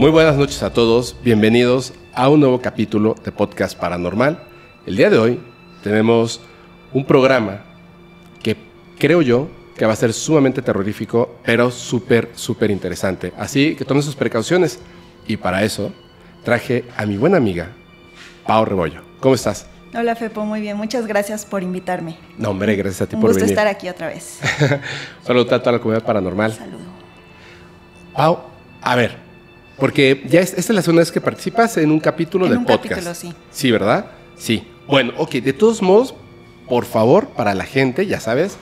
Muy buenas noches a todos, bienvenidos a un nuevo capítulo de Podcast Paranormal. El día de hoy tenemos un programa que creo yo que va a ser sumamente terrorífico, pero súper interesante. Así que tomen sus precauciones y para eso traje a mi buena amiga Pao Rebollo. ¿Cómo estás? Hola Fepo, muy bien, muchas gracias por invitarme. No hombre, gracias a ti por venir. Un gusto estar aquí otra vez. Saludos a toda la comunidad paranormal. Saludos. Pao, a ver, porque ya esta es la segunda vez que participas en un capítulo del podcast. En un capítulo, sí. Sí, ¿verdad? Sí. Bueno, ok, de todos modos, por favor, para la gente, ya sabes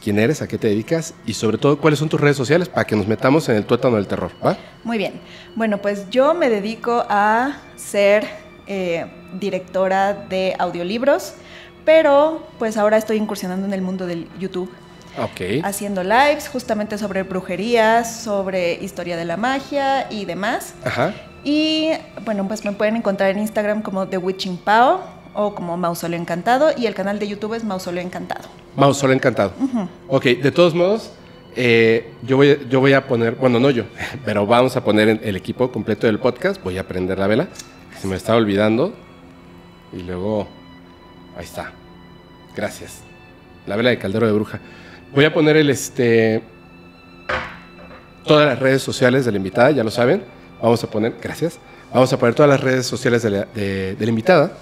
quién eres, a qué te dedicas y sobre todo cuáles son tus redes sociales para que nos metamos en el tuétano del terror, ¿va? Muy bien. Bueno, pues yo me dedico a ser directora de audiolibros, pero pues ahora estoy incursionando en el mundo del YouTube. Okay. Haciendo lives justamente sobre brujerías, sobre historia de la magia y demás. Ajá. Y bueno, pues me pueden encontrar en Instagram como The Witching Pao o como Mausoleo Encantado, y el canal de YouTube es Mausoleo Encantado. Mausoleo Encantado. Uh-huh. Ok, de todos modos, yo voy a poner, bueno, no yo, pero vamos a poner en el equipo completo del podcast. Voy a prender la vela. Se me estaba olvidando. Y luego, ahí está. Gracias. La vela de caldero de bruja. Voy a poner todas las redes sociales de la invitada, ya lo saben. Vamos a poner, gracias. Vamos a poner todas las redes sociales de la invitada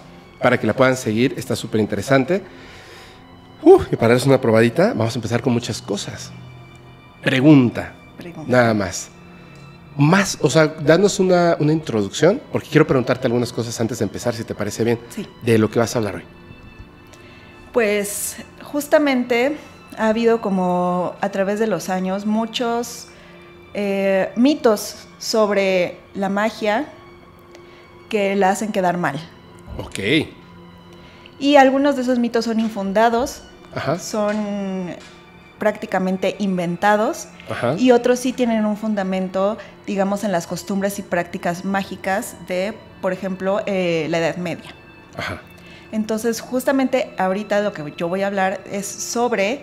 para que la puedan seguir. Está súper interesante. Y para darles una probadita, vamos a empezar con muchas cosas. Pregunta. Nada más. O sea, danos una introducción, porque quiero preguntarte algunas cosas antes de empezar, si te parece bien, sí, de lo que vas a hablar hoy. Pues justamente ha habido, como a través de los años, muchos mitos sobre la magia que la hacen quedar mal. Ok. Y algunos de esos mitos son infundados, ajá, son prácticamente inventados, ajá, y otros sí tienen un fundamento, digamos, en las costumbres y prácticas mágicas de, por ejemplo, la Edad Media. Ajá. Entonces, justamente ahorita lo que yo voy a hablar es sobre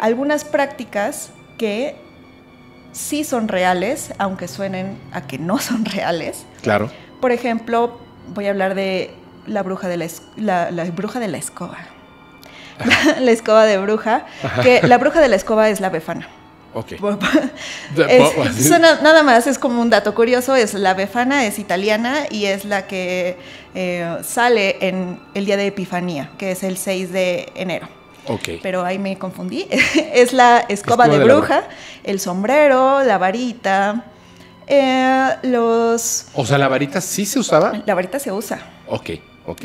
algunas prácticas que sí son reales, aunque suenen a que no son reales. Claro. Por ejemplo, voy a hablar de la bruja de la escoba. La escoba de bruja, que la bruja de la escoba es la Befana. Ok. Nada más, es como un dato curioso, es la Befana, es italiana y es la que sale en el día de Epifanía, que es el 6 de enero. Ok. Pero ahí me confundí. Es la escoba de bruja, el sombrero, la varita, O sea, ¿la varita sí se usaba? La varita se usa. Ok.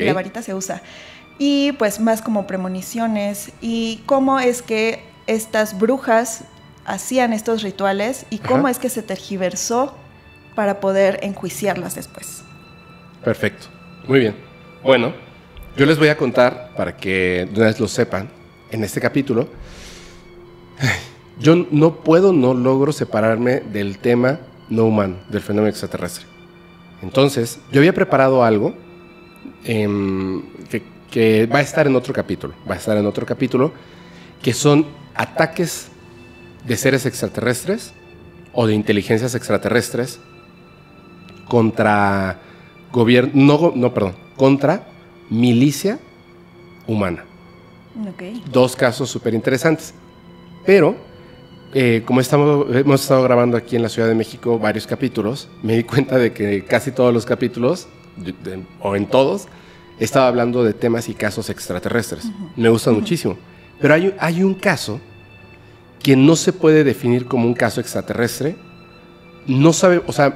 La varita se usa. Y pues más como premoniciones y cómo es que estas brujas hacían estos rituales y cómo, ajá, es que se tergiversó para poder enjuiciarlas después. Perfecto, muy bien. Bueno, yo les voy a contar para que de una vez lo sepan, en este capítulo, yo no logro separarme del tema no humano, del fenómeno extraterrestre. Entonces, yo había preparado algo que va a estar en otro capítulo, que son ataques de seres extraterrestres o de inteligencias extraterrestres contra contra milicia humana. Okay. Dos casos súper interesantes. Pero, como hemos estado grabando aquí en la Ciudad de México varios capítulos, me di cuenta de que casi todos los capítulos, o en todos, estaba hablando de temas y casos extraterrestres. Uh-huh. Me gustan, uh-huh, muchísimo. Pero hay un caso que no se puede definir como un caso extraterrestre. No sabe, o sea,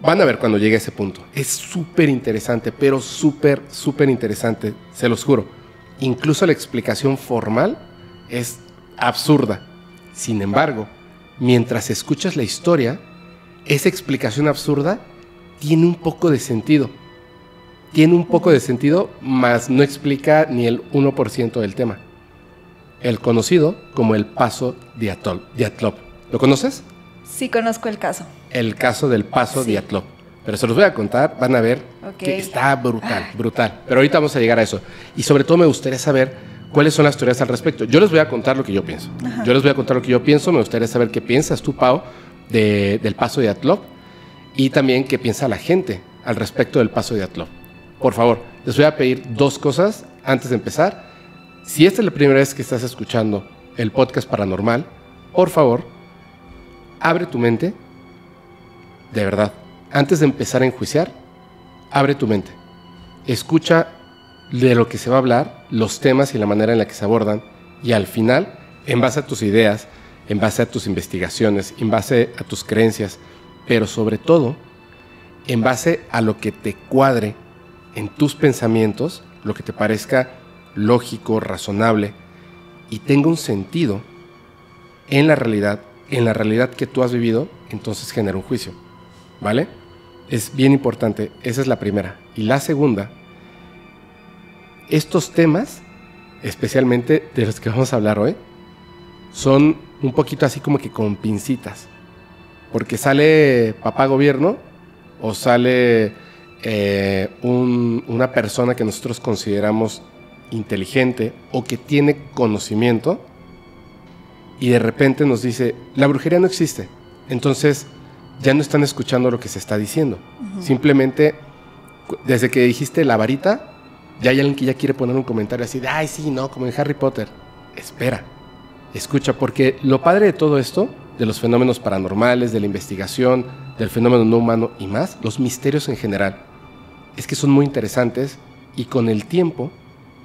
van a ver cuando llegue a ese punto. Es súper interesante, pero súper interesante, se los juro. Incluso la explicación formal es absurda. Sin embargo, mientras escuchas la historia, esa explicación absurda tiene un poco de sentido. Tiene un poco de sentido, mas no explica ni el 1% del tema. El conocido como el Paso Dyatlov. ¿Lo conoces? Sí, conozco el caso. El caso del Paso, sí, Dyatlov. Pero se los voy a contar, van a ver, okay, que está brutal. Pero ahorita vamos a llegar a eso. Y sobre todo me gustaría saber cuáles son las teorías al respecto. Yo les voy a contar lo que yo pienso. Ajá. Me gustaría saber qué piensas tú, Pao, del Paso Dyatlov. y también qué piensa la gente al respecto del Paso Dyatlov. Por favor, les voy a pedir dos cosas antes de empezar. Si esta es la primera vez que estás escuchando el podcast paranormal, por favor, abre tu mente. De verdad, antes de empezar a enjuiciar, abre tu mente. Escucha de lo que se va a hablar, los temas y la manera en la que se abordan, y al final, en base a tus ideas, en base a tus investigaciones, en base a tus creencias, pero sobre todo, en base a lo que te cuadre en tus pensamientos, lo que te parezca lógico, razonable, y tenga un sentido en la realidad que tú has vivido, entonces genera un juicio, ¿vale? Es bien importante, esa es la primera. Y la segunda, estos temas, especialmente de los que vamos a hablar hoy, son un poquito así como que con pincitas, porque sale papá gobierno o sale una persona que nosotros consideramos inteligente o que tiene conocimiento y de repente nos dice, la brujería no existe, entonces ya no están escuchando lo que se está diciendo. Uh-huh. Simplemente, desde que dijiste la varita, ya hay alguien que ya quiere poner un comentario así de, ay, sí, no, como en Harry Potter. Espera, escucha, porque lo padre de todo esto, de los fenómenos paranormales, de la investigación, del fenómeno no humano y más, los misterios en general, es que son muy interesantes y con el tiempo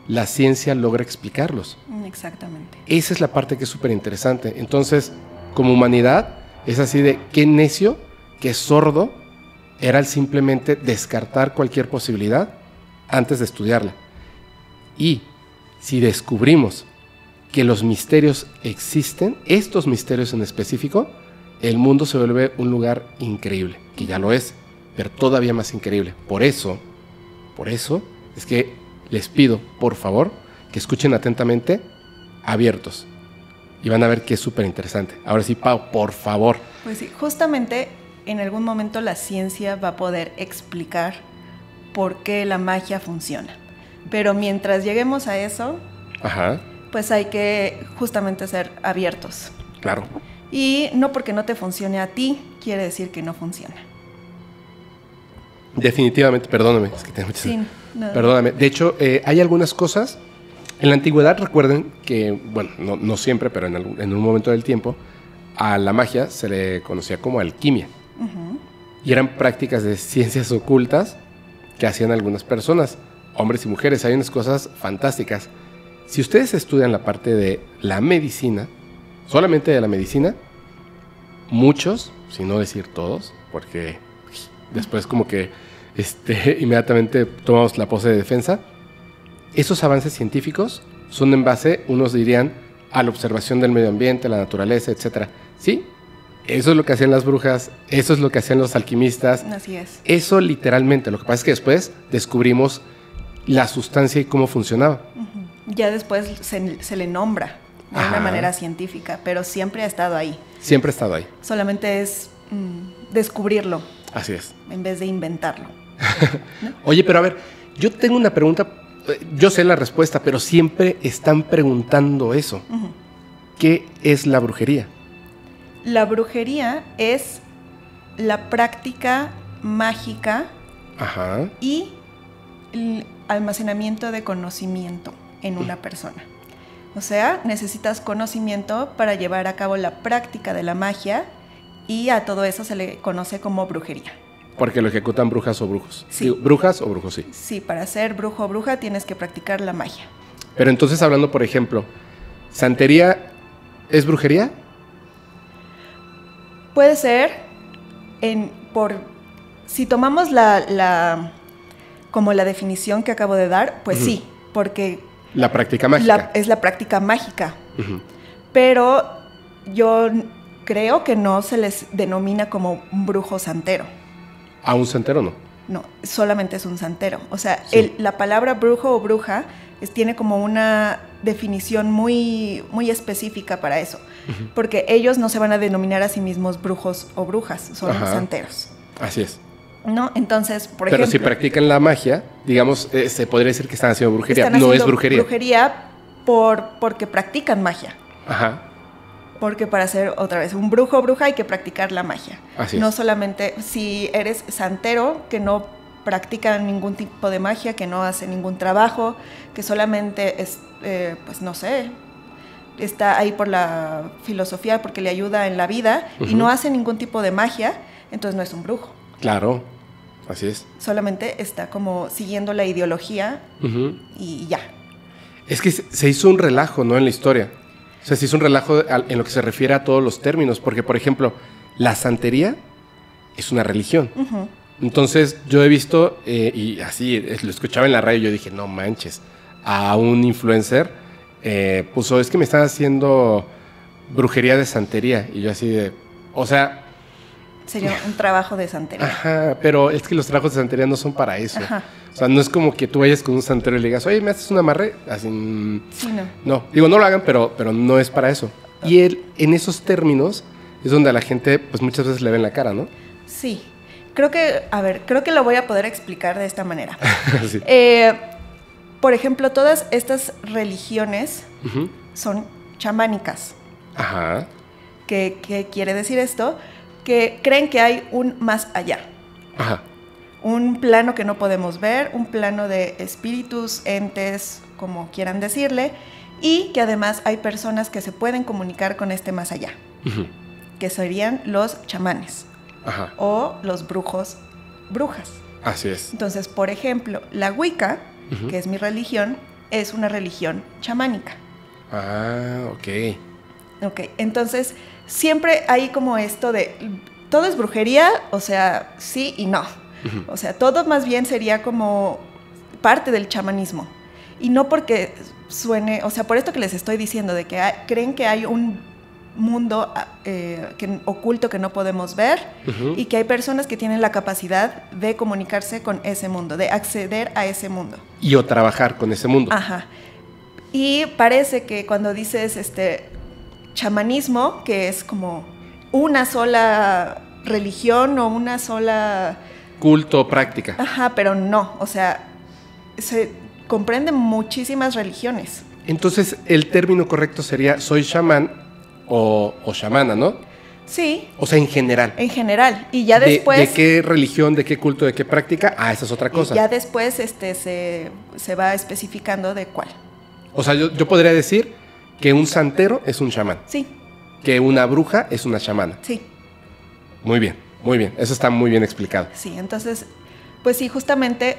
la ciencia logra explicarlos. Exactamente. Esa es la parte que es súper interesante. Entonces, como humanidad, es así de qué necio, qué sordo era el simplemente descartar cualquier posibilidad antes de estudiarla. Y si descubrimos que los misterios existen, estos misterios en específico, el mundo se vuelve un lugar increíble, que ya lo es, pero todavía más increíble. Por eso es que les pido, por favor, que escuchen atentamente, abiertos, y van a ver que es súper interesante. Ahora sí, Pao, por favor. Pues sí, justamente en algún momento la ciencia va a poder explicar por qué la magia funciona, pero mientras lleguemos a eso, ajá, pues hay que justamente ser abiertos. Claro. Y no porque no te funcione a ti, quiere decir que no funciona. Definitivamente, perdóname. Es que tengo muchas... Sí, no. Perdóname. De hecho, hay algunas cosas... En la antigüedad, recuerden que, bueno, no siempre, pero en un momento del tiempo, a la magia se le conocía como alquimia. Uh-huh. Y eran prácticas de ciencias ocultas que hacían algunas personas, hombres y mujeres. Hay unas cosas fantásticas. Si ustedes estudian la parte de la medicina, solamente de la medicina, muchos, si no decir todos, porque después como que inmediatamente tomamos la pose de defensa, esos avances científicos son en base, unos dirían, a la observación del medio ambiente, la naturaleza, etc. ¿Sí? Eso es lo que hacían las brujas, eso es lo que hacían los alquimistas. Así es. Eso literalmente, lo que pasa es que después descubrimos la sustancia y cómo funcionaba. Uh-huh. Ya después se le nombra de una manera científica, pero siempre ha estado ahí. Siempre ha estado ahí. Solamente es descubrirlo. Así es. En vez de inventarlo. ¿No? Oye, pero a ver, yo tengo una pregunta, yo sé la respuesta, pero siempre están preguntando eso. Uh-huh. ¿Qué es la brujería? La brujería es la práctica mágica, ajá, y el almacenamiento de conocimiento en una persona. O sea, necesitas conocimiento para llevar a cabo la práctica de la magia y a todo eso se le conoce como brujería. Porque lo ejecutan brujas o brujos. Sí. Digo, brujas o brujos, sí. Sí, para ser brujo o bruja tienes que practicar la magia. Pero entonces hablando, por ejemplo, ¿santería es brujería? Puede ser, si tomamos como la definición que acabo de dar, pues uh-huh, sí, porque... La práctica mágica. Es la práctica mágica. Uh-huh. Pero yo creo que no se les denomina como un brujo santero. ¿A un santero no? No, solamente es un santero. O sea, sí, la palabra brujo o bruja tiene como una definición muy, muy específica para eso. Uh-huh. Porque ellos no se van a denominar a sí mismos brujos o brujas, son, ajá, santeros. Así es. No, entonces, por ejemplo... Pero si practican la magia, digamos, se podría decir que están haciendo brujería. Están haciendo, no es brujería. Brujería porque practican magia. Ajá. porque para ser otra vez un brujo o bruja hay que practicar la magia. Así es. No solamente si eres santero, que no practica ningún tipo de magia, que no hace ningún trabajo, que solamente es, pues no sé, está ahí por la filosofía porque le ayuda en la vida y no hace ningún tipo de magia, entonces no es un brujo. Claro, así es. Solamente está como siguiendo la ideología y ya. Es que se hizo un relajo, ¿no?, en la historia. O sea, se hizo un relajo en lo que se refiere a todos los términos, porque, por ejemplo, la santería es una religión. Entonces, yo he visto, y así lo escuchaba en la radio, yo dije, no manches, a un influencer puso, es que me están haciendo brujería de santería. Y yo así de, o sea... Sería un trabajo de santería. Ajá, pero es que los trabajos de santería no son para eso. Ajá. O sea, no es como que tú vayas con un santero y le digas, oye, ¿me haces un amarre? Así, sí, no. No, digo, no lo hagan, pero no es para eso. Y él, en esos términos, es donde a la gente, pues muchas veces le ven la cara, ¿no? Sí. Creo que, a ver, creo que lo voy a poder explicar de esta manera. Sí. Por ejemplo, todas estas religiones son chamánicas. Ajá. ¿Qué quiere decir esto? Que creen que hay un más allá. Ajá. Un plano que no podemos ver, un plano de espíritus, entes, como quieran decirle, y que además hay personas que se pueden comunicar con este más allá, que serían los chamanes o los brujos, brujas. Así es. Entonces, por ejemplo, la Wicca, que es mi religión, es una religión chamánica. Ah, ok. Ok, entonces siempre hay como esto de, ¿todo es brujería? O sea, sí y no. O sea, todo más bien sería como parte del chamanismo. Y no porque suene, o sea, por esto que les estoy diciendo, de que hay, creen que hay un mundo oculto que no podemos ver y que hay personas que tienen la capacidad de comunicarse con ese mundo, de acceder a ese mundo. Y o trabajar con ese mundo. Ajá. Y parece que cuando dices chamanismo, que es como una sola religión o una sola... culto o práctica. Ajá, pero no, o sea, se comprenden muchísimas religiones. Entonces, el término correcto sería soy chamán o chamana, ¿no? Sí. O sea, en general. En general, y ya después... ¿De qué religión, de qué culto, de qué práctica? Ah, esa es otra cosa. Y ya después se va especificando de cuál. O sea, yo podría decir... que un santero es un chamán. Sí. Que una bruja es una chamana. Sí. Muy bien, muy bien. Eso está muy bien explicado. Sí, entonces, pues sí, justamente,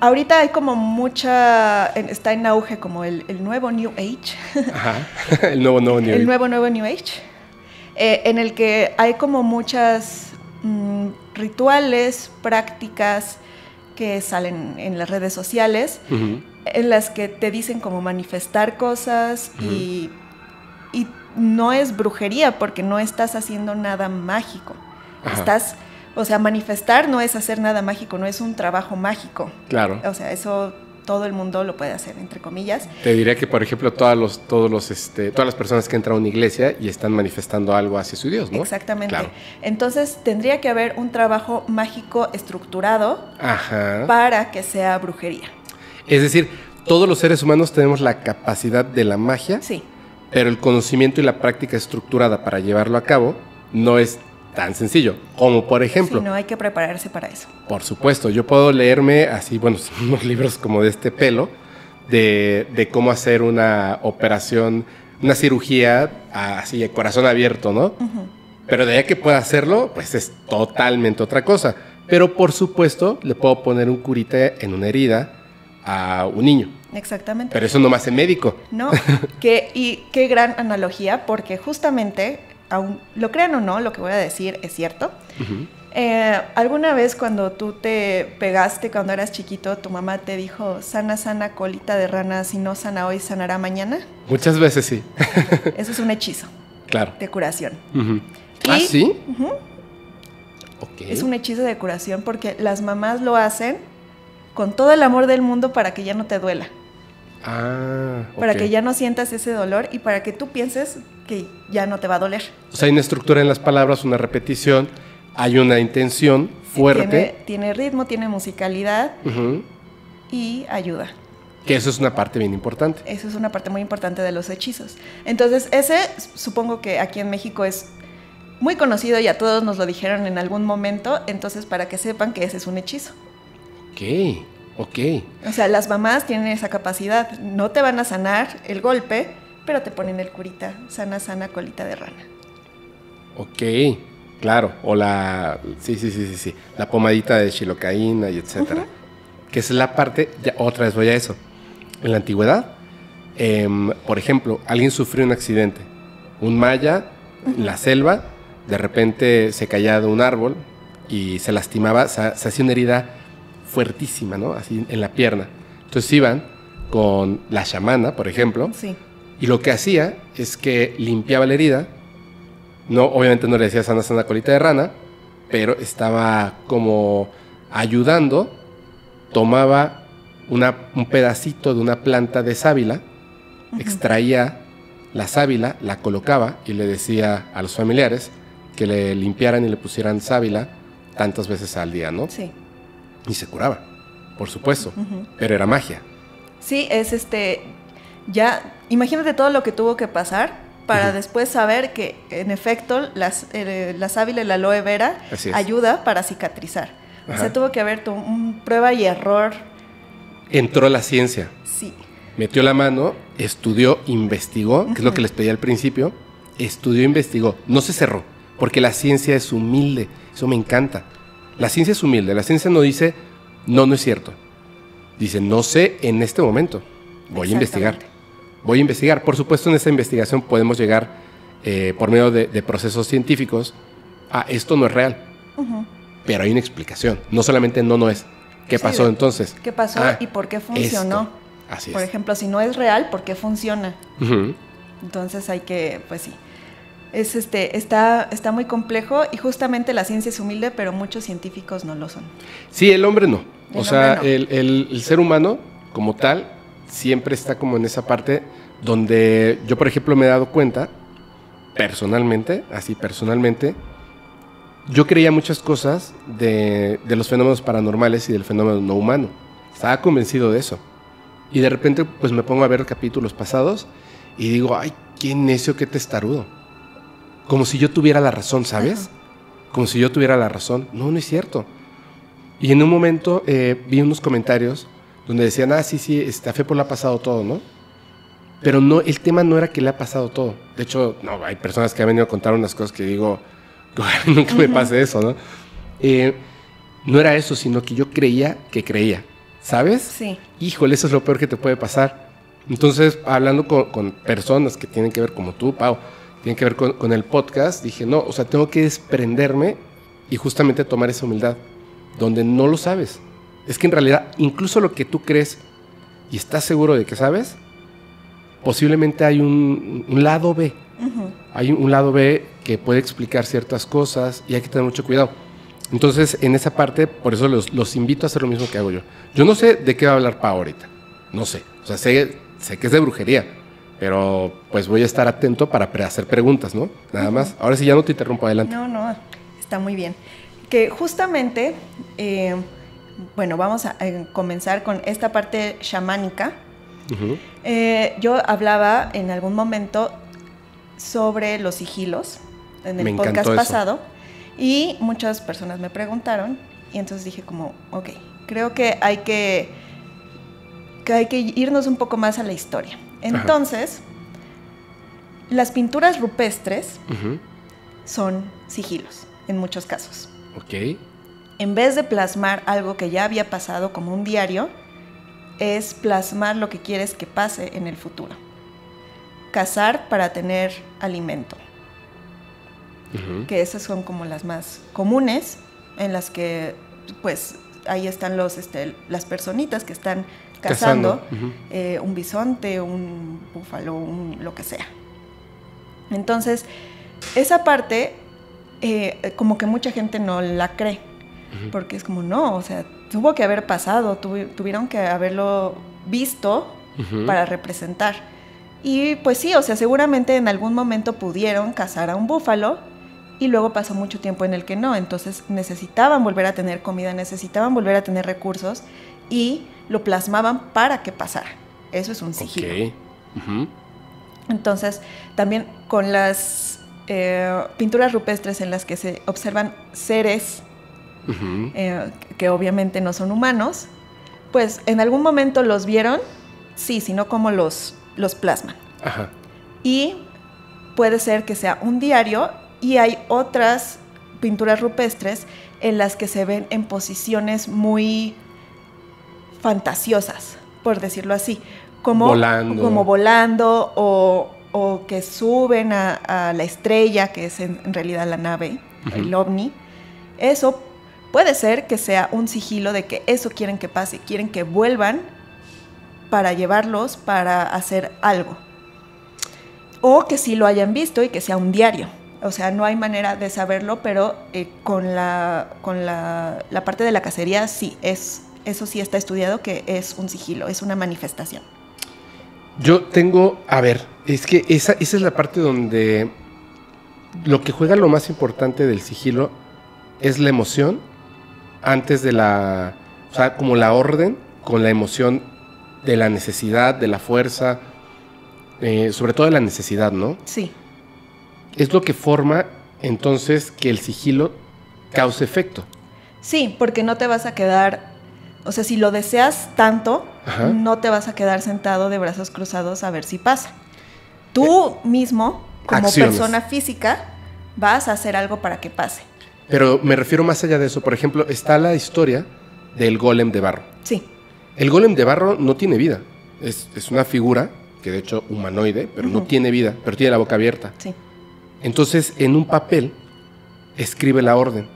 ahorita hay como mucha... Está en auge como el nuevo New Age. Ajá, el nuevo New Age. El nuevo New Age, en el que hay como muchas rituales, prácticas que salen en las redes sociales, en las que te dicen como manifestar cosas y no es brujería porque no estás haciendo nada mágico. Ajá. O sea, manifestar no es hacer nada mágico, no es un trabajo mágico. Claro. O sea, eso todo el mundo lo puede hacer, entre comillas. Te diría que, por ejemplo, todas las personas que entran a una iglesia y están manifestando algo hacia su Dios, ¿no? Exactamente. Claro. Entonces, tendría que haber un trabajo mágico estructurado para que sea brujería. Es decir, todos los seres humanos tenemos la capacidad de la magia, sí, pero el conocimiento y la práctica estructurada para llevarlo a cabo no es tan sencillo, como por ejemplo... Sí, no, hay que prepararse para eso. Por supuesto, yo puedo leerme así, bueno, unos libros como de este pelo, de cómo hacer una operación, una cirugía así de corazón abierto, ¿no? Pero de ahí que pueda hacerlo, pues es totalmente otra cosa. Pero por supuesto, le puedo poner un curita en una herida a un niño. Exactamente. Pero eso no me hace médico. No, y qué gran analogía, porque justamente, aun lo crean o no, lo que voy a decir es cierto. ¿Alguna vez cuando tú te pegaste, cuando eras chiquito, tu mamá te dijo, sana, sana, colita de rana, si no sana hoy, sanará mañana? Muchas veces sí. Eso es un hechizo. Claro. De curación. ¿Ah, sí? Okay. Es un hechizo de curación porque las mamás lo hacen con todo el amor del mundo para que ya no te duela. Ah, okay. Para que ya no sientas ese dolor y para que tú pienses que ya no te va a doler. O sea, hay una estructura en las palabras, una repetición, hay una intención fuerte. Tiene ritmo, tiene musicalidad y ayuda. Que eso es una parte bien importante. Eso es una parte muy importante de los hechizos. Entonces ese, supongo que aquí en México es muy conocido y a todos nos lo dijeron en algún momento. Entonces, para que sepan que ese es un hechizo. Ok, ok. O sea, las mamás tienen esa capacidad. No te van a sanar el golpe, pero te ponen el curita. Sana, sana, colita de rana. Ok, claro. O la... Sí. La pomadita de xilocaína y etcétera. Que es la parte... Ya, otra vez voy a eso. En la antigüedad, por ejemplo, alguien sufrió un accidente. Un maya en la selva... De repente se caía de un árbol y se lastimaba, se hacía una herida fuertísima, ¿no? Así en la pierna. Entonces iban con la chamana, por ejemplo, sí. Y lo que hacía es que limpiaba la herida. No, obviamente no le decía sana, sana, colita de rana, pero estaba como ayudando. Tomaba un pedacito de una planta de sábila, extraía la sábila, la colocaba y le decía a los familiares que le limpiaran y le pusieran sábila tantas veces al día, ¿no? Sí. Y se curaba, por supuesto, pero era magia. Sí, es ya, imagínate todo lo que tuvo que pasar para después saber que, en efecto, la sábila y la aloe vera ayuda para cicatrizar. Ajá. O sea, tuvo que haber un prueba y error. Entró la ciencia. Sí. Metió la mano, estudió, investigó, que es lo que les pedí al principio, estudió, investigó, no se cerró. Porque la ciencia es humilde, eso me encanta. La ciencia es humilde, la ciencia no dice, no es cierto. Dice, no sé en este momento, voy a investigar. Voy a investigar. Por supuesto, en esta investigación podemos llegar por medio de procesos científicos a esto no es real. Pero hay una explicación, no solamente no es. ¿Qué pasó entonces? ¿Qué pasó y por qué funcionó? Esto. Así es. Por ejemplo, si no es real, ¿por qué funciona? Entonces hay que, pues sí. Es está muy complejo y justamente la ciencia es humilde, pero muchos científicos no lo son. Sí, el hombre no. O sea, el ser humano como tal siempre está como en esa parte donde yo, por ejemplo, me he dado cuenta personalmente, yo creía muchas cosas de los fenómenos paranormales y del fenómeno no humano. Estaba convencido de eso. Y de repente pues me pongo a ver capítulos pasados y digo, ay, qué necio, qué testarudo. Como si yo tuviera la razón, ¿sabes? Como si yo tuviera la razón. No es cierto. Y en un momento vi unos comentarios donde decían, a FEPO le ha pasado todo, ¿no? Pero no, el tema no era que le ha pasado todo. De hecho, no, hay personas que han venido a contar unas cosas que digo, nunca me pase eso, ¿no? No era eso, sino que yo creía que creía, ¿sabes? Sí. Híjole, eso es lo peor que te puede pasar. Entonces, hablando con personas que tienen que ver como tú, Pao, tiene que ver con el podcast, dije, no, o sea, tengo que desprenderme y justamente tomar esa humildad, donde no lo sabes. Es que en realidad, incluso lo que tú crees y estás seguro de que sabes, posiblemente hay un lado B. Hay un lado B que puede explicar ciertas cosas y hay que tener mucho cuidado. Entonces, en esa parte, por eso los invito a hacer lo mismo que hago yo. Yo no sé de qué va a hablar Pao ahorita, no sé. O sea, sé que es de brujería. Pero pues voy a estar atento para hacer preguntas, ¿no? Nada más. Ahora sí, ya no te interrumpo, adelante. No, está muy bien. Que justamente, vamos a comenzar con esta parte chamánica. Yo hablaba en algún momento sobre los sigilos en el podcast pasado. Y muchas personas me preguntaron. Y entonces dije como, ok, creo que hay que irnos un poco más a la historia. Entonces, las pinturas rupestres son sigilos, en muchos casos. Ok. En vez de plasmar algo que ya había pasado como un diario, es plasmar lo que quieres que pase en el futuro. Cazar para tener alimento. Que esas son como las más comunes, en las que, pues, ahí están las personitas que están cazando un bisonte, un búfalo, lo que sea. Entonces, esa parte, como que mucha gente no la cree, porque es como, no, o sea, tuvo que haber pasado, tuvieron que haberlo visto para representar. Y pues sí, o sea, seguramente en algún momento pudieron cazar a un búfalo y luego pasó mucho tiempo en el que no, entonces necesitaban volver a tener comida, necesitaban volver a tener recursos y lo plasmaban para que pasara. Eso es un sigilo. Okay. Uh-huh. Entonces, también con las pinturas rupestres en las que se observan seres uh-huh. Que obviamente no son humanos, pues en algún momento los vieron, sí, sino como los plasman. Ajá. Y puede ser que sea un diario, y hay otras pinturas rupestres en las que se ven en posiciones muy fantasiosas, por decirlo así, como volando o que suben a la estrella, que es en realidad la nave, uh-huh. el ovni. Eso puede ser que sea un sigilo de que eso quieren que pase, quieren que vuelvan para llevarlos, para hacer algo. O que sí lo hayan visto y que sea un diario. O sea, no hay manera de saberlo, pero con la parte de la cacería sí es... Eso sí está estudiado, que es un sigilo, es una manifestación. Yo tengo... A ver, es que esa es la parte donde lo que juega lo más importante del sigilo es la emoción antes de la... O sea, como la orden con la emoción de la necesidad, de la fuerza, sobre todo de la necesidad, ¿no? Sí. Es lo que forma entonces que el sigilo cause efecto. Sí, porque no te vas a quedar... O sea, si lo deseas tanto, ajá. no te vas a quedar sentado de brazos cruzados a ver si pasa. Tú mismo, como acciones. Persona física, vas a hacer algo para que pase. Pero me refiero más allá de eso. Por ejemplo, está la historia del golem de barro. Sí. El golem de barro no tiene vida. Es una figura, que de hecho humanoide, pero uh-huh. no tiene vida, pero tiene la boca abierta. Sí. Entonces, en un papel, escribe la orden.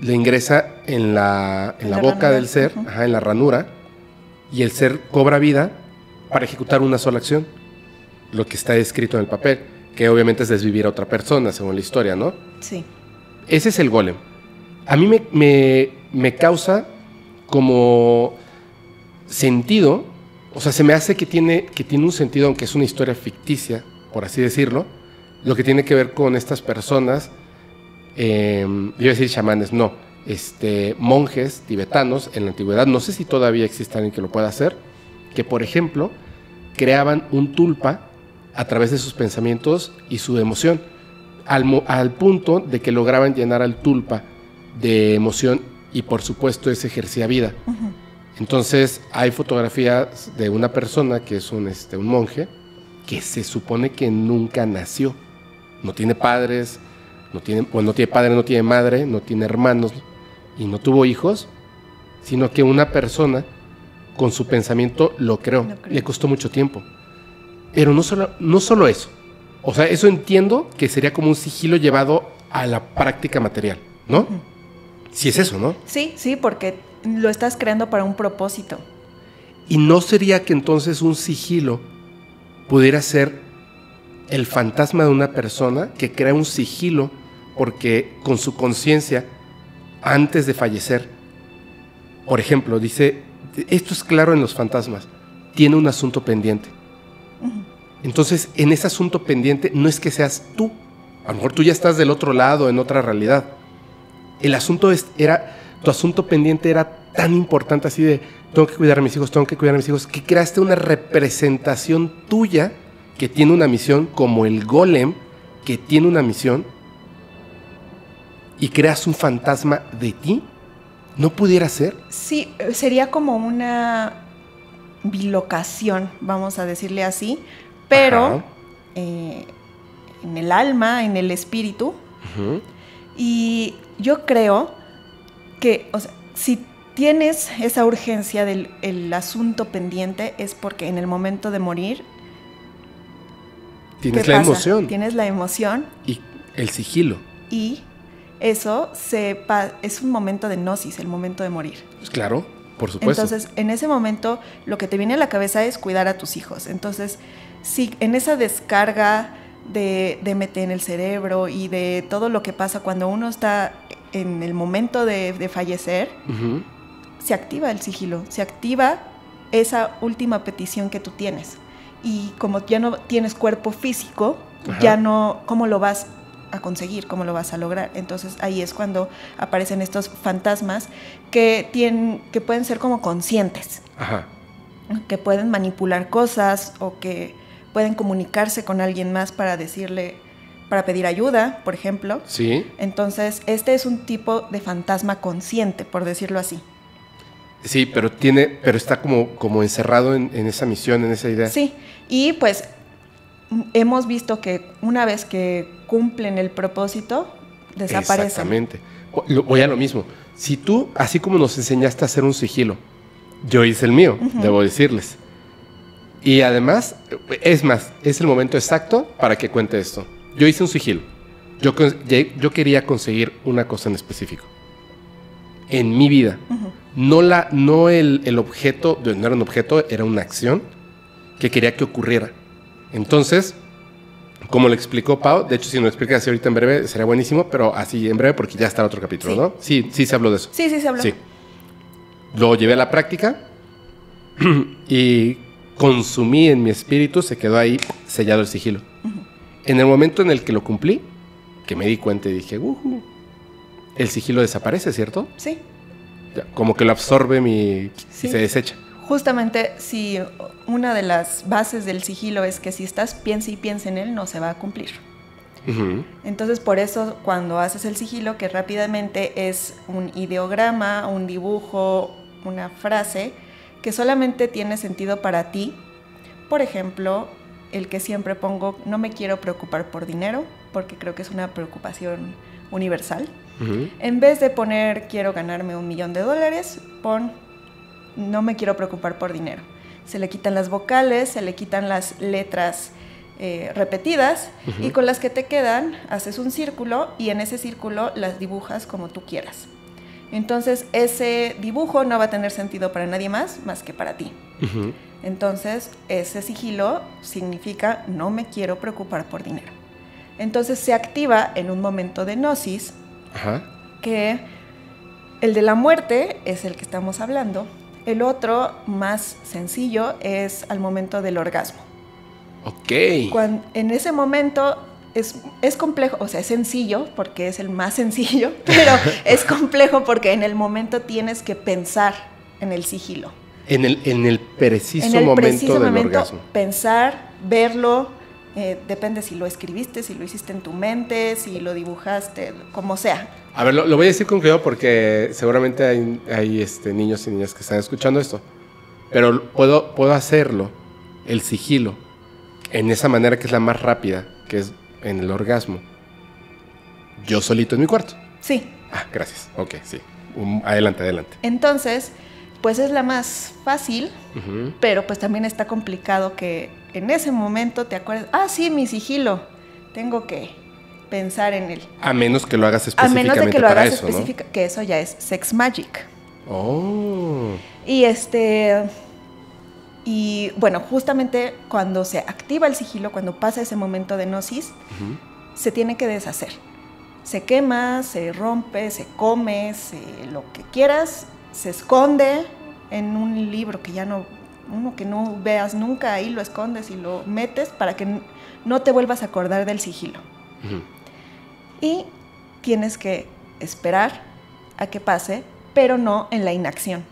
Le ingresa en la boca ranura. Del ser, uh-huh. ajá, en la ranura, y el ser cobra vida para ejecutar una sola acción, lo que está escrito en el papel, que obviamente es desvivir a otra persona, según la historia, ¿no? Sí. Ese es el golem. A mí me causa como sentido, o sea, se me hace que tiene un sentido, aunque es una historia ficticia, por así decirlo, lo que tiene que ver con estas personas... yo iba a decir chamanes, no, monjes tibetanos en la antigüedad, no sé si todavía existe alguien que lo pueda hacer, que por ejemplo creaban un tulpa a través de sus pensamientos y su emoción, al punto de que lograban llenar al tulpa de emoción y por supuesto eso ejercía vida. Uh-huh. Entonces hay fotografías de una persona que es un monje que se supone que nunca nació, no tiene padres. No tiene padre, no tiene madre, no tiene hermanos y no tuvo hijos, sino que una persona con su pensamiento lo creó. Le costó mucho tiempo. Pero no solo eso. O sea, eso entiendo que sería como un sigilo llevado a la práctica material, ¿no? Uh-huh. Sí es eso, ¿no? Sí, sí, porque lo estás creando para un propósito. ¿Y no sería que entonces un sigilo pudiera ser el fantasma de una persona que crea un sigilo porque con su conciencia antes de fallecer, por ejemplo, dice, esto es claro en los fantasmas, tiene un asunto pendiente. Uh-huh. Entonces, en ese asunto pendiente no es que seas tú, a lo mejor tú ya estás del otro lado, en otra realidad. El asunto tu asunto pendiente era tan importante así de, tengo que cuidar a mis hijos, que creaste una representación tuya que tiene una misión, como el golem, que tiene una misión, y creas un fantasma de ti, ¿no pudiera ser? Sí, sería como una bilocación, vamos a decirle así, pero en el alma, en el espíritu, uh-huh. y yo creo que, o sea, si tienes esa urgencia del el asunto pendiente, es porque en el momento de morir, ¿Tienes la emoción? Tienes la emoción. Y el sigilo. Y eso es un momento de gnosis, el momento de morir. Pues claro, por supuesto. Entonces, en ese momento, lo que te viene a la cabeza es cuidar a tus hijos. Entonces, sí, en esa descarga de meter en el cerebro y de todo lo que pasa cuando uno está en el momento de fallecer, uh-huh. se activa el sigilo, se activa esa última petición que tú tienes. Y como ya no tienes cuerpo físico, ajá. ya no, ¿cómo lo vas a conseguir, cómo lo vas a lograr. Entonces ahí es cuando aparecen estos fantasmas que pueden ser como conscientes. Ajá. Que pueden manipular cosas o que pueden comunicarse con alguien más para decirle, para pedir ayuda, por ejemplo. Sí. Entonces este es un tipo de fantasma consciente, por decirlo así. Sí, pero está como encerrado en esa misión, en esa idea. Sí, y pues hemos visto que una vez que cumplen el propósito, desaparecen. Exactamente. Voy a lo mismo. Si tú, así como nos enseñaste a hacer un sigilo, yo hice el mío, debo decirles. Y además, es más, es el momento exacto para que cuente esto. Yo hice un sigilo. Yo quería conseguir una cosa en específico. En mi vida. No el objeto, no era un objeto, era una acción que quería que ocurriera. Entonces, como le explicó Pao, de hecho si nos explicas ahorita en breve sería buenísimo, pero así en breve porque ya está el otro capítulo, sí. ¿No? Sí, sí se habló de eso. Sí, sí se habló. Sí. Lo llevé a la práctica y consumí en mi espíritu, se quedó ahí sellado el sigilo. En el momento en el que lo cumplí, que me di cuenta y dije, el sigilo desaparece, ¿cierto? Sí. Como que lo absorbe y se desecha. Justamente, si una de las bases del sigilo es que si estás piensa y piensa en él, no se va a cumplir. Entonces, por eso, cuando haces el sigilo, que rápidamente es un ideograma, un dibujo, una frase, que solamente tiene sentido para ti. Por ejemplo, el que siempre pongo, no me quiero preocupar por dinero, porque creo que es una preocupación universal. En vez de poner, quiero ganarme $1,000,000, pon... no me quiero preocupar por dinero. Se le quitan las vocales, se le quitan las letras repetidas y con las que te quedan haces un círculo y en ese círculo las dibujas como tú quieras. Entonces ese dibujo no va a tener sentido para nadie más que para ti. Entonces ese sigilo significa no me quiero preocupar por dinero. Entonces se activa en un momento de gnosis que el de la muerte es el que estamos hablando. El otro, más sencillo, es al momento del orgasmo. Ok. Cuando, en ese momento es complejo, o sea, es sencillo porque es el más sencillo, pero es complejo porque en el momento tienes que pensar en el sigilo. En el preciso momento del orgasmo. Pensar, verlo, depende si lo escribiste, si lo hiciste en tu mente, si lo dibujaste, como sea. A ver, lo voy a decir con cuidado porque seguramente hay niños y niñas que están escuchando esto. Pero puedo hacerlo, el sigilo, en esa manera que es la más rápida, que es en el orgasmo. ¿Yo solito en mi cuarto? Sí. Ah, gracias. Ok, sí. Adelante. Entonces, pues es la más fácil, pero pues también está complicado que en ese momento te acuerdes. Ah, sí, mi sigilo. Tengo que... pensar en él. A menos que lo hagas específicamente para eso, ¿no? Que eso ya es sex magic. Oh. Y bueno, justamente cuando se activa el sigilo, cuando pasa ese momento de gnosis, se tiene que deshacer. Se quema, se rompe, se come, lo que quieras, se esconde en un libro que ya no... uno que no veas nunca, ahí lo escondes y lo metes para que no te vuelvas a acordar del sigilo. Y tienes que esperar a que pase, pero no en la inacción.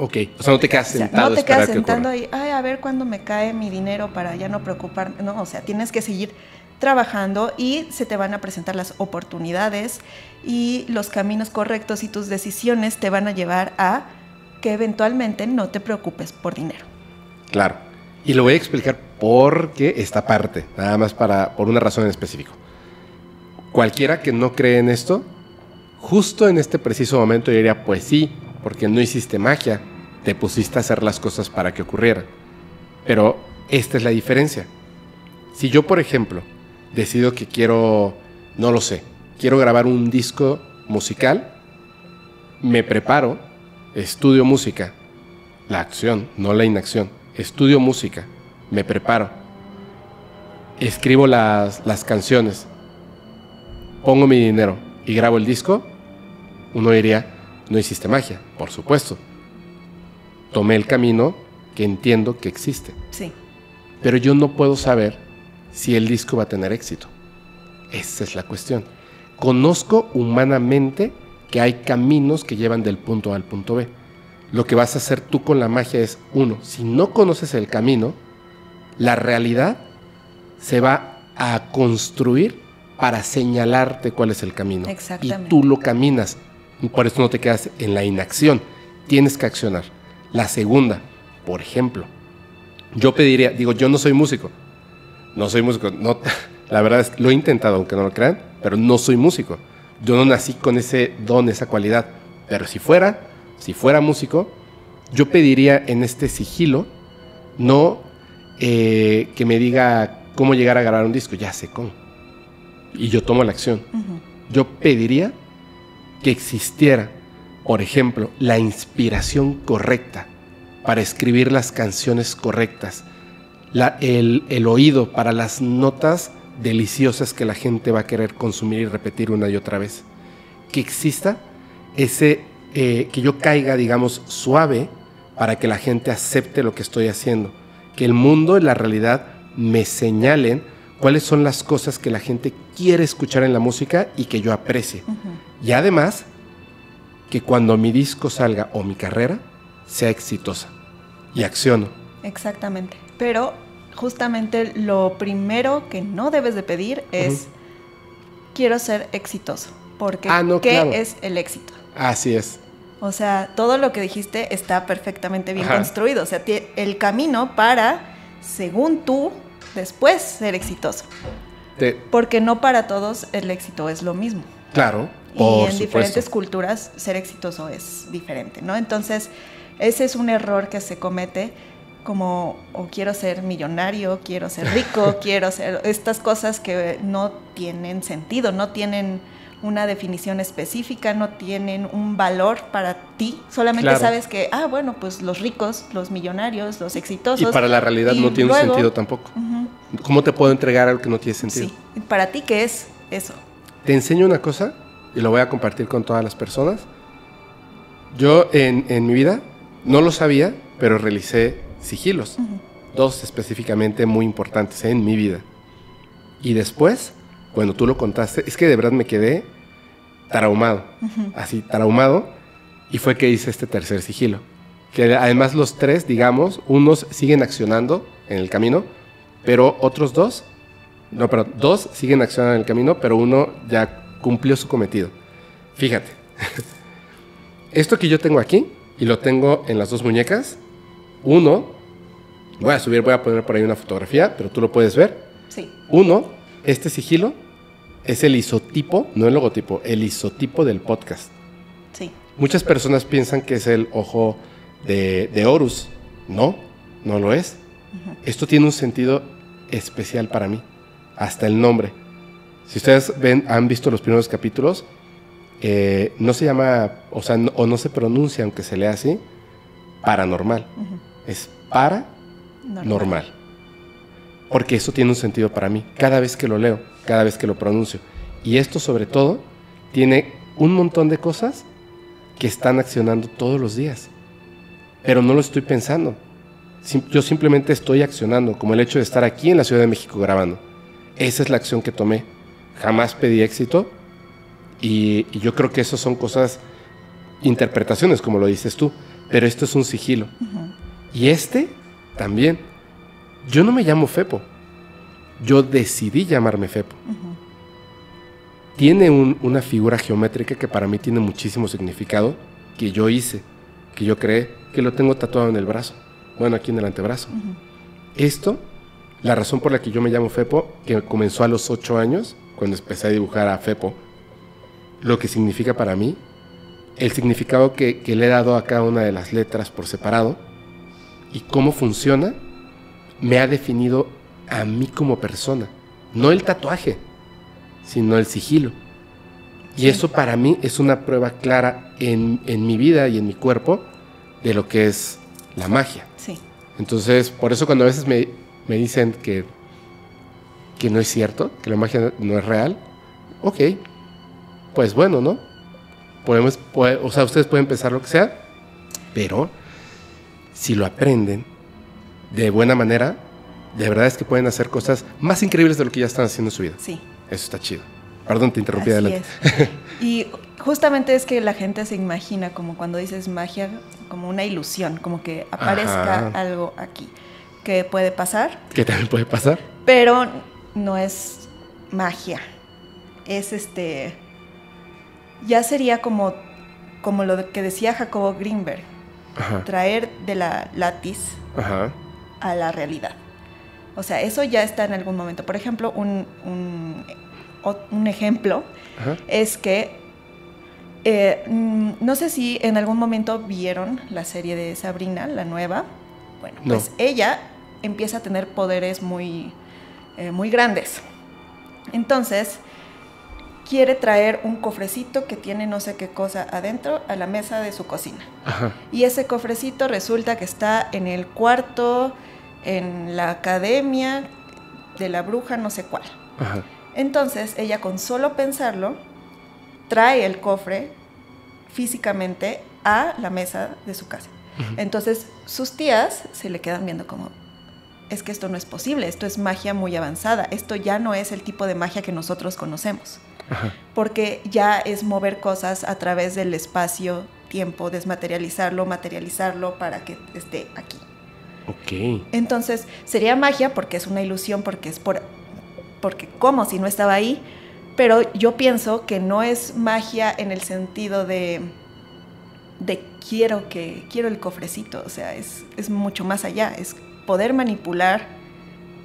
Ok, o sea, no te quedas sentado. No te quedas sentando ahí, ay, a ver cuándo me cae mi dinero para ya no preocuparme. No, o sea, tienes que seguir trabajando y se te van a presentar las oportunidades y los caminos correctos y tus decisiones te van a llevar a que eventualmente no te preocupes por dinero. Claro, y lo voy a explicar porque esta parte, nada más por una razón en específico. Cualquiera que no cree en esto, justo en este preciso momento yo diría, pues sí, porque no hiciste magia, te pusiste a hacer las cosas para que ocurriera. Pero esta es la diferencia. Si yo, por ejemplo, decido que quiero, no lo sé, quiero grabar un disco musical, me preparo, estudio música, la acción, no la inacción, estudio música, me preparo, escribo las canciones, pongo mi dinero y grabo el disco, uno diría, no hiciste magia, por supuesto. Tomé el camino que entiendo que existe. Sí. Pero yo no puedo saber si el disco va a tener éxito. Esa es la cuestión. Conozco humanamente que hay caminos que llevan del punto A al punto B. Lo que vas a hacer tú con la magia es, uno, si no conoces el camino, la realidad se va a construir para señalarte cuál es el camino. Exactamente. Y tú lo caminas. Por eso no te quedas en la inacción. Tienes que accionar. La segunda, por ejemplo, yo pediría, digo, yo no soy músico. No soy músico. No, la verdad es que lo he intentado, aunque no lo crean, pero no soy músico. Yo no nací con ese don, esa cualidad. Pero si fuera músico, yo pediría en este sigilo, no que me diga cómo llegar a grabar un disco. Ya sé cómo. Y yo tomo la acción. Uh-huh. Yo pediría que existiera, por ejemplo, la inspiración correcta para escribir las canciones correctas, el oído para las notas deliciosas que la gente va a querer consumir y repetir una y otra vez. Que exista ese, que yo caiga, digamos, suave para que la gente acepte lo que estoy haciendo. Que el mundo y la realidad me señalen cuáles son las cosas que la gente quiere escuchar en la música y que yo aprecie. Uh-huh. Y además, que cuando mi disco salga o mi carrera sea exitosa. Y acciono. Exactamente. Pero justamente lo primero que no debes de pedir es, uh-huh, quiero ser exitoso. Porque no, ¿qué claro. es el éxito? Así es. O sea, todo lo que dijiste está perfectamente bien, ajá, construido. O sea, el camino para, según tú, después ser exitoso. Porque no para todos el éxito es lo mismo. Claro, por supuesto. Y en diferentes culturas ser exitoso es diferente, ¿no? Entonces, ese es un error que se comete, como o quiero ser millonario, quiero ser rico, quiero ser... Estas cosas que no tienen sentido, no tienen una definición específica, no tienen un valor para ti, solamente claro. sabes que, bueno, pues los ricos, los millonarios, los exitosos. Y para la realidad no tiene luego, sentido tampoco. Uh-huh. ¿Cómo te puedo entregar algo que no tiene sentido? Sí, para ti, ¿qué es eso? Te enseño una cosa y lo voy a compartir con todas las personas. Yo en mi vida no lo sabía, pero realicé sigilos, uh-huh, dos específicamente muy importantes en mi vida. Y después... Bueno, tú lo contaste, es que de verdad me quedé traumado, uh-huh, así traumado, y fue que hice este tercer sigilo. Que además los tres, digamos, unos siguen accionando en el camino, pero otros dos, no, perdón, dos siguen accionando en el camino, pero uno ya cumplió su cometido. Fíjate, esto que yo tengo aquí, y lo tengo en las dos muñecas, uno, voy a subir, voy a poner por ahí una fotografía, pero tú lo puedes ver. Sí. Uno... Este sigilo es el isotipo, no el logotipo, el isotipo del podcast. Sí. Muchas personas piensan que es el ojo de Horus. No, no lo es. Uh-huh. Esto tiene un sentido especial para mí, hasta el nombre. Si ustedes han visto los primeros capítulos, no se llama, o sea, no, o no se pronuncia, aunque se lea así, paranormal. Uh-huh. Es para normal. Porque eso tiene un sentido para mí, cada vez que lo leo, cada vez que lo pronuncio. Y esto, sobre todo, tiene un montón de cosas que están accionando todos los días. Pero no lo estoy pensando. Yo simplemente estoy accionando, como el hecho de estar aquí en la Ciudad de México grabando. Esa es la acción que tomé. Jamás pedí éxito. Y yo creo que eso son cosas, interpretaciones, como lo dices tú. Pero esto es un sigilo. Uh-huh. Y este también. Yo no me llamo FEPO. Yo decidí llamarme FEPO. Uh-huh. Tiene una figura geométrica que para mí tiene muchísimo significado, que yo hice, que yo creé, que lo tengo tatuado en el brazo. Bueno, aquí en el antebrazo. Uh-huh. Esto, la razón por la que yo me llamo FEPO, que comenzó a los 8 años, cuando empecé a dibujar a FEPO, lo que significa para mí, el significado que le he dado a cada una de las letras por separado, y cómo funciona, me ha definido a mí como persona. No el tatuaje, sino el sigilo. Y eso para mí es una prueba clara en mi vida y en mi cuerpo de lo que es la magia. Sí. Entonces, por eso cuando a veces me dicen que no es cierto, que la magia no es real, ok, pues bueno, ¿no? O sea, ustedes pueden pensar lo que sea, pero si lo aprenden de buena manera, de verdad es que pueden hacer cosas más increíbles de lo que ya están haciendo en su vida. Sí, Eso está chido. Perdón, te interrumpí. Así adelante. Es. Y justamente es que la gente se imagina, como cuando dices magia, como una ilusión, como que aparezca ajá. algo aquí que puede pasar. Que también puede pasar. Pero no es magia. Es ya sería como lo que decía Jacobo Greenberg. Ajá. Traer de la latiz ajá. a la realidad. O sea, eso ya está en algún momento. Por ejemplo, un ejemplo ajá. es que no sé si en algún momento vieron la serie de Sabrina, la nueva. Bueno, no. Pues ella empieza a tener poderes muy, muy grandes. Entonces, quiere traer un cofrecito que tiene no sé qué cosa adentro a la mesa de su cocina. Ajá. Y ese cofrecito resulta que está en el cuarto, en la academia de la bruja no sé cuál. Ajá. Entonces, ella con solo pensarlo, trae el cofre físicamente a la mesa de su casa. Ajá. Entonces, sus tías se le quedan viendo como, es que esto no es posible, esto es magia muy avanzada, esto ya no es el tipo de magia que nosotros conocemos. Ajá. Porque ya es mover cosas a través del espacio-tiempo, desmaterializarlo, materializarlo para que esté aquí. Ok. Entonces, sería magia porque es una ilusión, porque es porque como si no estaba ahí, pero yo pienso que no es magia en el sentido de quiero el cofrecito, o sea, es mucho más allá, es poder manipular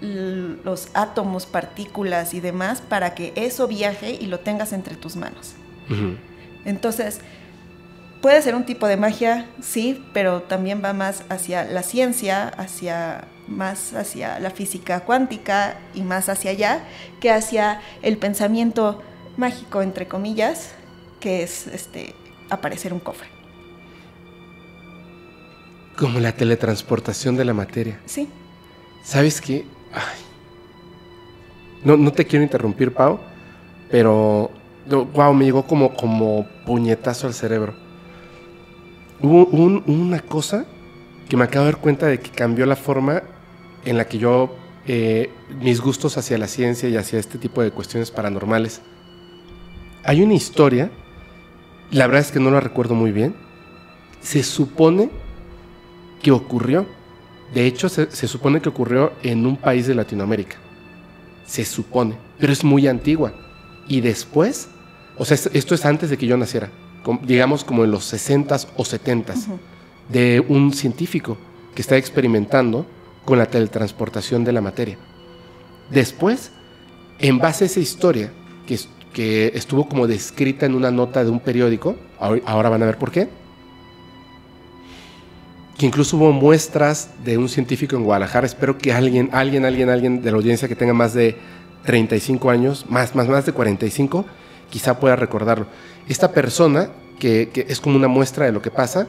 los átomos, partículas y demás para que eso viaje y lo tengas entre tus manos. Uh-huh. Entonces, puede ser un tipo de magia, sí, pero también va más hacia la ciencia, más hacia la física cuántica y más hacia allá que hacia el pensamiento mágico, entre comillas, que es aparecer un cofre. Como la teletransportación de la materia. Sí. ¿Sabes qué? Ay. No te quiero interrumpir, Pao, pero wow, me llegó como puñetazo al cerebro. Hubo una cosa que me acabo de dar cuenta de que cambió la forma en la que yo, mis gustos hacia la ciencia y hacia este tipo de cuestiones paranormales. Hay una historia, la verdad es que no la recuerdo muy bien, se supone que ocurrió. De hecho, se supone que ocurrió en un país de Latinoamérica. Se supone, pero es muy antigua. Y después, o sea, esto es antes de que yo naciera, digamos como en los 60s o 70s, uh-huh. de un científico que está experimentando con la teletransportación de la materia. Después, en base a esa historia, que estuvo como descrita en una nota de un periódico, ahora van a ver por qué, que incluso hubo muestras de un científico en Guadalajara. Espero que alguien de la audiencia que tenga más de 35 años, más de 45, quizá pueda recordarlo. Esta persona, que es como una muestra de lo que pasa,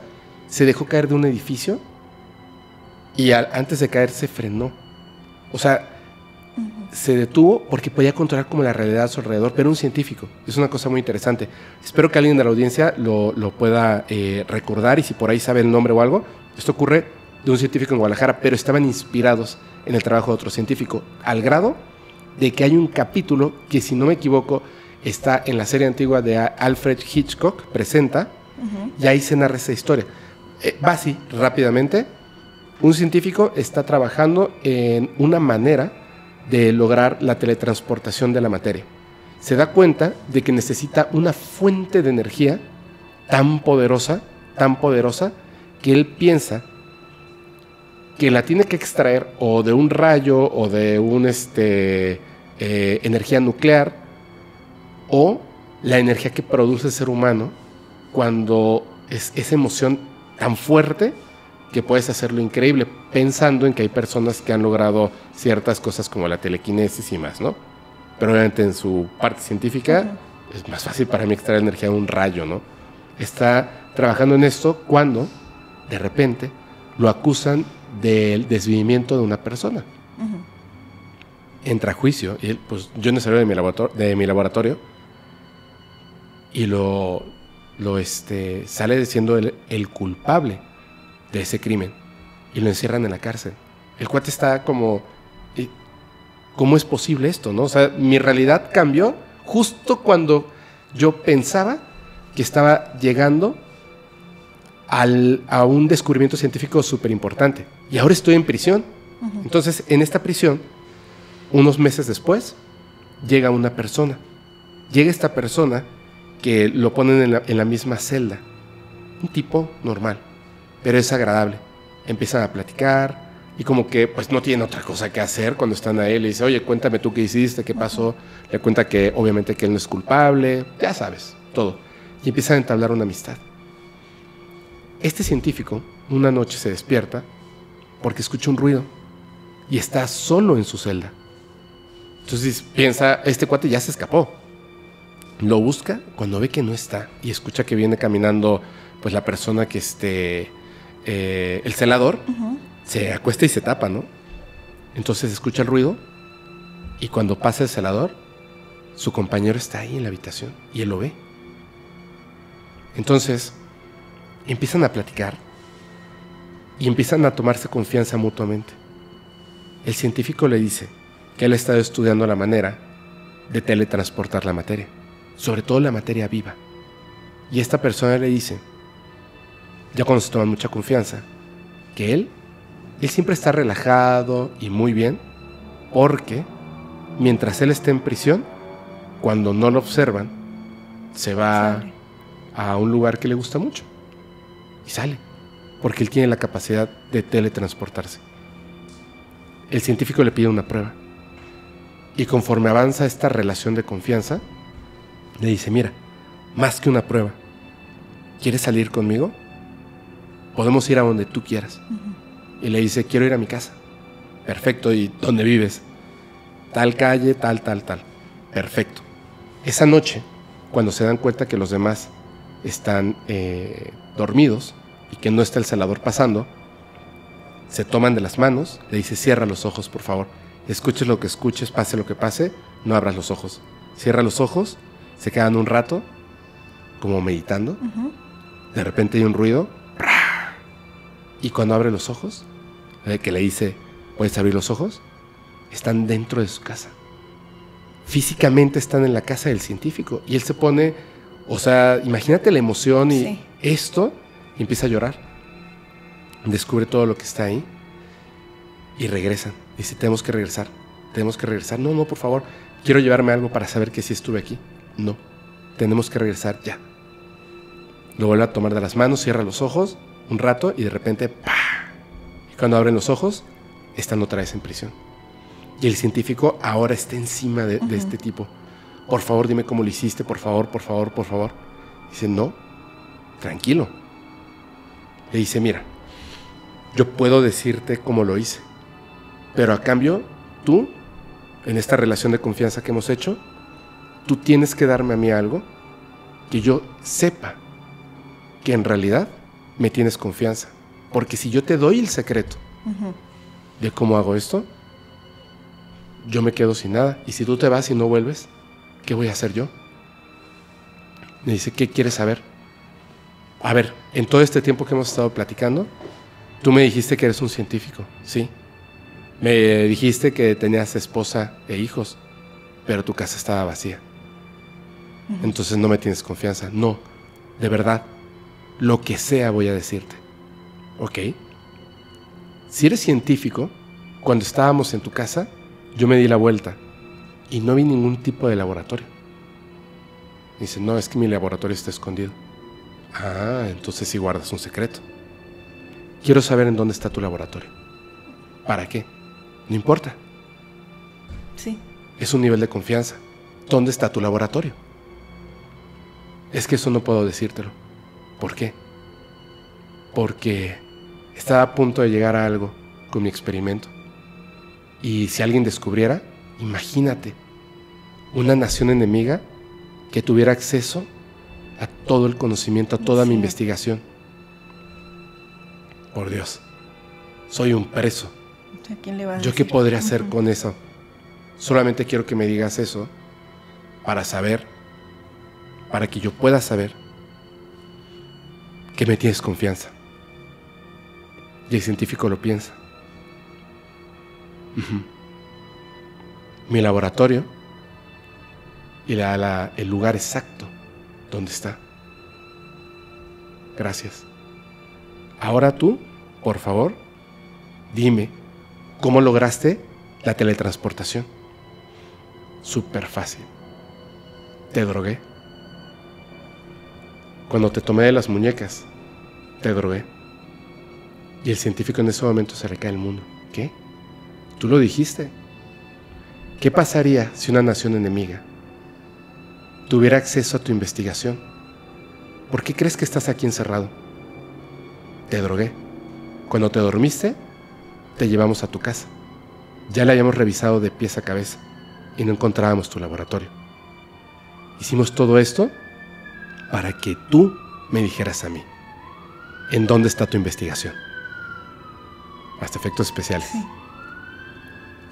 se dejó caer de un edificio y antes de caer se frenó. O sea, se detuvo porque podía controlar como la realidad a su alrededor, pero un científico. Es una cosa muy interesante. Espero que alguien de la audiencia lo pueda recordar, y si por ahí sabe el nombre o algo. Esto ocurre de un científico en Guadalajara, pero estaban inspirados en el trabajo de otro científico, al grado de que hay un capítulo que, si no me equivoco, está en la serie antigua de Alfred Hitchcock, Presenta, uh-huh. y ahí se narra esa historia. Va así, rápidamente. Un científico está trabajando en una manera de lograr la teletransportación de la materia. Se da cuenta de que necesita una fuente de energía tan poderosa, que él piensa que la tiene que extraer o de un rayo o de una energía nuclear, o la energía que produce el ser humano cuando es esa emoción tan fuerte que puedes hacerlo increíble, pensando en que hay personas que han logrado ciertas cosas como la telequinesis y más, ¿no? Pero obviamente en su parte científica uh-huh. es más fácil para mí extraer energía de un rayo, ¿no? Está trabajando en esto cuando de repente lo acusan del desvivimiento de una persona. Uh-huh. Entra a juicio y él, pues yo no salí de mi laboratorio, y sale siendo el culpable de ese crimen y lo encierran en la cárcel. El cuate está como ¿cómo es posible esto? ¿No? O sea, mi realidad cambió justo cuando yo pensaba que estaba llegando a un descubrimiento científico súper importante. Y ahora estoy en prisión. Uh-huh. Entonces, en esta prisión, unos meses después, llega una persona. Llega esta persona que lo ponen en la misma celda. Un tipo normal, pero es agradable. Empiezan a platicar y como que pues no tienen otra cosa que hacer cuando están ahí. Le dice, oye, cuéntame tú qué hiciste, qué pasó. Le cuenta que obviamente que él no es culpable, ya sabes, todo. Y empiezan a entablar una amistad. Este científico una noche se despierta porque escucha un ruido y está solo en su celda. Entonces piensa, este cuate ya se escapó. Lo busca cuando ve que no está y escucha que viene caminando pues la persona que el celador, uh-huh, se acuesta y se tapa, ¿no? Entonces escucha el ruido y cuando pasa el celador, su compañero está ahí en la habitación y él lo ve. Entonces empiezan a platicar y empiezan a tomarse confianza mutuamente. El científico le dice que él ha estado estudiando la manera de teletransportar la materia, sobre todo la materia viva. Y esta persona le dice, ya cuando se toman mucha confianza, que él siempre está relajado y muy bien, porque mientras él esté en prisión, cuando no lo observan, se va a un lugar que le gusta mucho y sale, porque él tiene la capacidad de teletransportarse. El científico le pide una prueba y conforme avanza esta relación de confianza, le dice, mira, más que una prueba, ¿quieres salir conmigo? Podemos ir a donde tú quieras. Uh-huh. Y le dice, quiero ir a mi casa. Perfecto, ¿y dónde vives? Tal calle, tal, tal, tal. Perfecto. Esa noche, cuando se dan cuenta que los demás están dormidos y que no está el celador pasando, se toman de las manos, le dice, cierra los ojos, por favor. Escuches lo que escuches, pase lo que pase, no abras los ojos. Cierra los ojos, se quedan un rato, como meditando. Uh-huh. De repente hay un ruido. Y cuando abre los ojos, que le dice, ¿puedes abrir los ojos? Están dentro de su casa. Físicamente están en la casa del científico. Y él se pone, o sea, imagínate la emoción y sí, esto, y empieza a llorar. Descubre todo lo que está ahí y regresan. Dice, tenemos que regresar, tenemos que regresar. No, no, por favor, quiero llevarme algo para saber que sí estuve aquí. No, tenemos que regresar ya. Lo vuelve a tomar de las manos, cierra los ojos un rato y de repente ¡pah! Y cuando abren los ojos están otra vez en prisión y el científico ahora está encima de este tipo. Por favor, dime cómo lo hiciste, por favor, por favor, por favor. Dice, no, tranquilo. Le dice, mira, yo puedo decirte cómo lo hice, pero a cambio tú, en esta relación de confianza que hemos hecho, tú tienes que darme a mí algo que yo sepa que en realidad me tienes confianza, porque si yo te doy el secreto, uh-huh, de cómo hago esto, yo me quedo sin nada. Y si tú te vas y no vuelves, ¿qué voy a hacer yo? Me dice, ¿qué quieres saber? A ver, en todo este tiempo que hemos estado platicando, tú me dijiste que eres un científico, sí. Me dijiste que tenías esposa e hijos, pero tu casa estaba vacía. Uh-huh. Entonces no me tienes confianza. No, de verdad, lo que sea voy a decirte. Ok. Si eres científico, cuando estábamos en tu casa, yo me di la vuelta y no vi ningún tipo de laboratorio. Dice, no, es que mi laboratorio está escondido. Ah, entonces sí guardas un secreto. Quiero saber en dónde está tu laboratorio. ¿Para qué? No importa. Sí. Es un nivel de confianza. ¿Dónde está tu laboratorio? Es que eso no puedo decírtelo. ¿Por qué? Porque estaba a punto de llegar a algo con mi experimento. Y si alguien descubriera, imagínate, una nación enemiga que tuviera acceso a todo el conocimiento, a toda mi investigación. Por Dios, soy un preso. ¿A quién le va a decir? ¿Yo qué podría hacer con eso? Solamente quiero que me digas eso para saber, para que yo pueda saber que me tienes confianza. Y el científico lo piensa. mi laboratorio y le da el lugar exacto donde está. Gracias. Ahora tú, por favor, dime, ¿cómo lograste la teletransportación? Súper fácil. Te drogué. Cuando te tomé de las muñecas, te drogué. Y el científico en ese momento se le cae el mundo. ¿Qué? Tú lo dijiste. ¿Qué pasaría si una nación enemiga tuviera acceso a tu investigación? ¿Por qué crees que estás aquí encerrado? Te drogué. Cuando te dormiste, te llevamos a tu casa. Ya la habíamos revisado de pies a cabeza y no encontrábamos tu laboratorio. Hicimos todo esto para que tú me dijeras a mí, ¿en dónde está tu investigación? Hasta efectos especiales. Sí.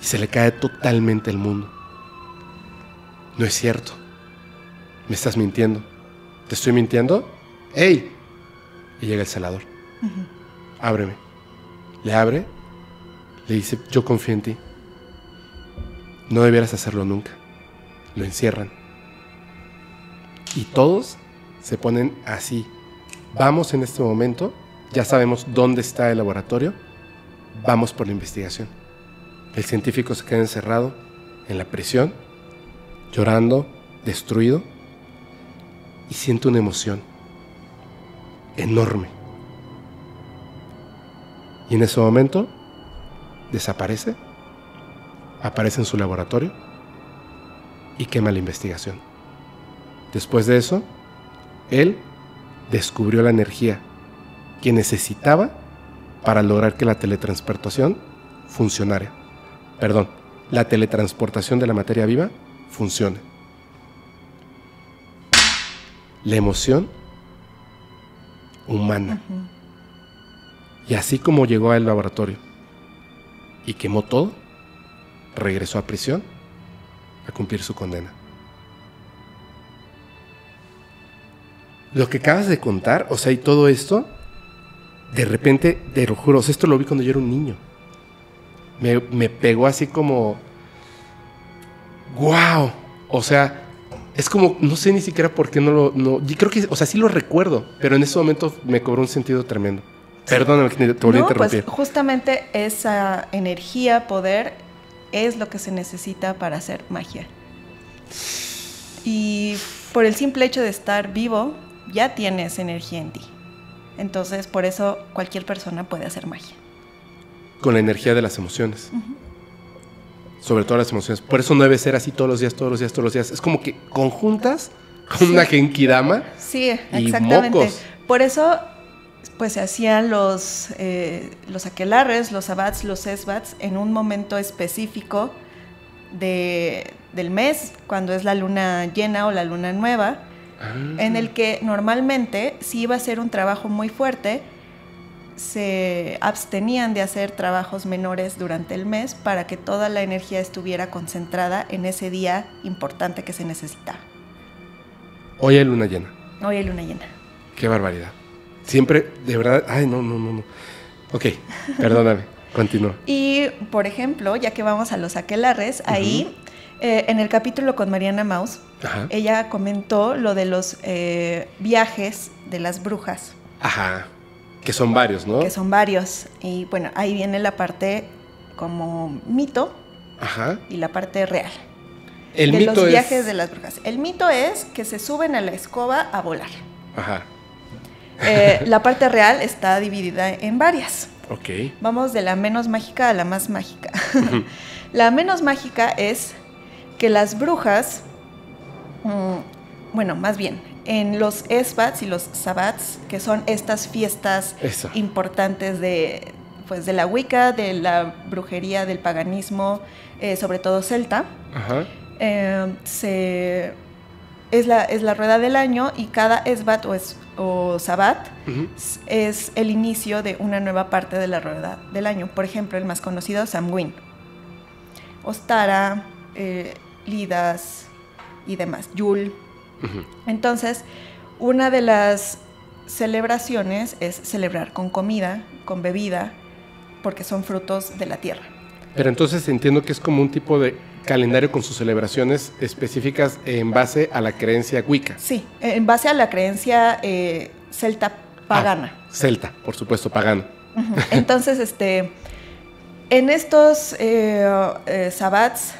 Y se le cae totalmente el mundo. No es cierto. Me estás mintiendo. ¿Te estoy mintiendo? ¡Ey! Y llega el celador. Uh-huh. Ábreme. Le abre. Le dice, yo confío en ti. No debieras hacerlo nunca. Lo encierran. Y todos se ponen así. Vamos en este momento. Ya sabemos dónde está el laboratorio. Vamos por la investigación. El científico se queda encerrado en la prisión, llorando, destruido, y siente una emoción enorme. Y en ese momento desaparece, aparece en su laboratorio y quema la investigación. Después de eso, él descubrió la energía que necesitaba para lograr que la teletransportación funcionara. Perdón, la teletransportación de la materia viva funciona. La emoción humana. Y así como llegó al laboratorio y quemó todo, regresó a prisión a cumplir su condena. Lo que acabas de contar, o sea, y todo esto, de repente, te lo juro, esto lo vi cuando yo era un niño. Me pegó así como... ¡Guau! O sea, es como... No sé ni siquiera por qué no. Yo creo que... O sea, sí lo recuerdo, pero en ese momento me cobró un sentido tremendo. Perdóname que te volví a interrumpir. Pues justamente esa energía, poder, es lo que se necesita para hacer magia. Y por el simple hecho de estar vivo, ya tienes energía en ti. Entonces, por eso cualquier persona puede hacer magia. Con la energía de las emociones. Uh-huh. Sobre todo las emociones. Por eso no debe ser así todos los días, todos los días, todos los días. Es como que conjuntas con una genkidama. Sí, exactamente. Mocos. Por eso, pues, se hacían los aquelarres, los sabbats, los sesbats en un momento específico del mes, cuando es la luna llena o la luna nueva. En el que normalmente, si iba a ser un trabajo muy fuerte, se abstenían de hacer trabajos menores durante el mes para que toda la energía estuviera concentrada en ese día importante que se necesitaba. Hoy hay luna llena. Hoy hay luna llena. Qué barbaridad. Siempre, de verdad, ay, no. Ok, perdóname, continúa. Y, por ejemplo, ya que vamos a los aquelarres, ahí... en el capítulo con Mariana Maus, ajá, ella comentó lo de los viajes de las brujas. Ajá, que son varios, ¿no? Que son varios. Y bueno, ahí viene la parte como mito, ajá, y la parte real. El de mito los viajes de las brujas. El mito es que se suben a la escoba a volar. Ajá. La parte real está dividida en varias. Ok. Vamos de la menos mágica a la más mágica. Uh-huh. La menos mágica es... que las brujas, bueno, más bien, en los esbats y los sabbats, que son estas fiestas importantes de, pues, de la Wicca, de la brujería, del paganismo, sobre todo celta, ajá, es la rueda del año y cada esbat o sabbat, uh-huh, es el inicio de una nueva parte de la rueda del año. Por ejemplo, el más conocido, Samhain, Ostara, Lidas y demás, Yul. Uh-huh. Entonces, una de las celebraciones es celebrar con comida, con bebida, porque son frutos de la tierra. Pero entonces entiendo que es como un tipo de calendario con sus celebraciones específicas en base a la creencia Wicca. Sí, en base a la creencia celta pagana. Ah, celta, por supuesto, pagana. Entonces, en estos sabbats,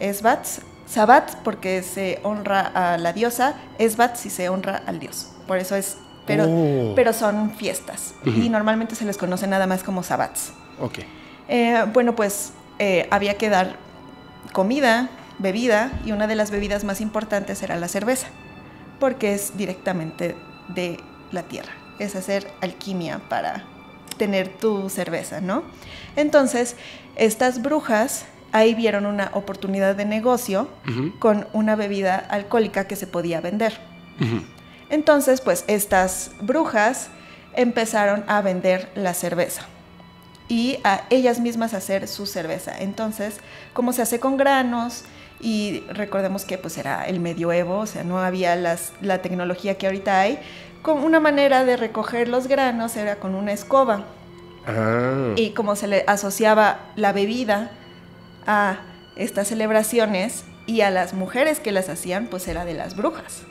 esbats, sabbat porque se honra a la diosa, esbat si se honra al dios. Por eso es, pero son fiestas y normalmente se les conoce nada más como sabbats. Ok. Bueno, pues había que dar comida, bebida, y una de las bebidas más importantes era la cerveza, porque es directamente de la tierra. Es hacer alquimia para tener tu cerveza, ¿no? Entonces, estas brujas ahí vieron una oportunidad de negocio con una bebida alcohólica que se podía vender. Entonces, pues estas brujas empezaron a vender la cerveza y a ellas mismas hacer su cerveza. Entonces, como se hace con granos, y recordemos que pues era el medioevo, o sea, no había la tecnología que ahorita hay, con una manera de recoger los granos era con una escoba. Ah. Y como se le asociaba la bebida a estas celebraciones y a las mujeres que las hacían, pues era de las brujas.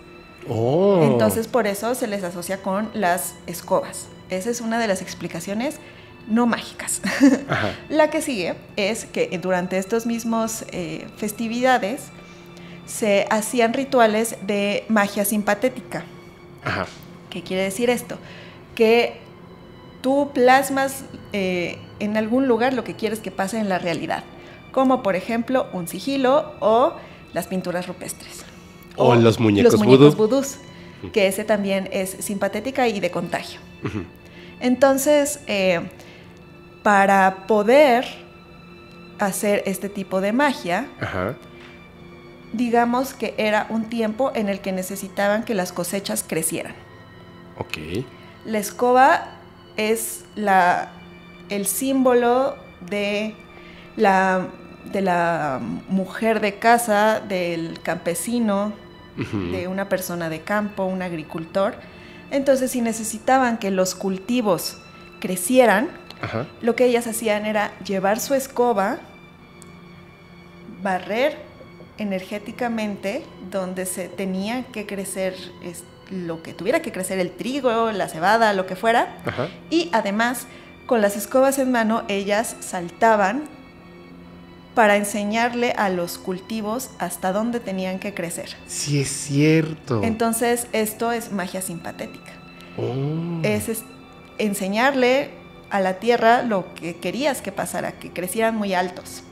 Oh. Entonces, por eso se les asocia con las escobas. Esa es una de las explicaciones no mágicas. Ajá. La que sigue es que durante estos mismos festividades se hacían rituales de magia simpatética. Ajá. ¿Qué quiere decir esto? Que tú plasmas en algún lugar lo que quieres que pase en la realidad, como por ejemplo un sigilo o las pinturas rupestres. O los muñecos vudús, que ese también es simpatética y de contagio. Entonces, para poder hacer este tipo de magia, digamos que era un tiempo en el que necesitaban que las cosechas crecieran. Ok. La escoba es el símbolo de la mujer de casa, del campesino, de una persona de campo, un agricultor. Entonces, si necesitaban que los cultivos crecieran, lo que ellas hacían era llevar su escoba, barrer energéticamente donde se tenía que crecer lo que tuviera que crecer, el trigo, la cebada, lo que fuera. Y además, con las escobas en mano, ellas saltaban para enseñarle a los cultivos hasta dónde tenían que crecer. Sí, es cierto. Entonces, esto es magia simpatética. Oh. Es enseñarle a la tierra lo que querías que pasara, que crecieran muy altos.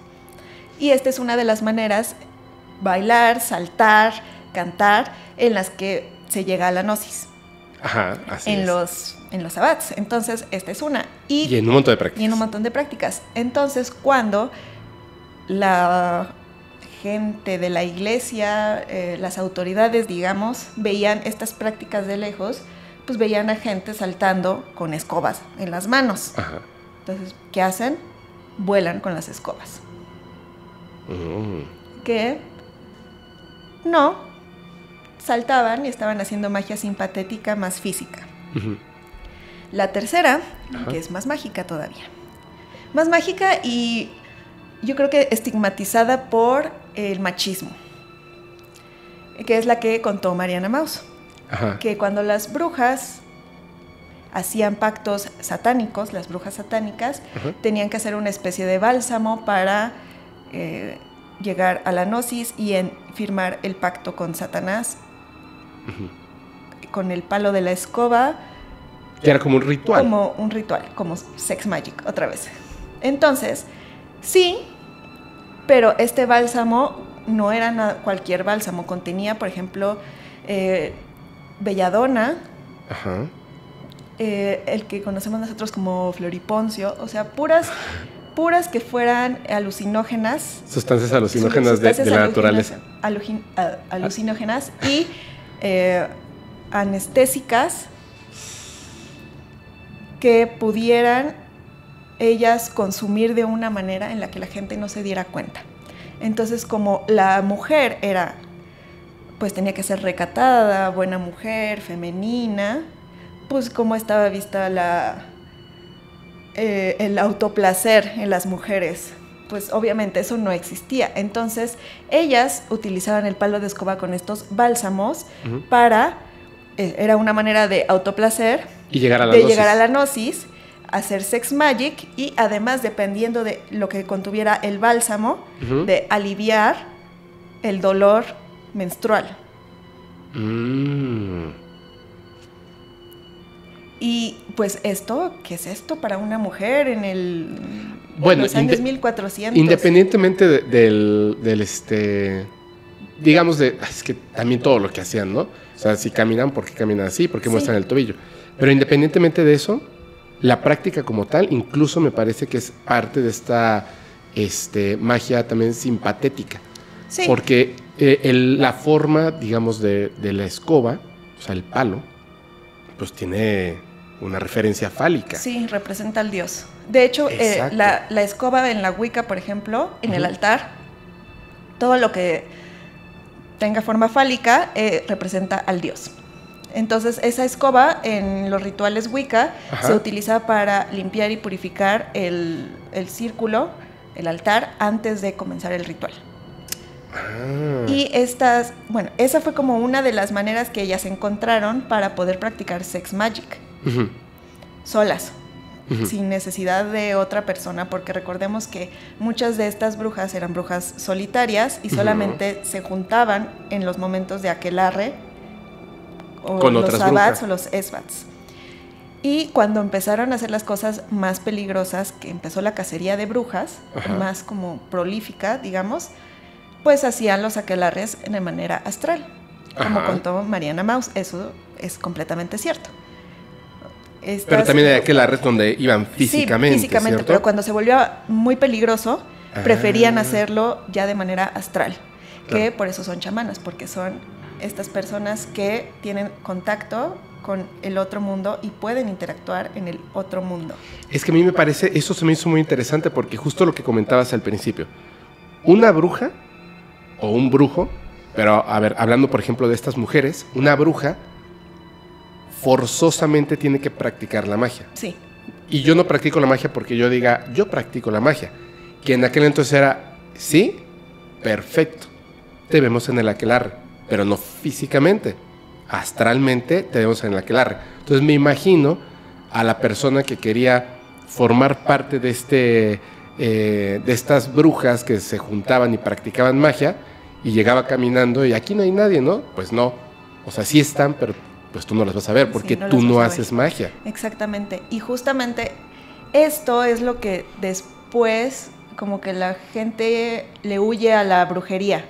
Y esta es una de las maneras, bailar, saltar, cantar, en las que se llega a la gnosis. Ajá, así es. En los sabbats. Entonces, esta es una. Y en un montón de prácticas. Entonces, cuando la gente de la iglesia, las autoridades, digamos, veían estas prácticas de lejos, pues veían a gente saltando con escobas en las manos. Ajá. Entonces, ¿qué hacen? Vuelan con las escobas. Que no, saltaban y estaban haciendo magia simpatética más física. La tercera, que es más mágica todavía. Más mágica y yo creo que estigmatizada por el machismo, que es la que contó Mariana Maus. Ajá. Que cuando las brujas hacían pactos satánicos, las brujas satánicas, tenían que hacer una especie de bálsamo para llegar a la gnosis y firmar el pacto con Satanás, con el palo de la escoba. Que era como un ritual. Como un ritual, como sex magic, otra vez. Entonces, sí, pero este bálsamo no era cualquier bálsamo. Contenía, por ejemplo, belladona, el que conocemos nosotros como floriponcio, o sea, puras que fueran alucinógenas. Sustancias alucinógenas de la naturaleza. Alucinógenas y anestésicas que pudieran ellas consumir de una manera en la que la gente no se diera cuenta. Entonces, como la mujer era, pues tenía que ser recatada, buena mujer, femenina, pues como estaba vista el autoplacer en las mujeres pues obviamente eso no existía. Entonces ellas utilizaban el palo de escoba con estos bálsamos para, era una manera de autoplacer, y llegar a la gnosis, hacer sex magic y además, dependiendo de lo que contuviera el bálsamo, de aliviar el dolor menstrual. Y pues esto, ¿qué es esto para una mujer en el los años 1400? Independientemente del digamos, es que también todo lo que hacían, ¿no? O sea, si caminan, ¿por qué caminan así? ¿Por qué muestran el tobillo? Pero independientemente de eso, la práctica como tal, incluso me parece que es parte de esta magia también simpatética. Sí. Porque la forma, digamos, de la escoba, o sea, el palo, pues tiene una referencia fálica. Sí, representa al dios. De hecho, la escoba en la Wicca, por ejemplo, en el altar, todo lo que tenga forma fálica representa al dios. Entonces, esa escoba en los rituales Wicca se utiliza para limpiar y purificar el círculo, el altar, antes de comenzar el ritual. Y esa fue como una de las maneras que ellas encontraron para poder practicar sex magic. Solas, sin necesidad de otra persona, porque recordemos que muchas de estas brujas eran brujas solitarias y solamente se juntaban en los momentos de aquelarre o con los sabbats o los esbats. Y cuando empezaron a hacer las cosas más peligrosas, que empezó la cacería de brujas, más como prolífica, digamos, pues hacían los aquelarres de manera astral. Como contó Mariana Maus, eso es completamente cierto. Pero también hay aquelarres donde iban físicamente, sí, físicamente, ¿cierto? Pero cuando se volvió muy peligroso, preferían hacerlo ya de manera astral. Claro. Que por eso son chamanas, porque son estas personas que tienen contacto con el otro mundo y pueden interactuar en el otro mundo. Es que a mí me parece, eso se me hizo muy interesante, porque justo lo que comentabas al principio, una bruja o un brujo, pero a ver, hablando por ejemplo de estas mujeres, una bruja forzosamente tiene que practicar la magia. Sí. Y yo no practico la magia porque yo diga, yo practico la magia, que en aquel entonces era, sí, perfecto, te vemos en el aquelarre, pero no físicamente, astralmente te vemos en el aquelarre. Entonces me imagino a la persona que quería formar parte de de estas brujas que se juntaban y practicaban magia, y llegaba caminando y aquí no hay nadie, ¿no? Pues no, o sea, sí están, pero pues tú no las vas a ver porque sí, tú no haces magia. Exactamente, y justamente esto es lo que después como que la gente le huye a la brujería.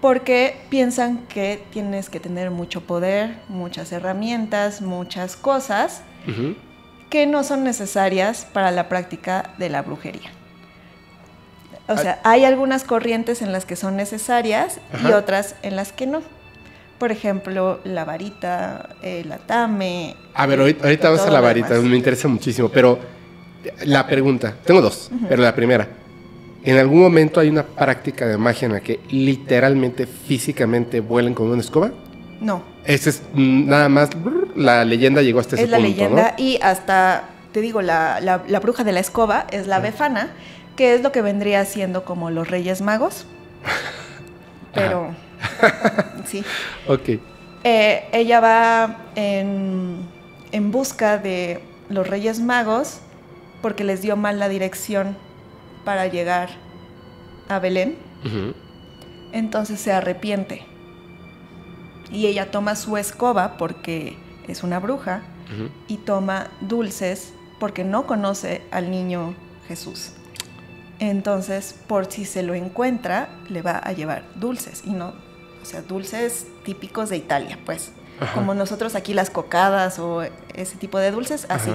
Porque piensan que tienes que tener mucho poder, muchas herramientas, muchas cosas que no son necesarias para la práctica de la brujería. O sea, hay algunas corrientes en las que son necesarias y otras en las que no. Por ejemplo, la varita, el atame. A ver, ahorita vamos a la varita, me interesa muchísimo, pero la pregunta, tengo dos, pero la primera. ¿En algún momento hay una práctica de magia en la que literalmente, físicamente vuelen con una escoba? No. Esa es nada más, la leyenda llegó hasta ese punto, ¿no? Es la leyenda, y hasta, te digo, la bruja de la escoba es la Befana, que es lo que vendría siendo como los Reyes Magos. Pero, sí. Ok. Ella va en busca de los Reyes Magos porque les dio mal la dirección para llegar a Belén. Entonces se arrepiente y ella toma su escoba porque es una bruja y toma dulces porque no conoce al niño Jesús. Entonces, por si se lo encuentra, le va a llevar dulces, y no, o sea, dulces típicos de Italia, pues. Como nosotros aquí las cocadas o ese tipo de dulces, así.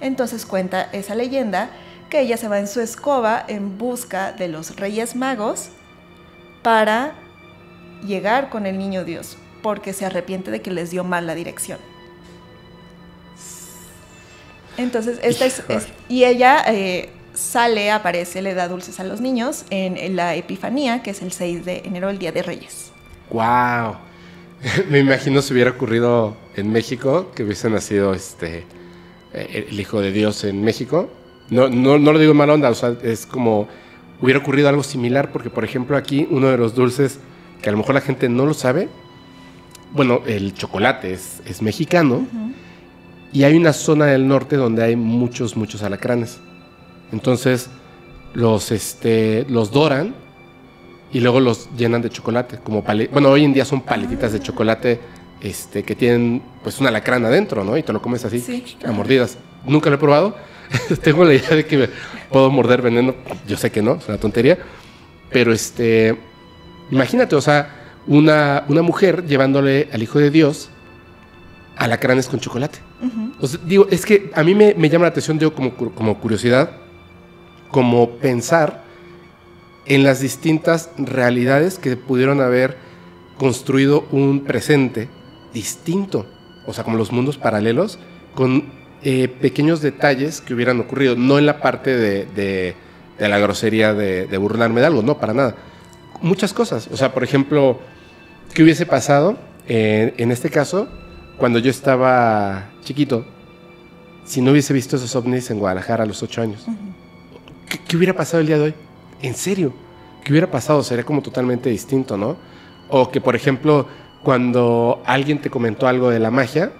Entonces cuenta esa leyenda que ella se va en su escoba en busca de los Reyes Magos para llegar con el niño Dios, porque se arrepiente de que les dio mal la dirección. Entonces, y ella sale, aparece, le da dulces a los niños en la Epifanía, que es el 6 de enero, el Día de Reyes. ¡Wow! Me imagino si hubiera ocurrido en México, que hubiese nacido el Hijo de Dios en México. No, no, no lo digo en mala onda, o sea, es como hubiera ocurrido algo similar, porque por ejemplo aquí uno de los dulces que a lo mejor la gente no lo sabe, bueno, el chocolate es mexicano, uh-huh, y hay una zona del norte donde hay muchos alacranes. Entonces los doran y luego los llenan de chocolate, como bueno, hoy en día son paletitas de chocolate que tienen pues un alacrán adentro, ¿no? Y te lo comes así, sí, a mordidas. Nunca lo he probado. Tengo la idea de que me puedo morder veneno. Yo sé que no, es una tontería. Pero imagínate, o sea, una mujer llevándole al hijo de Dios alacranes con chocolate. Uh-huh. O sea, digo, es que a mí me llama la atención, digo, como curiosidad, como pensar en las distintas realidades que pudieron haber construido un presente distinto, o sea, como los mundos paralelos, con pequeños detalles que hubieran ocurrido, no en la parte de la grosería de burlarme de algo, no, para nada. Muchas cosas, o sea, por ejemplo, ¿qué hubiese pasado en este caso cuando yo estaba chiquito si no hubiese visto esos ovnis en Guadalajara a los 8 años? Uh-huh. ¿Qué hubiera pasado el día de hoy? En serio, ¿qué hubiera pasado? Sería como totalmente distinto, ¿no? O que, por ejemplo, cuando alguien te comentó algo de la magia,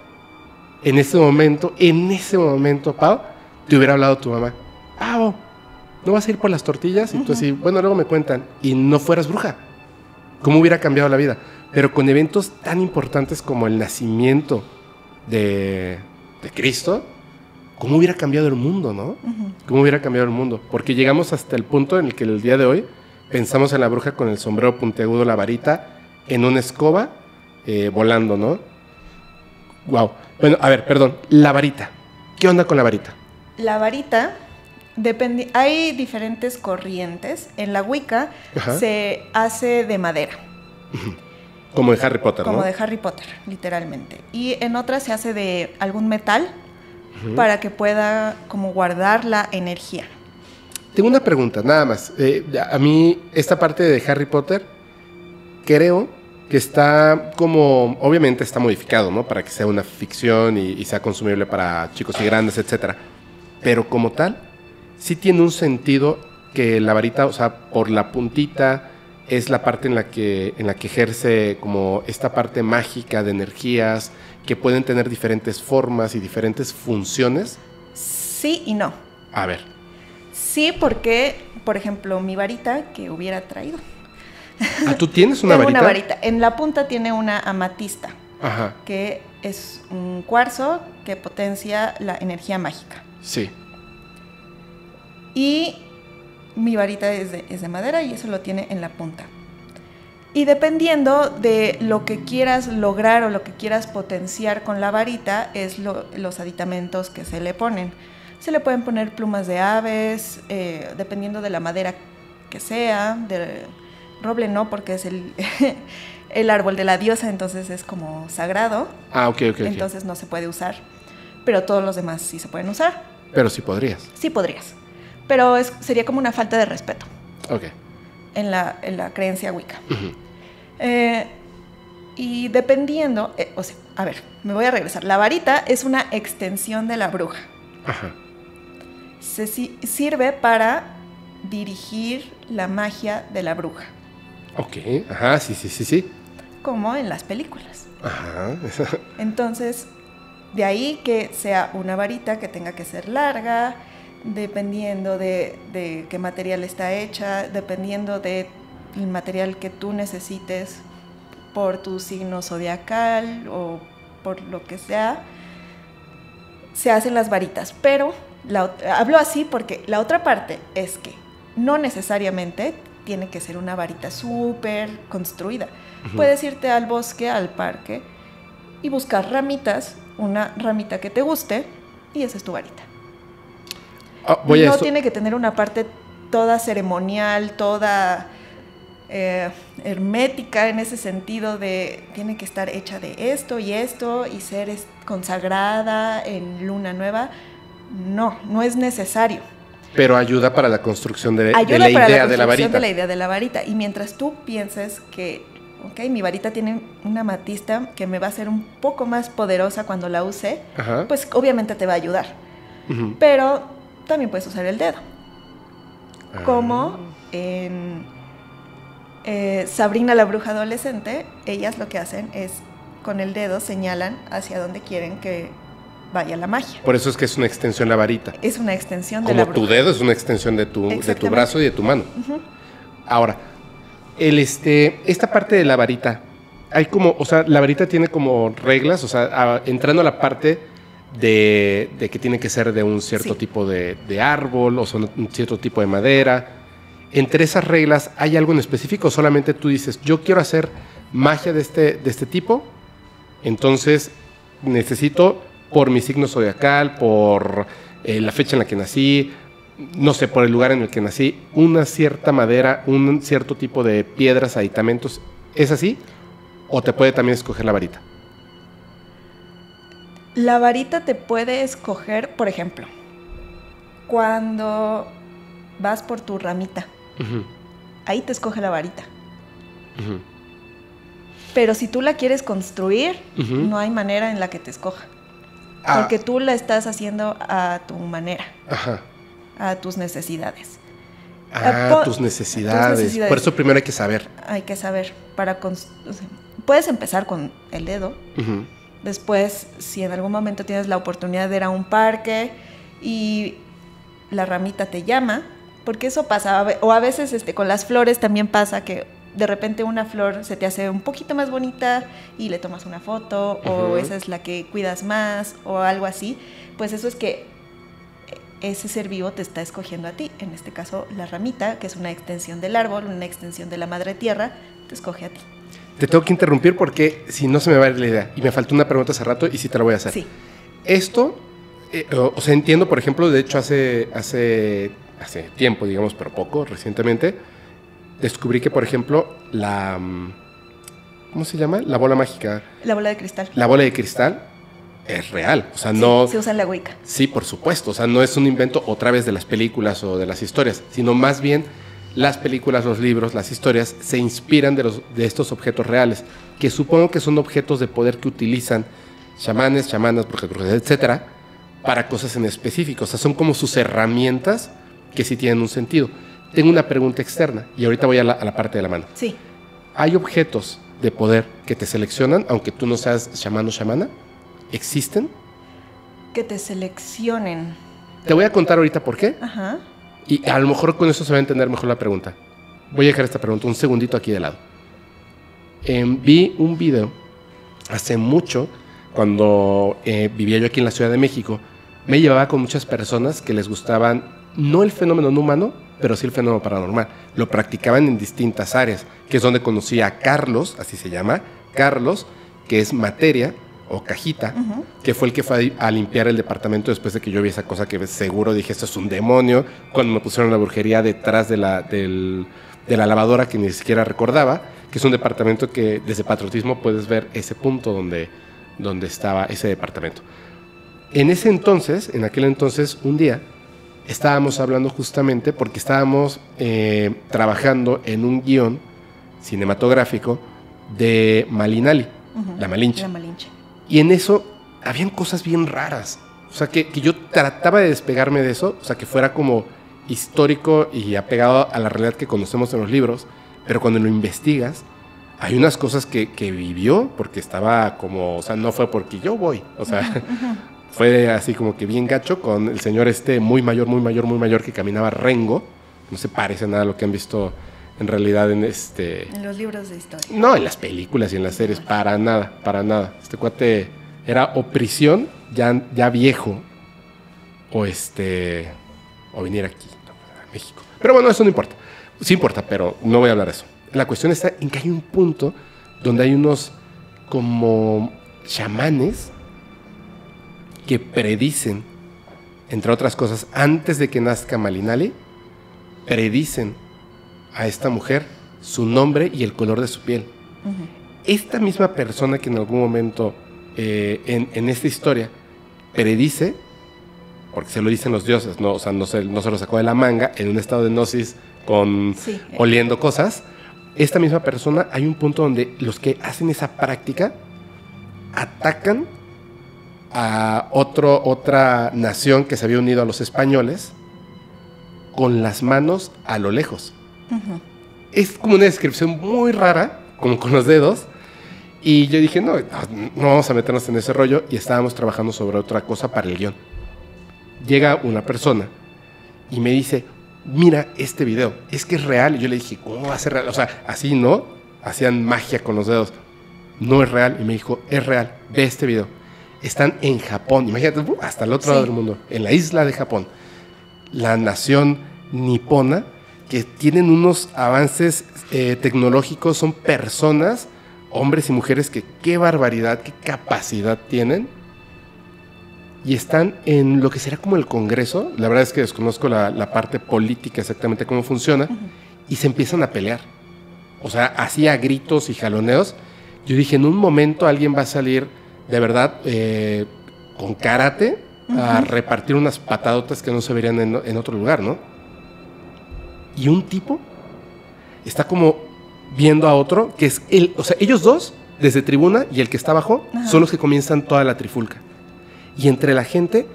en ese momento, Pao, te hubiera hablado tu mamá. Pao, ¿no vas a ir por las tortillas? Y tú así, bueno, luego me cuentan. Y no fueras bruja. ¿Cómo hubiera cambiado la vida? Pero con eventos tan importantes como el nacimiento de Cristo, ¿cómo hubiera cambiado el mundo, no? Uh-huh. ¿Cómo hubiera cambiado el mundo? Porque llegamos hasta el punto en el que el día de hoy pensamos en la bruja con el sombrero puntiagudo, la varita, en una escoba, volando, ¿no? Wow. Bueno, a ver, perdón, la varita. ¿Qué onda con la varita? La varita, hay diferentes corrientes. En la Wicca, ajá, se hace de madera. Como de Harry Potter, como, ¿no? Como de Harry Potter, literalmente. Y en otras se hace de algún metal, uh-huh, para que pueda como guardar la energía. Tengo una pregunta, nada más. A mí, esta parte de Harry Potter, creo que está como, obviamente está modificado, ¿no? Para que sea una ficción y sea consumible para chicos y grandes, etcétera. Pero como tal, sí tiene un sentido que la varita, o sea, por la puntita, es la parte en la que ejerce como esta parte mágica de energías que pueden tener diferentes formas y diferentes funciones. Sí y no. A ver. Sí, porque, por ejemplo, mi varita que hubiera traído. Ah, ¿tú tienes una varita? Tengo una varita. En la punta tiene una amatista, ajá, que es un cuarzo que potencia la energía mágica. Sí. Y mi varita es de madera y eso lo tiene en la punta. Y dependiendo de lo que quieras lograr o lo que quieras potenciar con la varita, es los aditamentos que se le ponen. Se le pueden poner plumas de aves, dependiendo de la madera que sea, roble no, porque es el árbol de la diosa, entonces es como sagrado. Ah, ok. Entonces no se puede usar, pero todos los demás sí se pueden usar. Pero sí podrías. Sí podrías, pero sería como una falta de respeto. Ok. En la creencia Wicca. Uh-huh. Y dependiendo, o sea, a ver, me voy a regresar. La varita es una extensión de la bruja. Ajá. Sirve para dirigir la magia de la bruja. Ok, ajá, sí. Como en las películas. Ajá. Entonces, de ahí que sea una varita que tenga que ser larga, dependiendo de qué material está hecha, dependiendo del material que tú necesites por tu signo zodiacal o por lo que sea, se hacen las varitas. Pero hablo así porque la otra parte es que no necesariamente tiene que ser una varita súper construida. Uh-huh. Puedes irte al bosque, al parque y buscar ramitas, una ramita que te guste y esa es tu varita. No tiene que tener una parte toda ceremonial, toda hermética en ese sentido de tiene que estar hecha de esto y esto y ser consagrada en luna nueva. No es necesario. Pero ayuda para la construcción de la idea de la varita. Y mientras tú pienses que, ok, mi varita tiene una amatista que me va a hacer un poco más poderosa cuando la use, ajá, pues obviamente te va a ayudar. Uh-huh. Pero también puedes usar el dedo. Como en Sabrina la bruja adolescente, ellas lo que hacen es con el dedo señalan hacia dónde quieren que vaya la magia. Por eso es que es una extensión la varita. Es una extensión de la bruja. Como tu dedo es una extensión de tu brazo y de tu mano. Uh-huh. Ahora, esta parte de la varita, hay como, o sea, la varita tiene como reglas, o sea, entrando a la parte de que tiene que ser de un cierto tipo de árbol, o sea, un cierto tipo de madera. Entre esas reglas, ¿hay algo en específico? Solamente tú dices, yo quiero hacer magia de este tipo, entonces necesito, por mi signo zodiacal, por la fecha en la que nací, no sé, por el lugar en el que nací, una cierta madera, un cierto tipo de piedras, aditamentos. ¿Es así? ¿O te puede también escoger la varita? La varita te puede escoger, por ejemplo, cuando vas por tu ramita, uh-huh, ahí te escoge la varita. Uh-huh. Pero si tú la quieres construir, uh-huh, no hay manera en la que te escoja. Ah. Porque tú la estás haciendo a tu manera. Ajá. A tus necesidades. Ah, tus necesidades. Por eso primero hay que saber. Hay que saber. Puedes empezar con el dedo. Uh-huh. Después, si en algún momento tienes la oportunidad de ir a un parque y la ramita te llama, porque eso pasa, o a veces con las flores también pasa que de repente una flor se te hace un poquito más bonita y le tomas una foto, uh-huh, o esa es la que cuidas más o algo así. Pues eso es que ese ser vivo te está escogiendo a ti, en este caso la ramita, que es una extensión del árbol, una extensión de la madre tierra, te escoge a ti. Te tengo que interrumpir porque si no se me va a ir la idea. Y me faltó una pregunta hace rato y sí te la voy a hacer. Sí. Esto, o sea, entiendo, por ejemplo, de hecho hace tiempo, digamos, pero poco, recientemente, descubrí que, por ejemplo, la... ¿Cómo se llama? La bola mágica. La bola de cristal. La bola de cristal es real. O sea, sí, no... Se usa en la Wicca. Sí, por supuesto. O sea, no es un invento otra vez de las películas o de las historias, sino más bien... Las películas, los libros, las historias se inspiran de estos objetos reales, que supongo que son objetos de poder que utilizan chamanes, chamanas, brujas, etcétera, para cosas en específico. O sea, son como sus herramientas que sí tienen un sentido. Tengo una pregunta externa y ahorita voy a la parte de la mano. Sí. ¿Hay objetos de poder que te seleccionan, aunque tú no seas chamán o chamana? ¿Existen? Que te seleccionen. Te voy a contar ahorita por qué. Ajá. Y a lo mejor con eso se va a entender mejor la pregunta. Voy a dejar esta pregunta un segundito aquí de lado. Vi un video hace mucho, cuando vivía yo aquí en la Ciudad de México, me llevaba con muchas personas que les gustaban, no el fenómeno no humano, pero sí el fenómeno paranormal. Lo practicaban en distintas áreas, que es donde conocí a Carlos, así se llama, Carlos, que es materia o cajita, uh-huh, que fue el que fue a limpiar el departamento después de que yo vi esa cosa que seguro dije, esto es un demonio, cuando me pusieron la brujería detrás de la lavadora que ni siquiera recordaba, que es un departamento que desde patriotismo puedes ver ese punto donde estaba ese departamento. En aquel entonces, un día, estábamos hablando justamente porque estábamos trabajando en un guión cinematográfico de Malinali, uh-huh, la Malinche. La Malinche. Y en eso habían cosas bien raras. O sea, que yo trataba de despegarme de eso, o sea, que fuera como histórico y apegado a la realidad que conocemos en los libros, pero cuando lo investigas, hay unas cosas que vivió porque estaba como, o sea, no fue porque yo voy, o sea, fue así como que bien gacho con el señor muy mayor, muy mayor, muy mayor que caminaba rengo. No se parece nada a lo que han visto en realidad en en los libros de historia. No, en las películas y en las series, para nada, para nada. Este cuate era o prisión, ya viejo, o venir aquí, a México. Pero bueno, eso no importa. Sí importa, pero no voy a hablar de eso. La cuestión está en que hay un punto donde hay unos como chamanes que predicen, entre otras cosas, antes de que nazca Malinali, predicen a esta mujer, su nombre y el color de su piel. Uh-huh. Esta misma persona que en algún momento en esta historia predice, porque se lo dicen los dioses, ¿no? O sea, no se lo sacó de la manga en un estado de gnosis oliendo cosas. Esta misma persona, hay un punto donde los que hacen esa práctica atacan a otra nación que se había unido a los españoles con las manos a lo lejos. Uh-huh. Es como una descripción muy rara, como con los dedos. Y yo dije, no vamos a meternos en ese rollo. Y estábamos trabajando sobre otra cosa para el guión. Llega una persona y me dice, mira este video, es que es real. Y yo le dije, ¿cómo va a ser real? O sea, así no, hacían magia con los dedos. No es real. Y me dijo, es real, ve este video. Están en Japón, imagínate, hasta el otro lado del mundo, en la isla de Japón. La nación nipona, que tienen unos avances tecnológicos, son personas, hombres y mujeres, que qué barbaridad, qué capacidad tienen. Y están en lo que será como el Congreso. La verdad es que desconozco la parte política exactamente cómo funciona. Uh-huh. Y se empiezan a pelear. O sea, así a gritos y jaloneos. Yo dije, en un momento alguien va a salir de verdad con karate a repartir unas patadotas que no se verían en otro lugar, ¿no? Y un tipo está como viendo a otro, que es él. O sea, ellos dos, desde tribuna y el que está abajo, uh-huh, son los que comienzan toda la trifulca. Y entre la gente,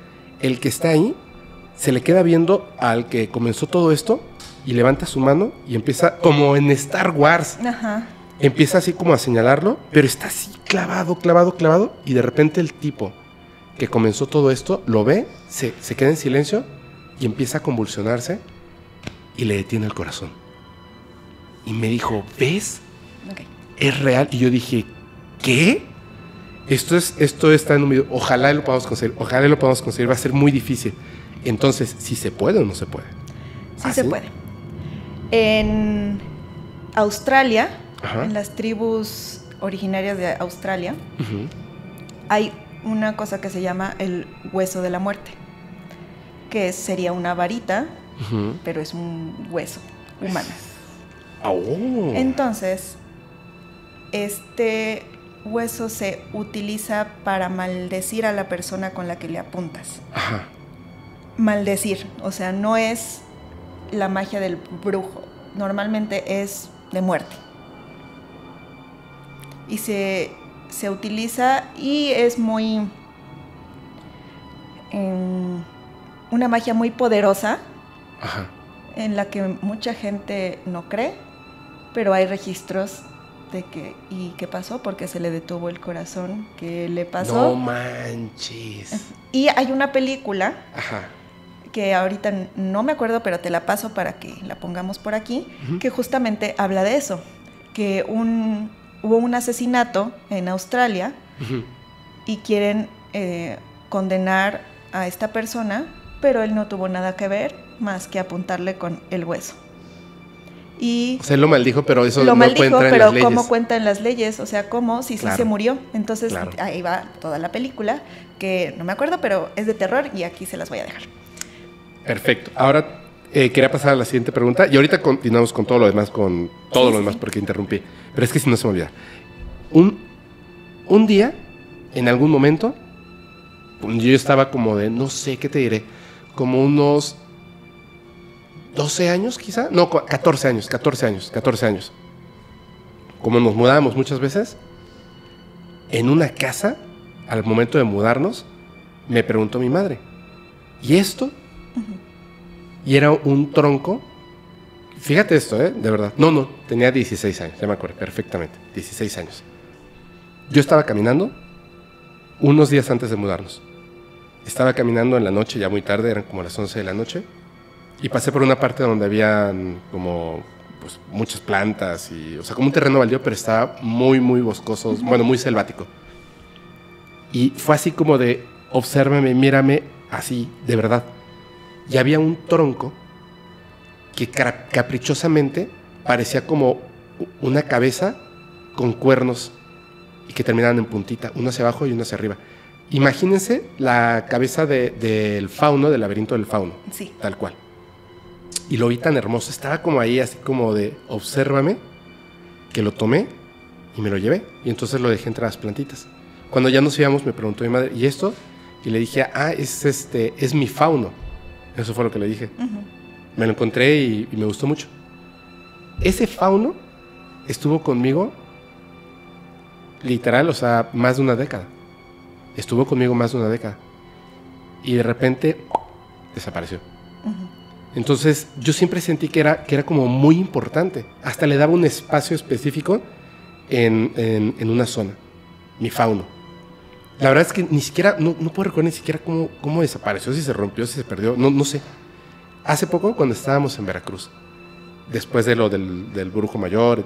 el que está ahí se le queda viendo al que comenzó todo esto y levanta su mano y empieza, como en Star Wars, ajá, empieza así como a señalarlo, pero está así clavado, clavado, clavado, y de repente el tipo que comenzó todo esto lo ve, se queda en silencio y empieza a convulsionarse y le detiene el corazón. Y me dijo, ¿ves? Okay. Es real. Y yo dije, ¿qué? Esto está en un video, ojalá lo podamos conseguir, va a ser muy difícil. Entonces, ¿sí se puede o no se puede? Sí, ¿así? Se puede. En Australia, ajá, en las tribus originarias de Australia, uh-huh, hay una cosa que se llama el hueso de la muerte, que sería una varita, uh-huh, pero es un hueso humano. Oh. Entonces, este hueso se utiliza para maldecir a la persona con la que le apuntas. Ajá. Maldecir, o sea, no es la magia del brujo, normalmente es de muerte. Y se utiliza y es muy una magia muy poderosa, ajá, en la que mucha gente no cree, pero hay registros de que, ¿y qué pasó? Porque se le detuvo el corazón, ¿qué le pasó? No manches. Y hay una película, ajá, que ahorita no me acuerdo, pero te la paso para que la pongamos por aquí, uh-huh, que justamente habla de eso, que hubo un asesinato en Australia, uh-huh, y quieren condenar a esta persona, pero él no tuvo nada que ver más que apuntarle con el hueso. Y o sea, él lo maldijo, pero eso no maldijo, puede entrar en las leyes. Lo maldijo, pero ¿cómo cuentan las leyes? O sea, ¿cómo? Si sí, claro, se murió. Entonces, claro, ahí va toda la película, que no me acuerdo, pero es de terror y aquí se las voy a dejar. Perfecto. Ahora, quería pasar a la siguiente pregunta. Y ahorita continuamos con todo lo demás, porque interrumpí. Pero es que si no se me olvida. Un día, en algún momento, yo estaba como de, no sé, ¿qué te diré? Como unos 12 años quizá, no, 14 años. Como nos mudábamos muchas veces, en una casa, al momento de mudarnos, me preguntó mi madre, ¿y esto? Uh-huh. Y era un tronco, fíjate esto, de verdad, tenía 16 años, ya me acuerdo perfectamente, 16 años. Yo estaba caminando unos días antes de mudarnos, estaba caminando en la noche, ya muy tarde, eran como las 11 de la noche, y pasé por una parte donde habían como pues, muchas plantas, y, o sea, como un terreno baldío, pero estaba muy, muy boscoso, bueno, muy selvático. Y fue así como de, obsérvame, mírame, así, de verdad. Y había un tronco que caprichosamente parecía como una cabeza con cuernos y que terminaban en puntita, uno hacia abajo y uno hacia arriba. Imagínense la cabeza del fauno, del laberinto del fauno, sí, tal cual. Y lo vi tan hermoso, estaba como ahí, así como de, obsérvame, que lo tomé y me lo llevé. Y entonces lo dejé entre las plantitas. Cuando ya nos íbamos, me preguntó mi madre, ¿y esto? Y le dije, es mi fauno. Eso fue lo que le dije. Uh-huh. Me lo encontré y me gustó mucho. Ese fauno estuvo conmigo, literal, o sea, más de una década. Y de repente, desapareció. Uh-huh. Entonces yo siempre sentí que era como muy importante. Hasta le daba un espacio específico en una zona, mi fauno. La verdad es que ni siquiera, no puedo recordar ni siquiera cómo desapareció, si se rompió, si se perdió, no sé. Hace poco, cuando estábamos en Veracruz, después de lo del brujo mayor,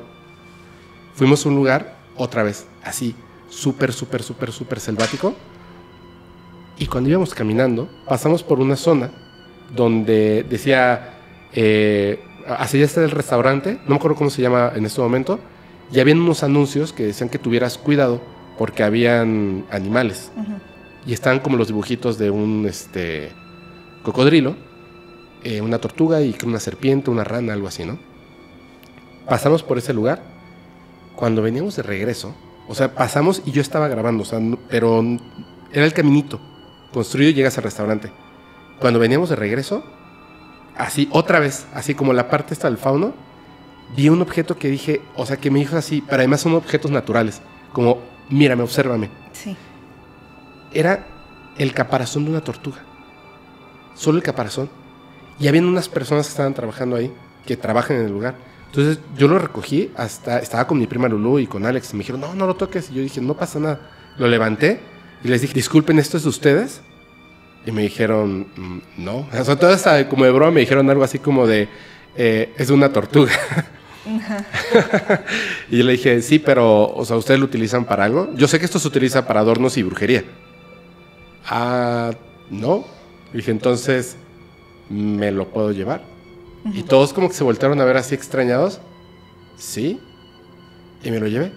fuimos a un lugar, otra vez, así, súper selvático. Y cuando íbamos caminando, pasamos por una zona donde decía, hacia allá está el restaurante, no me acuerdo cómo se llama en este momento, y habían unos anuncios que decían que tuvieras cuidado porque habían animales. Uh-huh. Y estaban como los dibujitos de un cocodrilo, una tortuga y una serpiente, una rana, algo así, ¿no? Pasamos por ese lugar. Cuando veníamos de regreso, o sea, pasamos y yo estaba grabando, o sea, pero era el caminito construido y llegas al restaurante. Cuando veníamos de regreso, así, otra vez, así como la parte esta del fauno, vi un objeto que dije, o sea, que me dijo así, pero además son objetos naturales, como, mírame, obsérvame. Sí. Era el caparazón de una tortuga, solo el caparazón. Y habían unas personas que estaban trabajando ahí, que trabajan en el lugar. Entonces yo lo recogí, hasta estaba con mi prima Lulú y con Alex, y me dijeron, no lo toques. Y yo dije, no pasa nada. Lo levanté y les dije, disculpen, ¿esto es de ustedes? Y me dijeron, no. O sea, todo hasta como de broma me dijeron algo así como de, es una tortuga. Y yo le dije, sí, pero, o sea, ¿ustedes lo utilizan para algo? Yo sé que esto se utiliza para adornos y brujería. Ah, no. Y dije, entonces, ¿me lo puedo llevar? Y todos como que se voltearon a ver así extrañados. Sí. Y me lo llevé.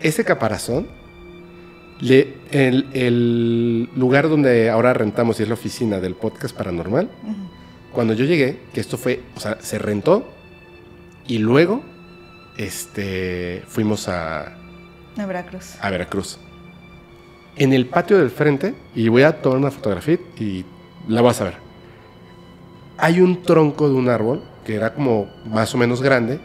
Ese caparazón, el lugar donde ahora rentamos y es la oficina del Podcast Paranormal, cuando yo llegué, que esto fue, o sea, se rentó y luego fuimos a Veracruz. A Veracruz. En el patio del frente, y voy a tomar una fotografía y la vas a ver. Hay un tronco de un árbol que era como más o menos grande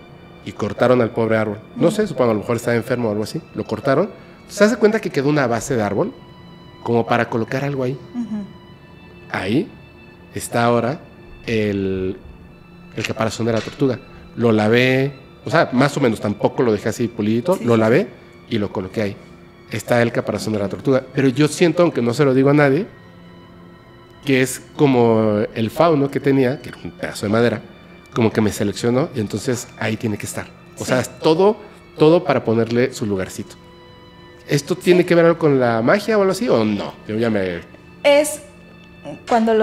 y cortaron al pobre árbol. No sé, supongo a lo mejor estaba enfermo o algo así. Lo cortaron. Entonces, ¿se hace cuenta que quedó una base de árbol como para colocar algo ahí? Uh-huh. Ahí está ahora el caparazón de la tortuga. Lo lavé, o sea, más o menos, tampoco lo dejé así pulidito. Sí. Lo lavé y lo coloqué ahí. Está el caparazón de la tortuga. Pero yo siento, aunque no se lo digo a nadie, que es como el fauno que tenía, que era un pedazo de madera, como que me seleccionó y entonces ahí tiene que estar. O sea, es todo para ponerle su lugarcito. ¿Esto tiene que ver algo con la magia o algo así o no? Yo ya me... Es cuando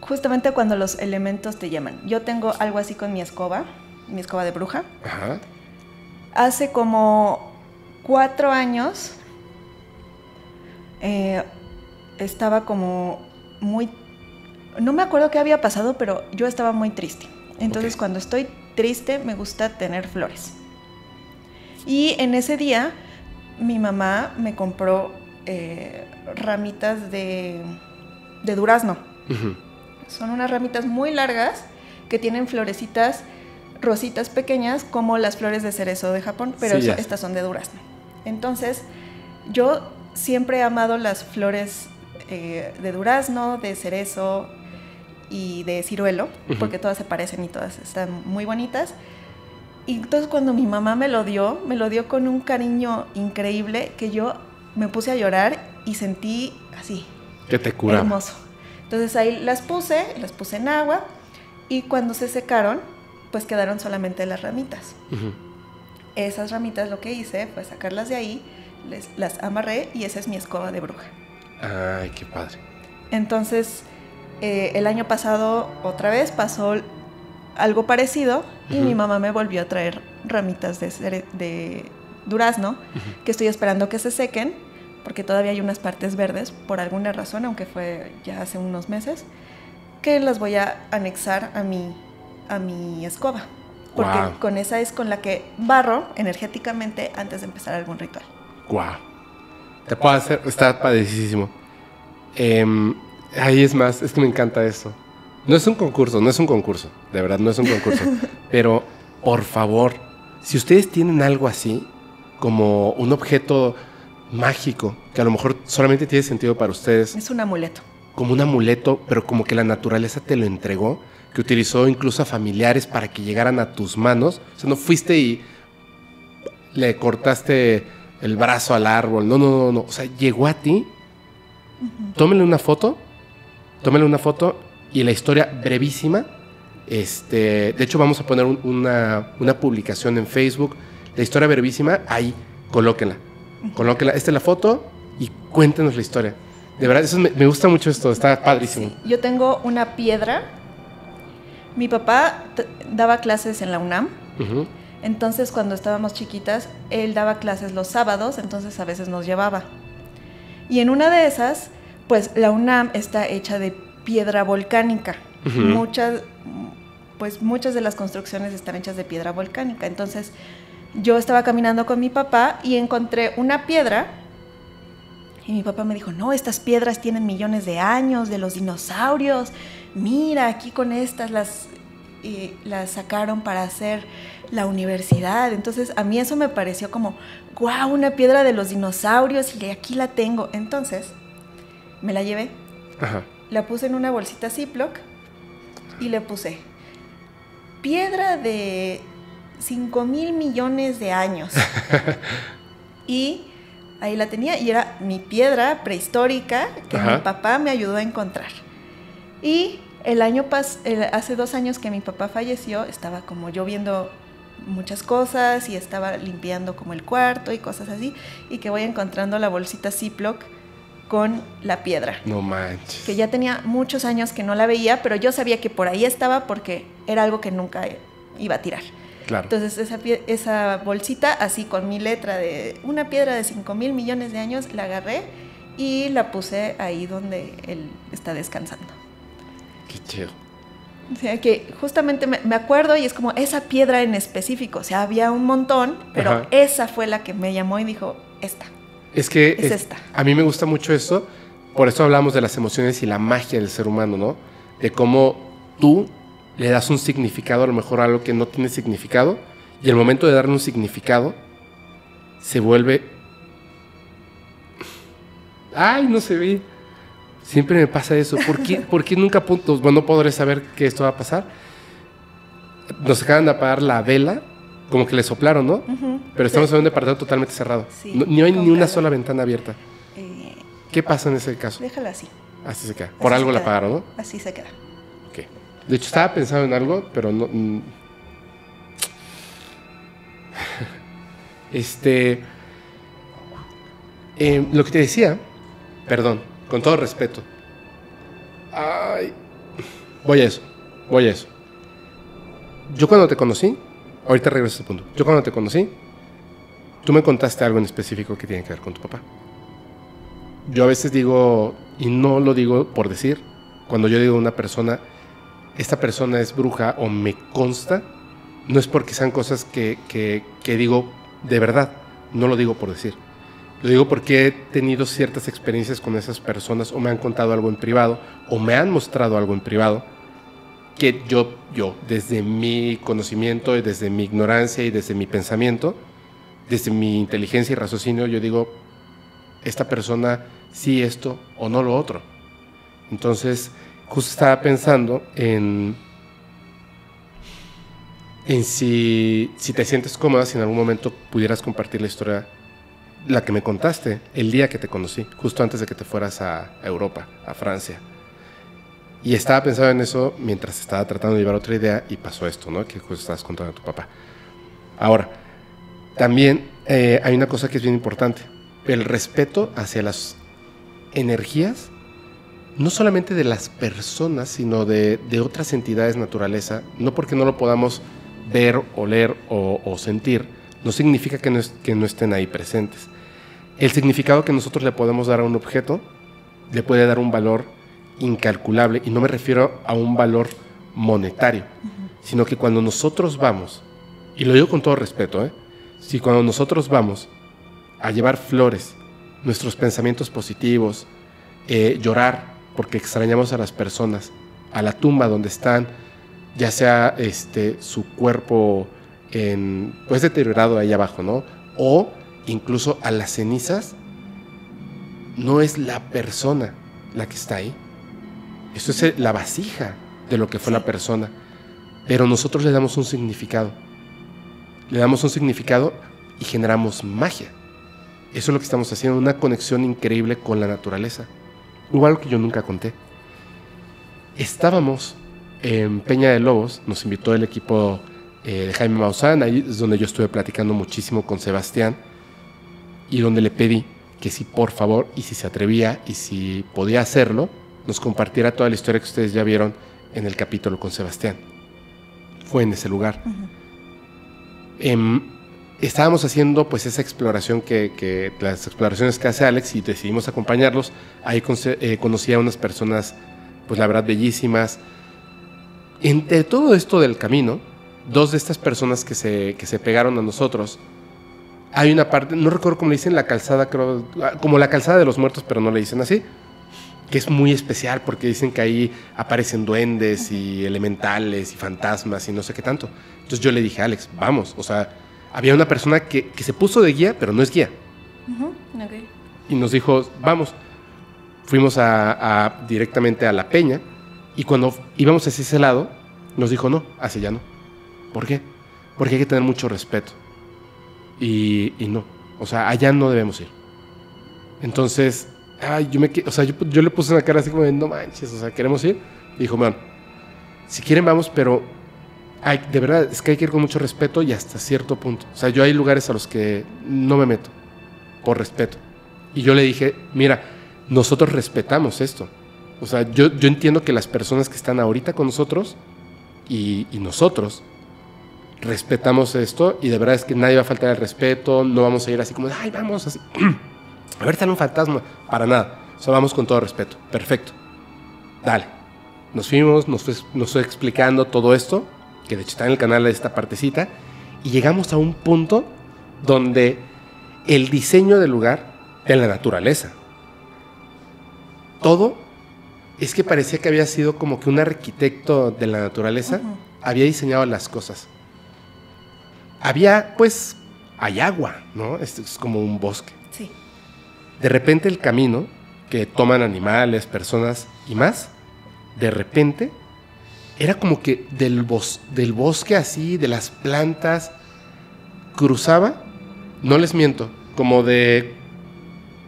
justamente cuando los elementos te llaman. Yo tengo algo así con mi escoba de bruja. Ajá. Hace como 4 años estaba como... no me acuerdo qué había pasado, pero yo estaba muy triste. Entonces, cuando estoy triste, me gusta tener flores. Y en ese día, mi mamá me compró ramitas de durazno. Uh-huh. Son unas ramitas muy largas que tienen florecitas rositas pequeñas, como las flores de cerezo de Japón, pero sí, estas son de durazno. Entonces, yo siempre he amado las flores de durazno, de cerezo y de ciruelo, uh-huh, porque todas se parecen y todas están muy bonitas. Y entonces cuando mi mamá me lo dio con un cariño increíble que yo me puse a llorar y sentí así. Que te curaba. Hermoso. Entonces ahí las puse en agua y cuando se secaron, pues quedaron solamente las ramitas. Uh-huh. Esas ramitas lo que hice fue sacarlas de ahí, las amarré y esa es mi escoba de bruja. Ay, qué padre. Entonces, el año pasado otra vez pasó algo parecido y mi mamá me volvió a traer ramitas de durazno que estoy esperando que se sequen porque todavía hay unas partes verdes por alguna razón, aunque fue ya hace unos meses, que las voy a anexar a mi escoba. Porque wow, con esa es con la que barro energéticamente antes de empezar algún ritual. Guau. Wow. Te puedo hacer, está padecísimo. Ahí es más, es que me encanta esto. No es un concurso, de verdad, no es un concurso. Pero, por favor, si ustedes tienen algo así, como un objeto mágico, que a lo mejor solamente tiene sentido para ustedes. Es un amuleto. como un amuleto, pero como que la naturaleza te lo entregó, que utilizó incluso a familiares para que llegaran a tus manos. O sea, no fuiste y le cortaste el brazo al árbol. No, no, no, no. O sea, llegó a ti. Tómale una foto y la historia brevísima. De hecho, vamos a poner una publicación en Facebook. La historia brevísima, ahí, colóquenla. Colóquenla. Esta es la foto y cuéntenos la historia. De verdad, eso me gusta mucho esto, está padrísimo. Sí. Yo tengo una piedra. Mi papá daba clases en la UNAM. Uh-huh. Entonces, cuando estábamos chiquitas, él daba clases los sábados, entonces a veces nos llevaba. Y en una de esas, pues la UNAM está hecha de piedra volcánica. Uh-huh. Muchas de las construcciones están hechas de piedra volcánica. Entonces, yo estaba caminando con mi papá y encontré una piedra. Y mi papá me dijo, no, estas piedras tienen millones de años, de los dinosaurios. Mira, aquí con estas las sacaron para hacer la universidad. Entonces, a mí eso me pareció como, wow, una piedra de los dinosaurios y aquí la tengo. Entonces, me la llevé. Ajá. La puse en una bolsita Ziploc y le puse, piedra de 5,000 millones de años. Y ahí la tenía y era mi piedra prehistórica que Ajá. mi papá me ayudó a encontrar. Y hace 2 años que mi papá falleció, estaba como yo viendo muchas cosas y estaba limpiando como el cuarto y cosas así, y que voy encontrando la bolsita Ziploc con la piedra. No manches. Que ya tenía muchos años que no la veía, pero yo sabía que por ahí estaba porque era algo que nunca iba a tirar. Claro. Entonces esa bolsita así con mi letra de una piedra de 5,000 millones de años la agarré y la puse ahí donde él está descansando. Qué chido. O sea que justamente me acuerdo y es como esa piedra en específico, o sea, había un montón, pero Ajá. esa fue la que me llamó y dijo, esta. Es que esta. A mí me gusta mucho eso, por eso hablamos de las emociones y la magia del ser humano, ¿no? De cómo tú le das un significado a lo mejor a algo que no tiene significado, y el momento de darle un significado se vuelve... ¡Ay, no se ve! Siempre me pasa eso. ¿Por qué nunca apunto? Bueno, no podré saber que esto va a pasar. Nos acaban de apagar la vela, como que le soplaron, ¿no? Uh-huh. Pero estamos en un departamento totalmente cerrado. Sí, no, no hay ni una sola ventana abierta. ¿Qué pasa en ese caso? Déjala así. Así se queda. Así por algo la apagaron, ¿no? Así se queda. De hecho, estaba pensando en algo, pero no... lo que te decía... Perdón, con todo respeto. Ay, voy a eso. Yo cuando te conocí... Ahorita regreso a este punto. Yo cuando te conocí, tú me contaste algo en específico que tiene que ver con tu papá. Yo a veces digo, y no lo digo por decir, cuando yo digo a una persona... esta persona es bruja o me consta, no es porque sean cosas que digo de verdad, no lo digo por decir. Lo digo porque he tenido ciertas experiencias con esas personas o me han contado algo en privado o me han mostrado algo en privado que yo desde mi conocimiento y desde mi ignorancia y desde mi pensamiento, desde mi inteligencia y raciocinio, yo digo, esta persona sí esto o no lo otro. Entonces... justo estaba pensando en si te sientes cómoda, si en algún momento pudieras compartir la historia, la que me contaste el día que te conocí, justo antes de que te fueras a Europa, a Francia. Y estaba pensando en eso mientras estaba tratando de llevar otra idea y pasó esto, ¿no? Que justo estabas contando a tu papá. Ahora, también hay una cosa que es bien importante, el respeto hacia las energías, no solamente de las personas, sino de otras entidades naturaleza, no porque no lo podamos ver, oler o sentir, no significa que no estén ahí presentes. El significado que nosotros le podemos dar a un objeto le puede dar un valor incalculable, y no me refiero a un valor monetario, sino que cuando nosotros vamos, y lo digo con todo respeto, si cuando nosotros vamos a llevar flores, nuestros pensamientos positivos, llorar, porque extrañamos a las personas, a la tumba donde están, ya sea su cuerpo pues deteriorado ahí abajo, ¿no? O incluso a las cenizas, no es la persona la que está ahí, Eso es la vasija de lo que fue la persona. Pero nosotros le damos un significado. Le damos un significado y generamos magia. Eso es lo que estamos haciendo, una conexión increíble con la naturaleza. Hubo algo que yo nunca conté. Estábamos en Peña de Lobos, nos invitó el equipo de Jaime Maussan, ahí es donde yo estuve platicando muchísimo con Sebastián y donde le pedí que si por favor, y si se atrevía y si podía hacerlo, nos compartiera toda la historia que ustedes ya vieron en el capítulo con Sebastián. Fue en ese lugar. Uh-huh. Estábamos haciendo pues esa exploración que las exploraciones que hace Alex, y decidimos acompañarlos. Ahí conocí a unas personas pues la verdad bellísimas. Entre todo esto del camino, dos de estas personas que se pegaron a nosotros, hay una parte, no recuerdo cómo le dicen, la calzada, creo, como la calzada de los muertos, pero no le dicen así, que es muy especial porque dicen que ahí aparecen duendes y elementales y fantasmas y no sé qué tanto. Entonces yo le dije a Alex, vamos, o sea, había una persona que se puso de guía, pero no es guía. Uh-huh. Okay. Y nos dijo, vamos. Fuimos directamente a la peña, y cuando íbamos hacia ese lado, nos dijo, no, hacia allá no. ¿Por qué? Porque hay que tener mucho respeto. Y no, o sea, allá no debemos ir. Entonces, yo le puse una cara así como de, no manches, o sea, ¿queremos ir? Y dijo, bueno, si quieren vamos, pero de verdad, es que hay que ir con mucho respeto y hasta cierto punto. O sea, yo hay lugares a los que no me meto, por respeto. Y yo le dije, mira, nosotros respetamos esto. O sea, yo entiendo que las personas que están ahorita con nosotros y nosotros respetamos esto, y de verdad es que nadie va a faltar el respeto, no vamos a ir así como, ay, vamos, así, a ver, sale un fantasma, para nada. O sea, vamos con todo respeto, perfecto. Dale. Nos fuimos, nos fue explicando todo esto, que de hecho está en el canal de esta partecita, y llegamos a un punto donde el diseño del lugar, de la naturaleza, todo, es que parecía que había sido como que un arquitecto de la naturaleza, uh-huh, había diseñado las cosas. Había, pues, hay agua, ¿no? Esto es como un bosque. Sí. De repente el camino, que toman animales, personas y más, de repente era como que del bosque así, de las plantas, cruzaba, no les miento, como de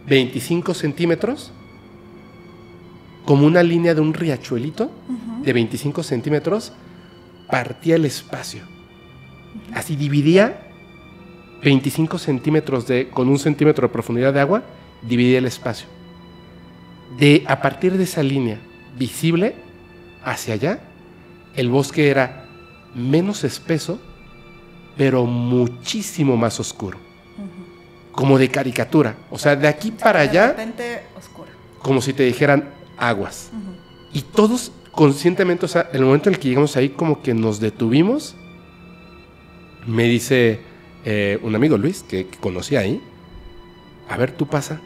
25 centímetros, como una línea de un riachuelito, uh-huh, de 25 centímetros, partía el espacio. Uh-huh. Así dividía 25 centímetros con un centímetro de profundidad de agua, dividía el espacio. A partir de esa línea visible hacia allá, el bosque era menos espeso, pero muchísimo más oscuro. Uh-huh. Como de caricatura. O sea, de aquí para allá, de repente oscuro. Como si te dijeran aguas. Uh-huh. Y todos conscientemente, o sea, el momento en el que llegamos ahí, como que nos detuvimos. Me dice un amigo, Luis, que conocí ahí, a ver, tú pasa.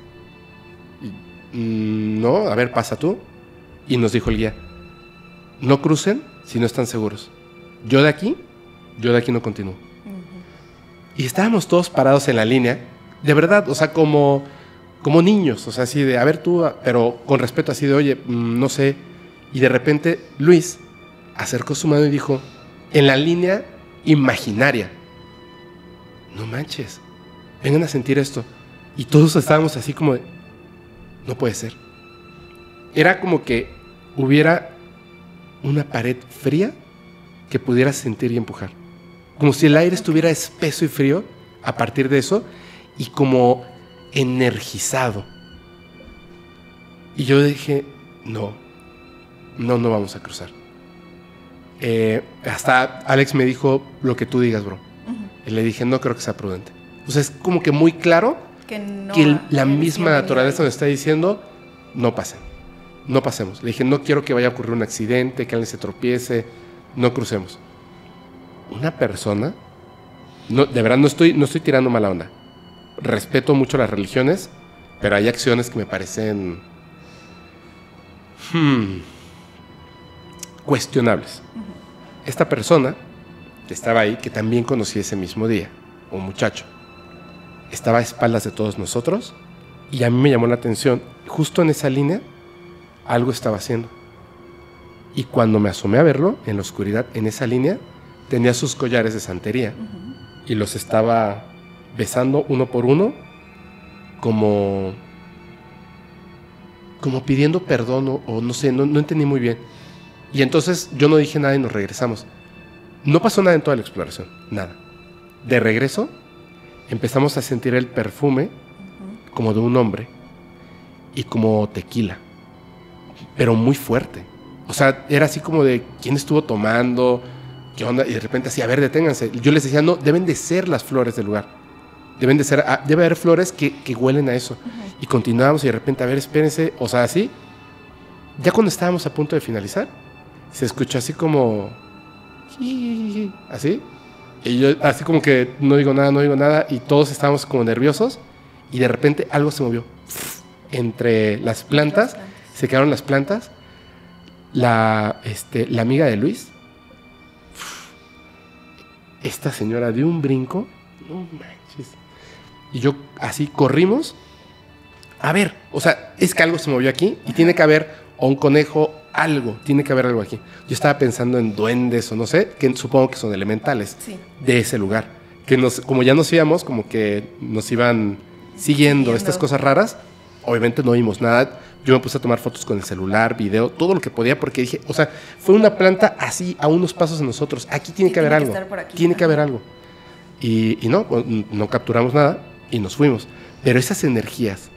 Y, no, a ver, pasa tú. Y nos dijo el guía, no crucen si no están seguros. Yo de aquí no continúo. Uh-huh. Y estábamos todos parados en la línea, de verdad, o sea, como niños, o sea, así de, a ver tú, pero con respeto, así de, oye, no sé. Y de repente Luis acercó su mano y dijo, en la línea imaginaria, no manches, vengan a sentir esto. Y todos estábamos así como de, no puede ser. Era como que hubiera una pared fría que pudieras sentir y empujar, como si el aire estuviera espeso y frío a partir de eso, y como energizado. Y yo dije, no vamos a cruzar. Hasta Alex me dijo, lo que tú digas, bro. Uh-huh. Y le dije, no creo que sea prudente. O sea, es como que muy claro que la misma naturaleza nos está diciendo, no pasemos. Le dije, no quiero que vaya a ocurrir un accidente, que alguien se tropiece, no crucemos. Una persona, no, de verdad no estoy tirando mala onda, respeto mucho las religiones, pero hay acciones que me parecen cuestionables. Uh-huh. Esta persona que estaba ahí, que también conocí ese mismo día, un muchacho, estaba a espaldas de todos nosotros, y a mí me llamó la atención, justo en esa línea algo estaba haciendo. Y cuando me asomé a verlo, en la oscuridad, en esa línea, tenía sus collares de santería. Y los estaba besando uno por uno, como pidiendo perdón o no sé, no entendí muy bien. Y entonces yo no dije nada y nos regresamos. No pasó nada en toda la exploración, nada. De regreso, empezamos a sentir el perfume como de un hombre y como tequila, pero muy fuerte. O sea, era así como de, ¿quién estuvo tomando? ¿Qué onda? Y de repente así, a ver, deténganse. Yo les decía, no, deben de ser las flores del lugar. Deben de ser, debe haber flores que huelen a eso. Y continuábamos y de repente, a ver, espérense. O sea, así, ya cuando estábamos a punto de finalizar, se escuchó así como... así. Y yo así como que no digo nada. Y todos estábamos como nerviosos. Y de repente algo se movió. Entre las plantas. Se quedaron las plantas. La amiga de Luis. Esta señora dio un brinco. No manches. Y yo así corrimos. A ver, o sea, es que algo se movió aquí. Y tiene que haber o un conejo, algo, tiene que haber algo aquí. Yo estaba pensando en duendes o no sé, que supongo que son elementales de ese lugar. Que como ya nos íbamos, como que nos iban siguiendo estas cosas raras. Obviamente no vimos nada. Yo me puse a tomar fotos con el celular, video, todo lo que podía, porque dije, o sea, fue una planta así, a unos pasos de nosotros. Aquí tiene que haber algo. Tiene que haber algo. Y no capturamos nada y nos fuimos. Pero esas energías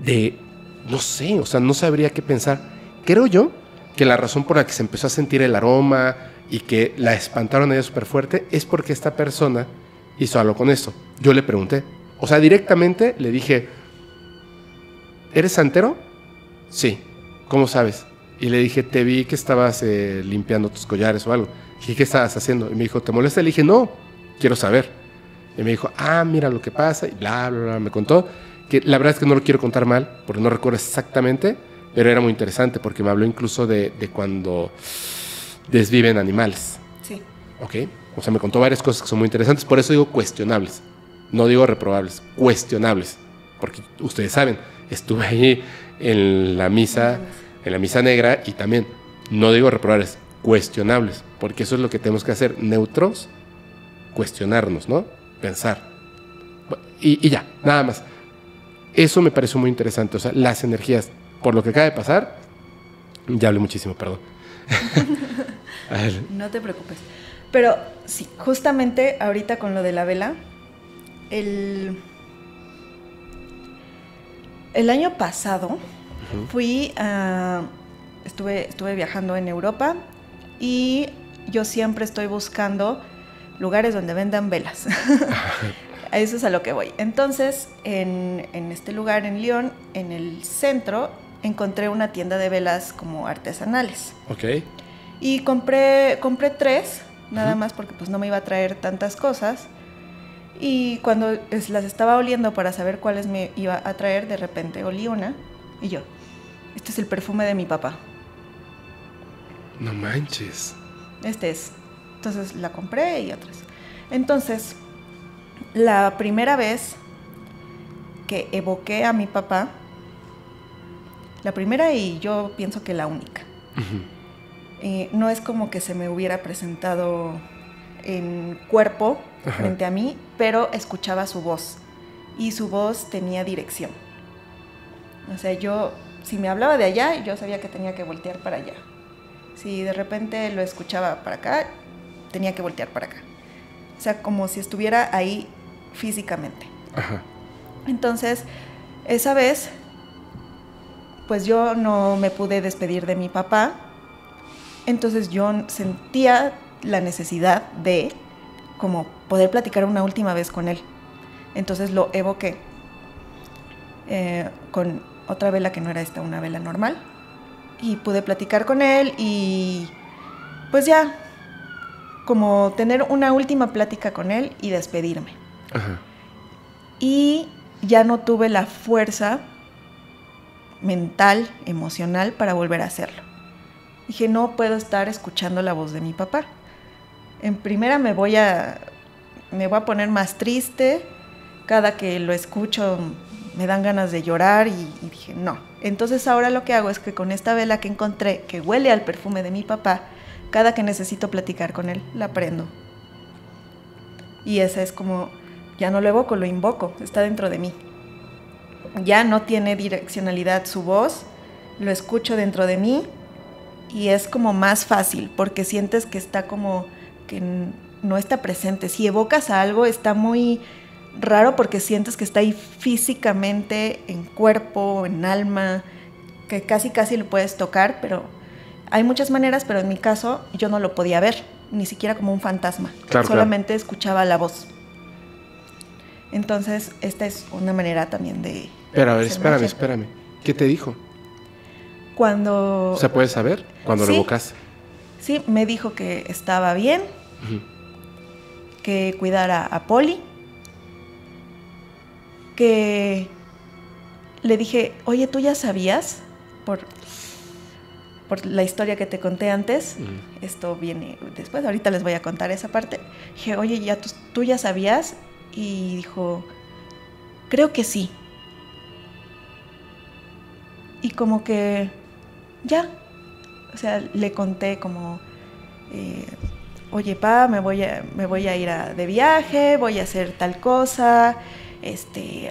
de, no sé, o sea, no sabría qué pensar. Creo yo que la razón por la que se empezó a sentir el aroma y que la espantaron a ella súper fuerte es porque esta persona hizo algo con esto. Yo le pregunté, o sea, directamente le dije, ¿eres santero? Sí. ¿Cómo sabes? Y le dije, te vi que estabas limpiando tus collares o algo. Le dije, ¿qué estabas haciendo? Y me dijo, ¿te molesta? Le dije, no, quiero saber. Y me dijo, ah, mira lo que pasa, y bla, bla, bla, me contó. Que la verdad es que no lo quiero contar mal, porque no recuerdo exactamente, pero era muy interesante porque me habló incluso de cuando desviven animales. Sí. Ok. O sea, me contó varias cosas que son muy interesantes. Por eso digo cuestionables. No digo reprobables. Cuestionables. Porque ustedes saben, estuve ahí en la misa negra y también, no digo reprobables, cuestionables. Porque eso es lo que tenemos que hacer. Neutros, cuestionarnos, ¿no? Pensar. Y ya, nada más. Eso me pareció muy interesante. O sea, las energías... Por lo que acaba de pasar, ya hablé muchísimo, perdón. A ver. No te preocupes. Pero sí, justamente ahorita con lo de la vela, el año pasado estuve viajando en Europa y yo siempre estoy buscando lugares donde vendan velas. A eso es a lo que voy. Entonces, en este lugar, en León, en el centro, encontré una tienda de velas como artesanales. Ok. Y compré tres, nada más porque pues no me iba a traer tantas cosas. Y cuando las estaba oliendo para saber cuáles me iba a traer, de repente olí una y yo, este es el perfume de mi papá. No manches. Este es. Entonces la compré y otras. Entonces, la primera vez que evoqué a mi papá, la primera y yo pienso que la única. No es como que se me hubiera presentado en cuerpo frente a mí, pero escuchaba su voz y su voz tenía dirección. O sea, yo, si me hablaba de allá, yo sabía que tenía que voltear para allá. Si de repente lo escuchaba para acá, tenía que voltear para acá. O sea, como si estuviera ahí físicamente. Ajá. Entonces, esa vez, pues yo no me pude despedir de mi papá. Entonces yo sentía la necesidad de como poder platicar una última vez con él. Entonces lo evoqué con otra vela que no era esta, una vela normal. Y pude platicar con él y pues ya, como tener una última plática con él y despedirme. Ajá. Y ya no tuve la fuerza mental, emocional, para volver a hacerlo. Dije, no puedo estar escuchando la voz de mi papá. En primera me voy a poner más triste, cada que lo escucho me dan ganas de llorar y dije no. Entonces ahora lo que hago es que con esta vela que encontré, que huele al perfume de mi papá, cada que necesito platicar con él, la prendo. Y esa es como, ya no lo evoco, lo invoco, está dentro de mí. Ya no tiene direccionalidad su voz, lo escucho dentro de mí y es como más fácil porque sientes que está como, que no está presente. Si evocas a algo está muy raro porque sientes que está ahí físicamente, en cuerpo, en alma, que casi casi lo puedes tocar, pero hay muchas maneras, pero en mi caso yo no lo podía ver, ni siquiera como un fantasma, claro, solamente escuchaba la voz. Entonces, esta es una manera también de... Pero a ver, espérame. ¿Qué te dijo? Cuando... O sea, ¿puedes saber? Cuando sí, lo evocaste. Sí, me dijo que estaba bien, que cuidara a Poli, que le dije, oye, ¿tú ya sabías? Por la historia que te conté antes, esto viene después, ahorita les voy a contar esa parte. Dije, oye, ¿ya tú ya sabías? Y dijo, creo que sí. Y como que ya, o sea, le conté como, oye, pa, me voy a ir de viaje, voy a hacer tal cosa,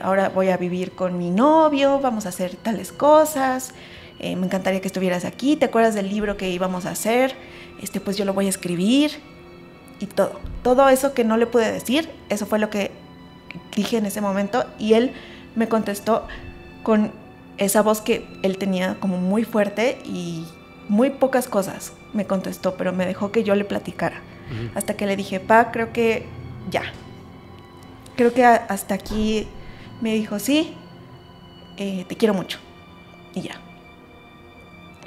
ahora voy a vivir con mi novio, vamos a hacer tales cosas, me encantaría que estuvieras aquí, ¿te acuerdas del libro que íbamos a hacer? Pues yo lo voy a escribir. Y todo eso que no le pude decir, eso fue lo que dije en ese momento. Y él me contestó con esa voz que él tenía como muy fuerte y muy pocas cosas me contestó, pero me dejó que yo le platicara. Hasta que le dije, pa, creo que ya. Creo que hasta aquí. Me dijo, sí, te quiero mucho. Y ya.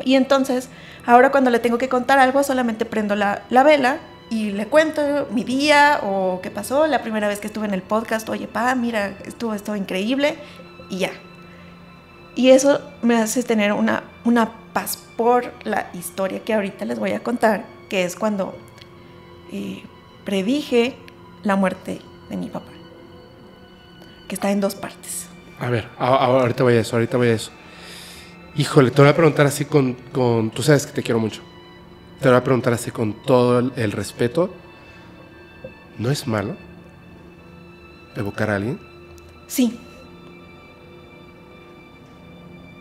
Y entonces, ahora cuando le tengo que contar algo, solamente prendo la vela y le cuento mi día o qué pasó, la primera vez que estuve en el podcast, oye, pa, mira, estuvo esto increíble, y ya. Y eso me hace tener una paz por la historia que ahorita les voy a contar, que es cuando predije la muerte de mi papá, que está en dos partes. A ver, ahorita voy a eso. Híjole, te voy a preguntar así con... Tú sabes que te quiero mucho. Te voy a preguntar así con todo el respeto. ¿No es malo evocar a alguien? Sí.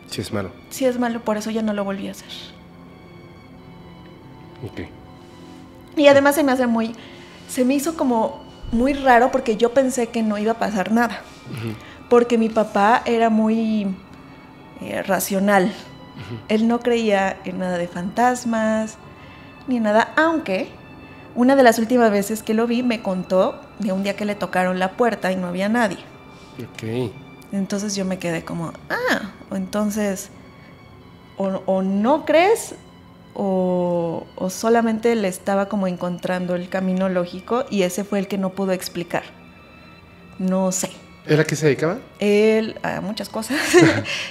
Sí es malo. Sí es malo, por eso ya no lo volví a hacer. Ok. Y además se me hizo como muy raro porque yo pensé que no iba a pasar nada. Porque mi papá era muy racional. Él no creía en nada de fantasmas ni nada, aunque una de las últimas veces que lo vi me contó de un día que le tocaron la puerta y no había nadie. Ok. Entonces yo me quedé como, entonces o no crees o solamente le estaba como encontrando el camino lógico y ese fue el que no pudo explicar. No sé. ¿Era qué se dedicaba? Él a muchas cosas.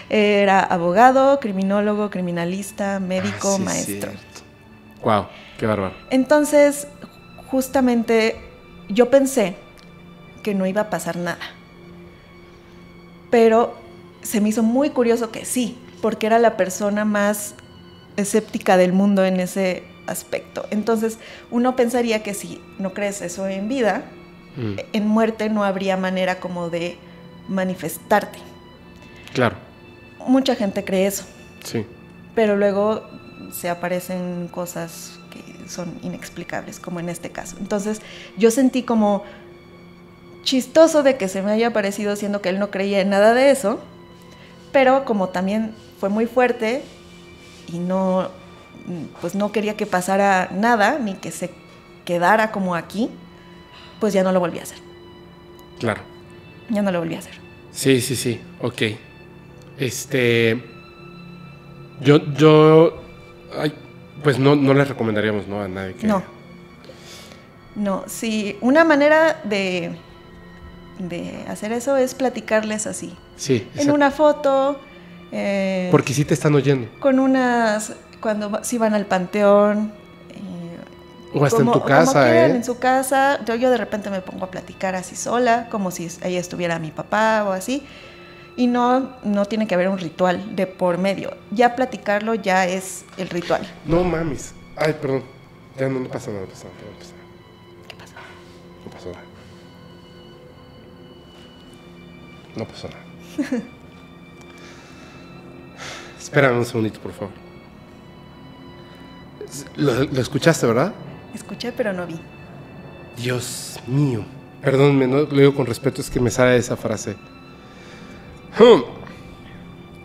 Era abogado, criminólogo, criminalista, médico, maestro. Cierto. Wow, qué bárbaro. Entonces, justamente yo pensé que no iba a pasar nada. Pero se me hizo muy curioso que sí, porque era la persona más escéptica del mundo en ese aspecto. Entonces, uno pensaría que si no crees eso en vida, en muerte no habría manera como de manifestarte. Claro. Mucha gente cree eso. Sí. Pero luego se aparecen cosas que son inexplicables, como en este caso. Entonces, yo sentí como chistoso de que se me haya aparecido, siendo que él no creía en nada de eso, pero como también fue muy fuerte y no, pues no quería que pasara nada, ni que se quedara como aquí, pues ya no lo volví a hacer. Claro. Ya no lo volví a hacer. Sí. Ok. Pues no les recomendaríamos, ¿no? A nadie que... No, sí. Una manera de hacer eso es platicarles así. Sí. Exacto. En una foto. Porque sí te están oyendo. Con unas... Cuando sí van al panteón. O hasta en tu casa. Como quieran, en su casa. Yo de repente me pongo a platicar así sola, como si ahí estuviera mi papá o así. y no tiene que haber un ritual de por medio. Ya platicarlo ya es el ritual. No mames. Ay, perdón. Ya no pasa nada. ¿Qué pasó? No pasó nada. No pasó nada. Espérame un segundito, por favor. ¿Lo escuchaste, verdad? Escuché, pero no vi. Dios mío. Perdónme, no lo digo con respeto, es que me sale esa frase.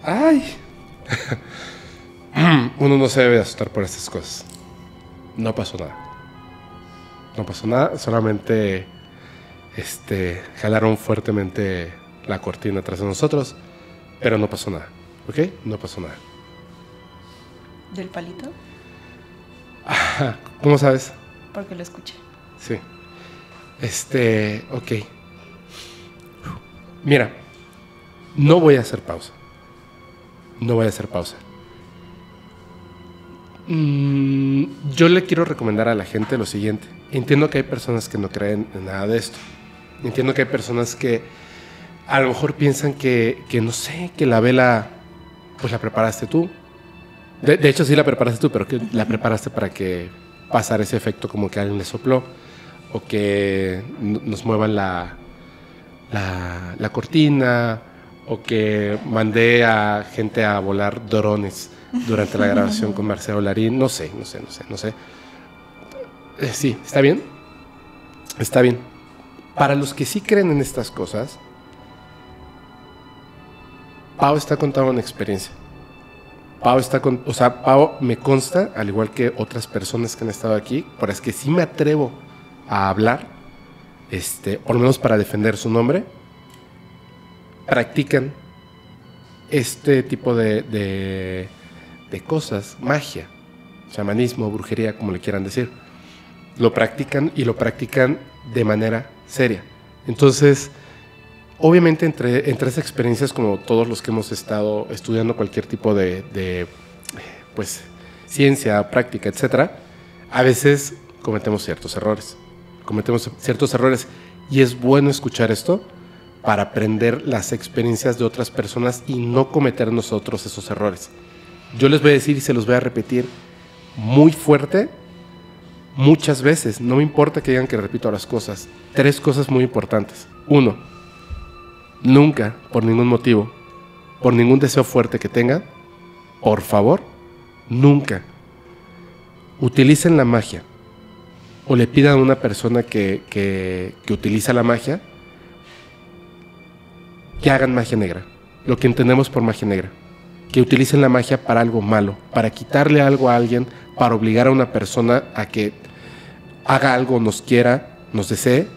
Ay. Uno no se debe asustar por estas cosas. No pasó nada. No pasó nada, solamente jalaron fuertemente la cortina atrás de nosotros, pero no pasó nada. ¿Ok? No pasó nada. ¿Del palito? ¿Cómo sabes? Porque lo escuché. Sí. Ok. Mira, no voy a hacer pausa. No voy a hacer pausa. Yo le quiero recomendar a la gente lo siguiente. Entiendo que hay personas que no creen en nada de esto. Entiendo que hay personas que a lo mejor piensan que no sé, que la vela, pues la preparaste tú. De hecho, sí la preparaste tú, pero que la preparaste para que pasara ese efecto como que alguien le sopló. O que nos muevan la cortina, o que mandé a gente a volar drones durante la grabación con Marcelo Larín. No sé. Sí, ¿está bien? Está bien. Para los que sí creen en estas cosas, Pao está contando una experiencia. Pao está con... O sea, Pao me consta, al igual que otras personas que han estado aquí, pero es que sí me atrevo a hablar, por lo menos para defender su nombre, practican este tipo de cosas, magia, chamanismo, brujería, como le quieran decir. Lo practican y lo practican de manera seria. Entonces, obviamente entre esas experiencias, como todos los que hemos estado estudiando cualquier tipo de pues, ciencia, práctica, etcétera, a veces cometemos ciertos errores. Y es bueno escuchar esto para aprender las experiencias de otras personas y no cometer nosotros esos errores. Yo les voy a decir y se los voy a repetir muy fuerte muchas veces. No me importa que digan que repito las cosas. Tres cosas muy importantes. 1. Nunca, por ningún motivo, por ningún deseo fuerte que tengan, por favor, nunca utilicen la magia o le pidan a una persona que utiliza la magia que hagan magia negra, lo que entendemos por magia negra, que utilicen la magia para algo malo, para quitarle algo a alguien, para obligar a una persona a que haga algo, nos quiera, nos desee,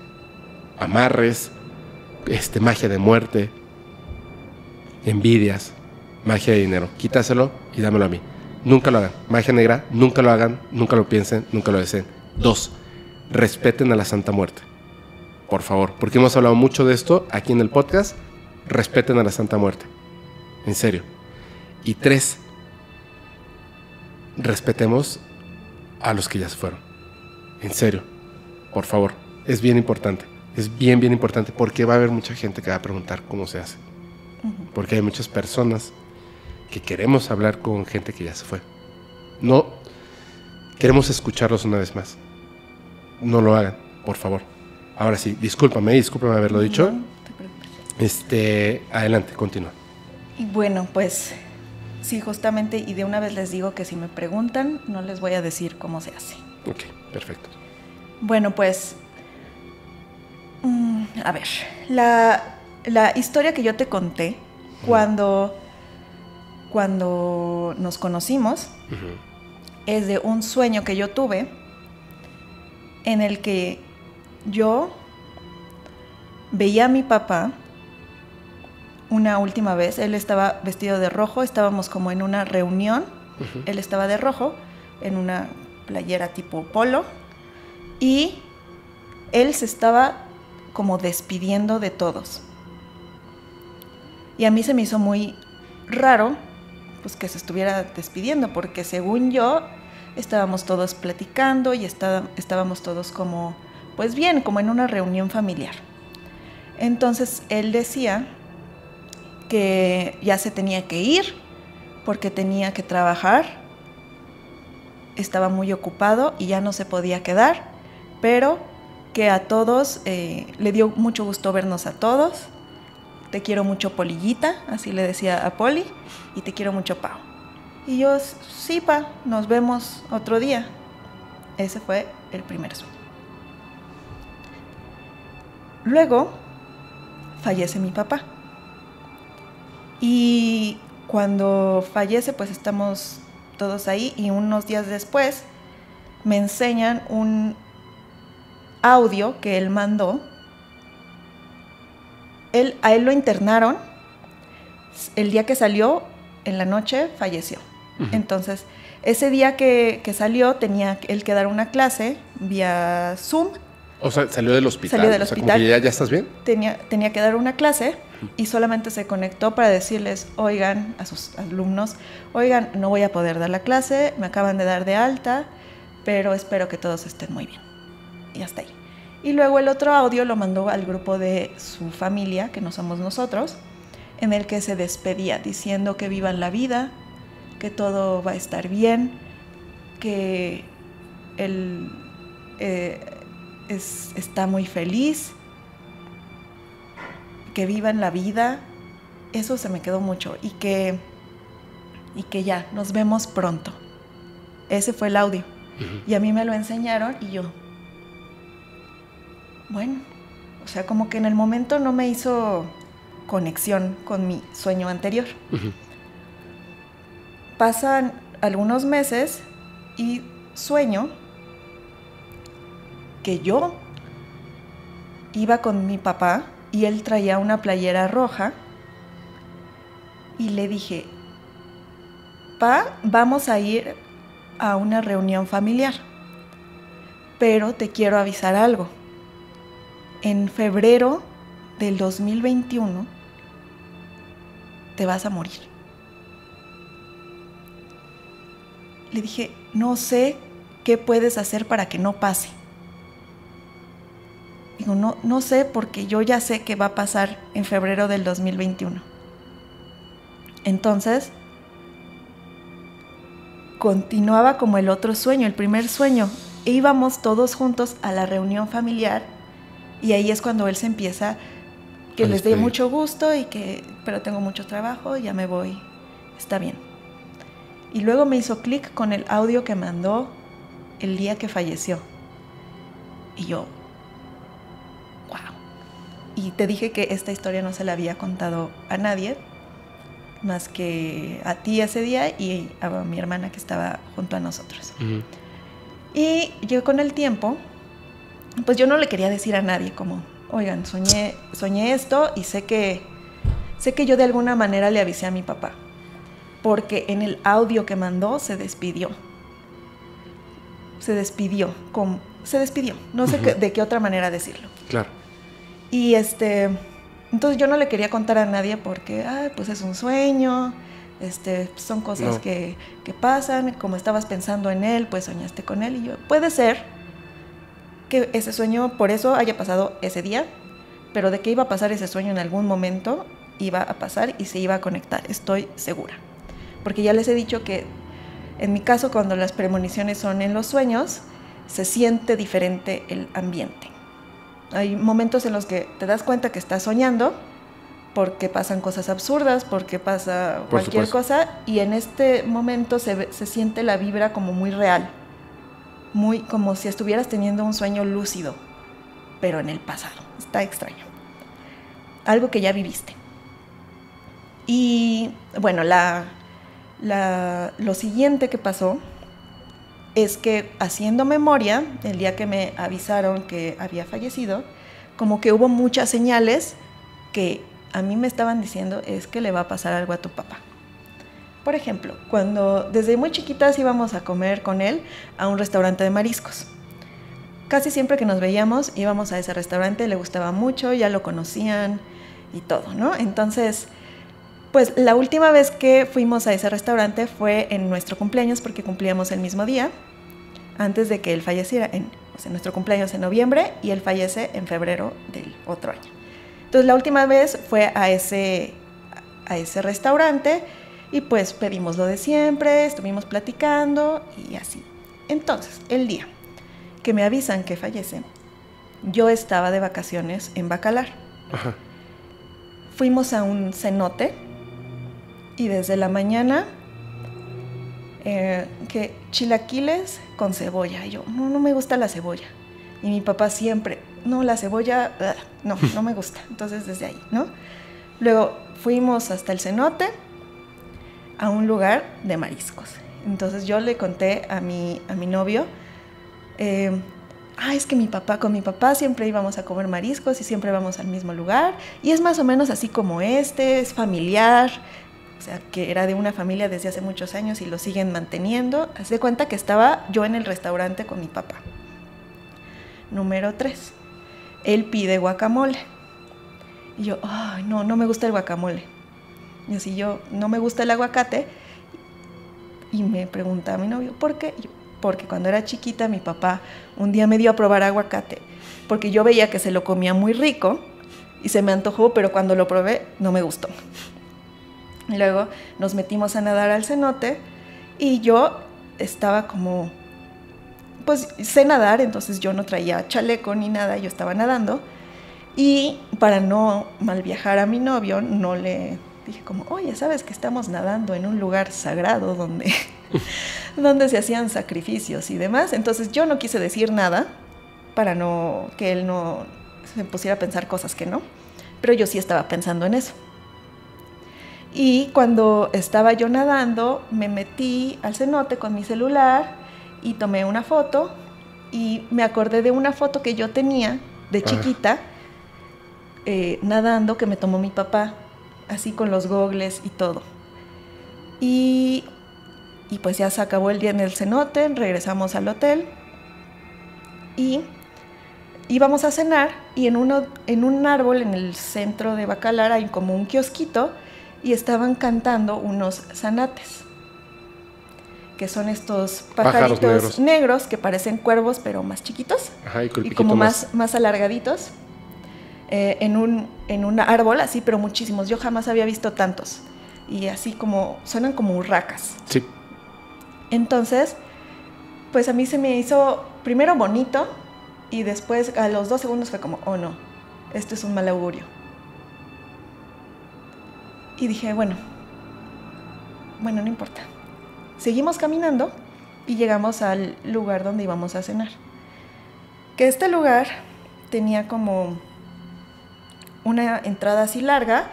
amarres, magia de muerte, envidias, magia de dinero, quítaselo y dámelo a mí. Nunca lo hagan, magia negra, nunca lo hagan, nunca lo piensen, nunca lo deseen. 2. Respeten a la Santa Muerte, por favor, porque hemos hablado mucho de esto aquí en el podcast. Respeten a la Santa Muerte, en serio. Y 3. Respetemos a los que ya se fueron, en serio, por favor. Es bien importante, es bien, bien importante, porque va a haber mucha gente que va a preguntar cómo se hace, porque hay muchas personas que queremos hablar con gente que ya se fue. No queremos escucharlos una vez más. No lo hagan, por favor. Ahora sí, discúlpame haberlo dicho. No te preocupes. Adelante, continúa. Y bueno, pues sí, justamente, y de una vez les digo que si me preguntan, no les voy a decir cómo se hace. Ok, perfecto. Bueno, pues a ver, la historia que yo te conté cuando nos conocimos es de un sueño que yo tuve en el que yo veía a mi papá una última vez. Él estaba vestido de rojo, estábamos como en una reunión. Él estaba de rojo, en una playera tipo polo, y él se estaba como despidiendo de todos. Y a mí se me hizo muy raro, pues, que se estuviera despidiendo, porque según yo estábamos todos platicando y estábamos todos como, pues bien, como en una reunión familiar. Entonces él decía que ya se tenía que ir porque tenía que trabajar. Estaba muy ocupado y ya no se podía quedar, pero que a todos, le dio mucho gusto vernos a todos. Te quiero mucho, Polillita, así le decía a Poli, y te quiero mucho, Pao. Y yo, sí, Pa, nos vemos otro día. Ese fue el primer sueño. Luego fallece mi papá. Y cuando fallece, pues estamos todos ahí, y unos días después me enseñan un audio que él mandó. A él lo internaron, el día que salió, en la noche, falleció. Uh-huh. Entonces, ese día que salió, tenía él que dar una clase vía Zoom. O sea, salió del hospital. Salió del hospital. Como que ya estás bien. Tenía que dar una clase y solamente se conectó para decirles, oigan, a sus alumnos, oigan, no voy a poder dar la clase, me acaban de dar de alta, pero espero que todos estén muy bien. Y hasta ahí. Y luego el otro audio lo mandó al grupo de su familia, que no somos nosotros, en el que se despedía diciendo que vivan la vida, que todo va a estar bien, que él está muy feliz, que vivan la vida. Eso se me quedó mucho. Y que ya, nos vemos pronto. Ese fue el audio. Uh-huh. Y a mí me lo enseñaron y yo, bueno, o sea, como que en el momento no me hizo conexión con mi sueño anterior. Uh-huh. Pasan algunos meses y sueño que yo iba con mi papá y él traía una playera roja y le dije, Pa, vamos a ir a una reunión familiar, pero te quiero avisar algo. En febrero del 2021 te vas a morir. Le dije, no sé qué puedes hacer para que no pase. Digo, no sé, porque yo ya sé que va a pasar en febrero del 2021. Entonces, continuaba como el otro sueño, el primer sueño. E íbamos todos juntos a la reunión familiar. Y ahí es cuando él se empieza, que les dé mucho gusto y que, pero tengo mucho trabajo, ya me voy, está bien. Y luego me hizo clic con el audio que mandó el día que falleció. Y yo, wow. Y te dije que esta historia no se la había contado a nadie, más que a ti ese día y a mi hermana que estaba junto a nosotros. Uh-huh. Y yo con el tiempo, pues yo no le quería decir a nadie como, oigan, soñé esto y sé que yo de alguna manera le avisé a mi papá, porque en el audio que mandó se despidió, no sé de qué otra manera decirlo. Claro. Y entonces yo no le quería contar a nadie porque, pues es un sueño, son cosas que pasan, como estabas pensando en él, pues soñaste con él y yo, puede ser que ese sueño por eso haya pasado ese día, pero de que iba a pasar ese sueño en algún momento, iba a pasar y se iba a conectar, estoy segura. Porque ya les he dicho que en mi caso, cuando las premoniciones son en los sueños, se siente diferente el ambiente. Hay momentos en los que te das cuenta que estás soñando, porque pasan cosas absurdas, porque pasa cualquier cosa, y en este momento se siente la vibra como muy real. Muy como si estuvieras teniendo un sueño lúcido, pero en el pasado. Está extraño. Algo que ya viviste. Y bueno, lo siguiente que pasó es que, haciendo memoria, el día que me avisaron que había fallecido, como que hubo muchas señales que a mí me estaban diciendo, es que le va a pasar algo a tu papá. Por ejemplo, cuando desde muy chiquitas íbamos a comer con él a un restaurante de mariscos. Casi siempre que nos veíamos íbamos a ese restaurante, le gustaba mucho, ya lo conocían y todo, ¿no? Entonces, pues la última vez que fuimos a ese restaurante fue en nuestro cumpleaños, porque cumplíamos el mismo día, antes de que él falleciera, en nuestro cumpleaños en noviembre y él fallece en febrero del otro año. Entonces, la última vez fue a ese a ese restaurante y pues pedimos lo de siempre, estuvimos platicando y así. Entonces, el día que me avisan que fallece, yo estaba de vacaciones en Bacalar. Ajá. Fuimos a un cenote y desde la mañana, que chilaquiles con cebolla. Y yo, no, no me gusta la cebolla. Y mi papá siempre, no, la cebolla, no, no me gusta. Entonces desde ahí, ¿no? Luego fuimos hasta el cenote a un lugar de mariscos. Entonces yo le conté a mi novio, es que con mi papá siempre íbamos a comer mariscos y siempre vamos al mismo lugar. Y es más o menos así como es familiar, o sea, que era de una familia desde hace muchos años y lo siguen manteniendo. Haz de cuenta que estaba yo en el restaurante con mi papá. Número 3. Él pide guacamole. Y yo, ay, no, no me gusta el guacamole. Y así yo, no me gusta el aguacate. Y me pregunta a mi novio, ¿por qué? Porque cuando era chiquita, mi papá un día me dio a probar aguacate. Porque yo veía que se lo comía muy rico y se me antojó, pero cuando lo probé, no me gustó. Y luego nos metimos a nadar al cenote y yo estaba como... pues sé nadar, entonces yo no traía chaleco ni nada, yo estaba nadando. Y para no mal viajar a mi novio, no le... dije como, oye, ¿sabes que estamos nadando en un lugar sagrado donde se hacían sacrificios y demás? Entonces yo no quise decir nada para no que él no se pusiera a pensar cosas que no, pero yo sí estaba pensando en eso. Y cuando estaba yo nadando, me metí al cenote con mi celular y tomé una foto y me acordé de una foto que yo tenía de chiquita nadando que me tomó mi papá, así con los gogles y todo. Y pues ya se acabó el día en el cenote, regresamos al hotel y íbamos a cenar y en un árbol en el centro de Bacalar hay como un kiosquito y estaban cantando unos zanates, que son estos pajaritos negros que parecen cuervos pero más chiquitos. Ajá, y como más alargaditos. En un árbol así, pero muchísimos. Yo jamás había visto tantos. Y así como, suenan como urracas. Sí. Entonces, pues a mí se me hizo primero bonito y después a los 2 segundos fue como, oh no, esto es un mal augurio. Y dije, bueno, no importa. Seguimos caminando y llegamos al lugar donde íbamos a cenar. Que este lugar tenía como... una entrada así larga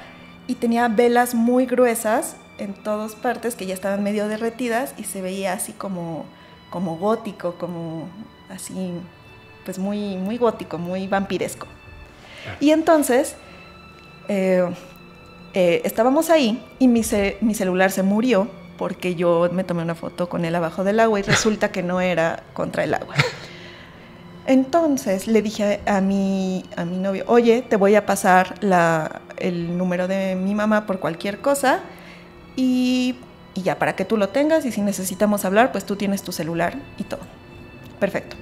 y tenía velas muy gruesas en todas partes que ya estaban medio derretidas y se veía así como gótico, como así, pues muy, muy gótico, muy vampiresco. Y entonces estábamos ahí y mi celular se murió porque yo me tomé una foto con él abajo del agua y resulta que no era contra el agua. Entonces le dije a mi novio, oye, te voy a pasar el número de mi mamá por cualquier cosa y ya para que tú lo tengas y si necesitamos hablar, pues tú tienes tu celular y todo. Perfecto.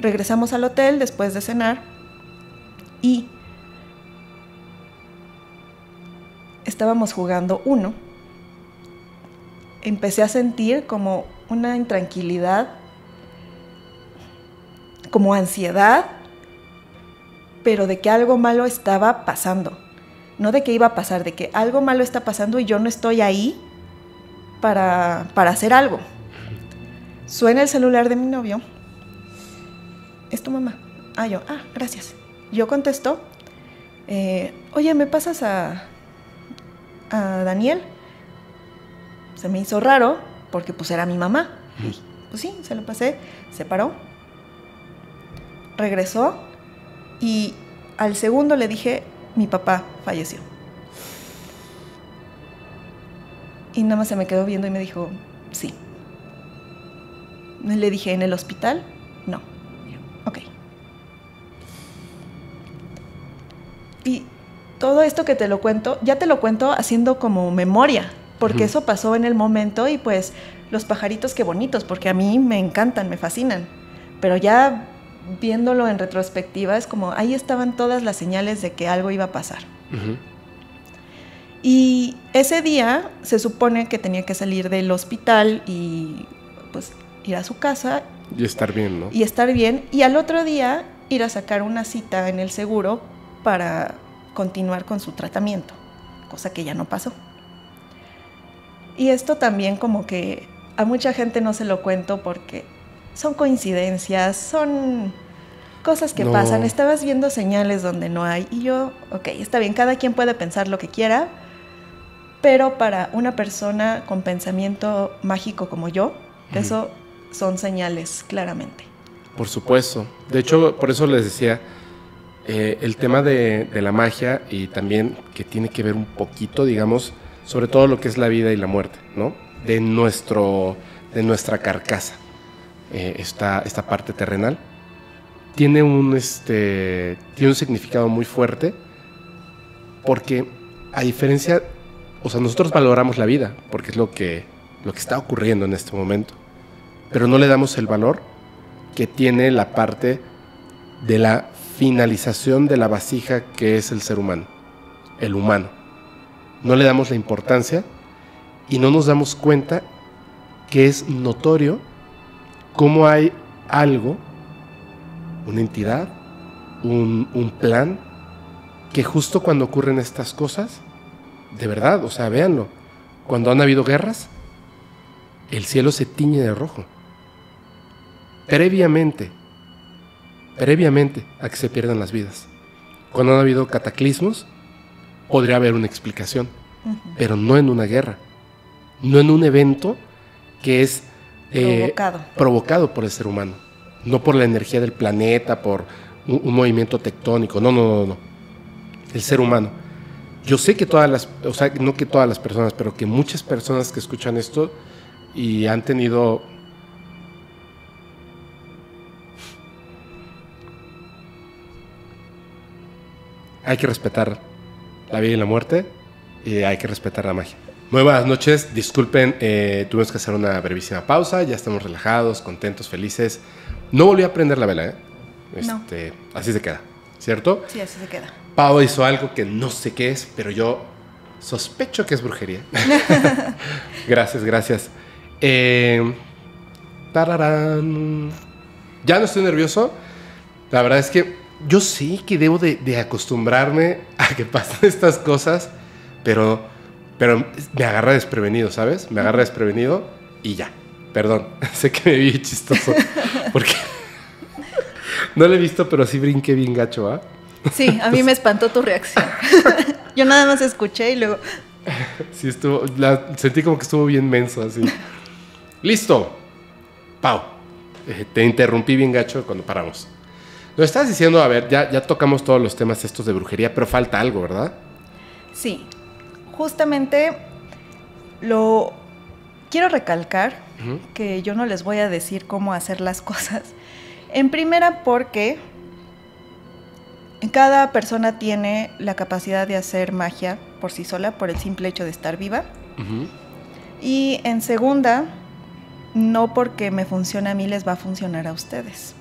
Regresamos al hotel después de cenar y estábamos jugando Uno. Empecé a sentir como una intranquilidad, como ansiedad, pero de que algo malo estaba pasando. No de que iba a pasar, de que algo malo está pasando y yo no estoy ahí para hacer algo. Suena el celular de mi novio. ¿Es tu mamá? Ah, yo, gracias. Yo contesto, oye, ¿me pasas a Daniel? Se me hizo raro porque pues era mi mamá. Y, pues sí, se lo pasé, se paró. Regresó y al segundo le dije, mi papá falleció. Y nada más se me quedó viendo y me dijo, sí. Le dije, ¿en el hospital? No. Ok. Y todo esto que te lo cuento, ya te lo cuento haciendo como memoria, porque eso pasó en el momento y pues los pajaritos qué bonitos, porque a mí me encantan, me fascinan. Pero ya... viéndolo en retrospectiva, es como ahí estaban todas las señales de que algo iba a pasar. Y ese día se supone que tenía que salir del hospital y pues ir a su casa. Y estar bien, ¿no? Y estar bien. Y al otro día ir a sacar una cita en el seguro para continuar con su tratamiento, cosa que ya no pasó. Y esto también como que a mucha gente no se lo cuento porque son coincidencias, son cosas que pasan. Estabas viendo señales donde no hay. Y yo, ok, está bien, cada quien puede pensar lo que quiera, pero para una persona con pensamiento mágico como yo, eso son señales, claramente. Por supuesto. De hecho, por eso les decía, el tema de la magia y también que tiene que ver un poquito, digamos, sobre todo lo que es la vida y la muerte, ¿no? De nuestra carcasa, esta parte terrenal, tiene un significado muy fuerte porque, a diferencia, o sea, nosotros valoramos la vida porque es lo que está ocurriendo en este momento, pero no le damos el valor que tiene la parte de la finalización de la vasija que es el ser humano, el humano. No le damos la importancia y no nos damos cuenta que es notorio cómo hay algo, una entidad, un plan, que justo cuando ocurren estas cosas, de verdad, o sea, véanlo, cuando han habido guerras, el cielo se tiñe de rojo. Previamente a que se pierdan las vidas. Cuando han habido cataclismos, podría haber una explicación, pero no en una guerra, no en un evento que es provocado por el ser humano, no por la energía del planeta, por un movimiento tectónico, no, el ser humano. Yo sé que no que todas las personas, pero que muchas personas que escuchan esto y han tenido hay que respetar la vida y la muerte y hay que respetar la magia. Muy buenas noches, disculpen, tuvimos que hacer una brevísima pausa, ya estamos relajados, contentos, felices. No volví a prender la vela, ¿eh? No. Así se queda, ¿cierto? Sí, así se queda. Pao hizo algo que no sé qué es, pero yo sospecho que es brujería. Gracias. Tararán. Ya no estoy nervioso. La verdad es que yo sí que debo de acostumbrarme a que pasen estas cosas, pero me agarra desprevenido, ¿sabes? Me agarra desprevenido y ya. Perdón, sé que me vi chistoso porque no lo he visto, pero sí brinqué bien gacho, ¿ah? Sí, a mí me espantó tu reacción. Yo nada más escuché y luego... Sí, sentí como que estuvo bien menso, así. ¡Listo! Pao, te interrumpí bien gacho cuando paramos. Nos estabas diciendo, a ver, ya tocamos todos los temas estos de brujería, pero falta algo, ¿verdad? Sí. Justamente lo quiero recalcar, que yo no les voy a decir cómo hacer las cosas. En primera, porque cada persona tiene la capacidad de hacer magia por sí sola, por el simple hecho de estar viva. Y en segunda, no porque me funcione a mí les va a funcionar a ustedes.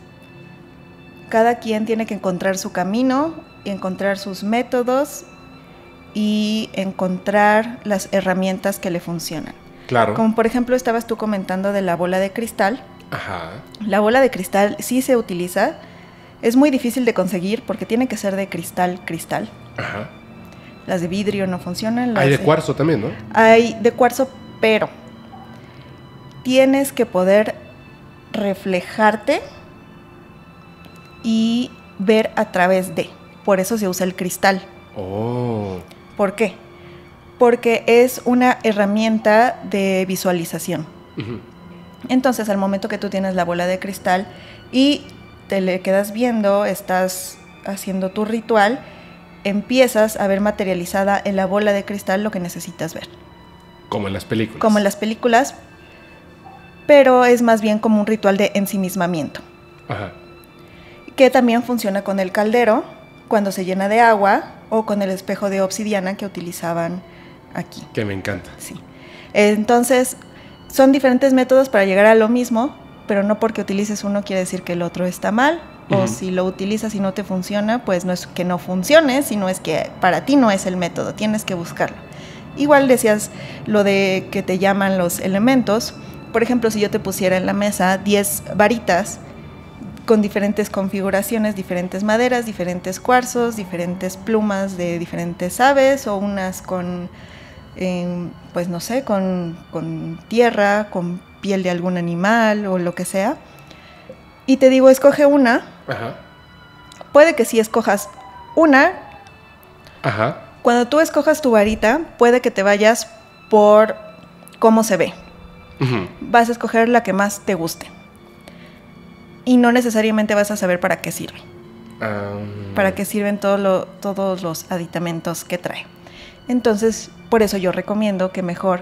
Cada quien tiene que encontrar su camino, encontrar sus métodos y encontrar las herramientas que le funcionan. Claro. Como por ejemplo estabas tú comentando de la bola de cristal. Ajá. La bola de cristal sí se utiliza. Es muy difícil de conseguir porque tiene que ser de cristal. Ajá. Las de vidrio no funcionan. Hay de cuarzo también, ¿no? Hay de cuarzo, pero tienes que poder reflejarte y ver a través de. Por eso se usa el cristal. Oh. ¿Por qué? Porque es una herramienta de visualización. Entonces, al momento que tú tienes la bola de cristal y te le quedas viendo, estás haciendo tu ritual, empiezas a ver materializada en la bola de cristal lo que necesitas ver. Como en las películas, pero es más bien como un ritual de ensimismamiento. Ajá. Que también funciona con el caldero cuando se llena de agua o con el espejo de obsidiana que utilizaban aquí. Que me encanta. Sí. Entonces, son diferentes métodos para llegar a lo mismo, pero no porque utilices uno quiere decir que el otro está mal, o si lo utilizas y no te funciona, pues no es que no funcione, sino es que para ti no es el método, tienes que buscarlo. Igual decías lo de que te llaman los elementos. Por ejemplo, si yo te pusiera en la mesa 10 varitas con diferentes configuraciones, diferentes maderas, diferentes cuarzos, diferentes plumas de diferentes aves, o unas con, pues no sé, con tierra, con piel de algún animal o lo que sea, y te digo, escoge una. Ajá. Puede que sí escojas una. Ajá. Cuando tú escojas tu varita, puede que te vayas por cómo se ve. Uh-huh. Vas a escoger la que más te guste. Y no necesariamente vas a saber para qué sirve. Para qué sirven todos los aditamentos que trae. Entonces, por eso yo recomiendo que mejor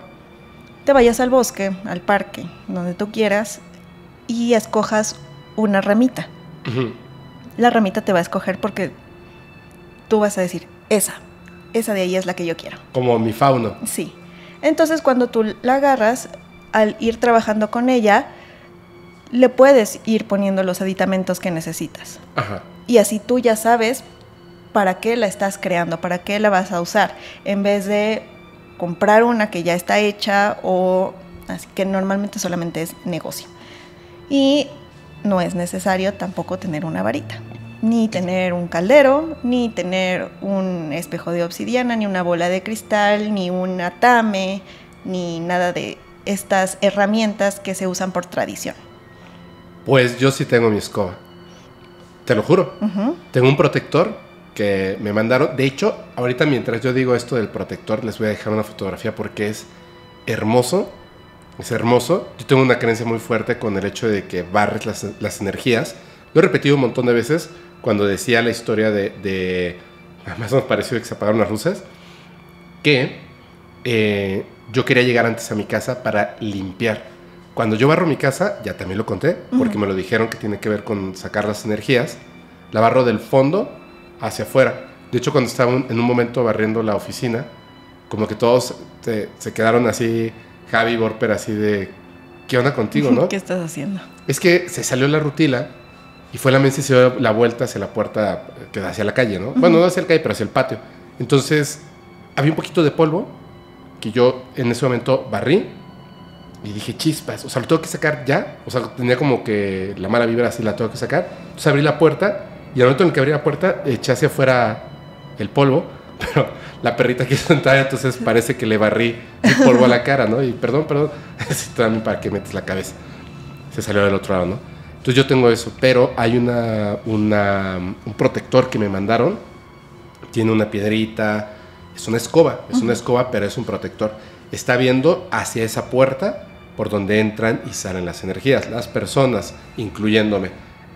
te vayas al bosque, al parque, donde tú quieras, y escojas una ramita. Uh-huh. La ramita te va a escoger porque tú vas a decir, esa de ahí es la que yo quiero. Como mi fauno. Sí. Entonces, cuando tú la agarras, al ir trabajando con ella, le puedes ir poniendo los aditamentos que necesitas. Ajá. Y así tú ya sabes para qué la estás creando, para qué la vas a usar, en vez de comprar una que ya está hecha, o así que normalmente solamente es negocio. Y no es necesario tampoco tener una varita, ni tener un caldero, ni tener un espejo de obsidiana, ni una bola de cristal, ni un atame, ni nada de estas herramientas que se usan por tradición. Pues yo sí tengo mi escoba, te lo juro. Uh-huh. Tengo un protector que me mandaron. De hecho, ahorita mientras yo digo esto del protector, les voy a dejar una fotografía porque es hermoso. Es hermoso. Yo tengo una creencia muy fuerte con el hecho de que barres las energías. Lo he repetido un montón de veces cuando decía la historia de además nos pareció que se apagaron las luces, que yo quería llegar antes a mi casa para limpiar. Cuando yo barro mi casa, ya también lo conté, porque me lo dijeron que tiene que ver con sacar las energías, la barro del fondo hacia afuera. De hecho, cuando estaba en un momento barriendo la oficina, como que todos se quedaron así, Javi, Borper, así de, ¿qué onda contigo, no? ¿Qué estás haciendo? Es que se salió la rutila y fue la mesa y se dio la vuelta hacia la puerta que da hacia la calle, ¿no? Uh-huh. Bueno, no hacia la calle, pero hacia el patio. Entonces, había un poquito de polvo que yo en ese momento barrí y dije, chispas, o sea, lo tengo que sacar ya. O sea, tenía como que la mala vibra, así la tengo que sacar. Entonces abrí la puerta y al momento en el que abrí la puerta eché hacia afuera el polvo, pero la perrita aquí sentada, entonces parece que le barrí el polvo a la cara, ¿no? Y perdón, también para que metes la cabeza. Se salió del otro lado, ¿no? Entonces yo tengo eso, pero hay un protector que me mandaron, tiene una piedrita, es una escoba, pero es un protector. Está viendo hacia esa puerta por donde entran y salen las energías, las personas, incluyéndome.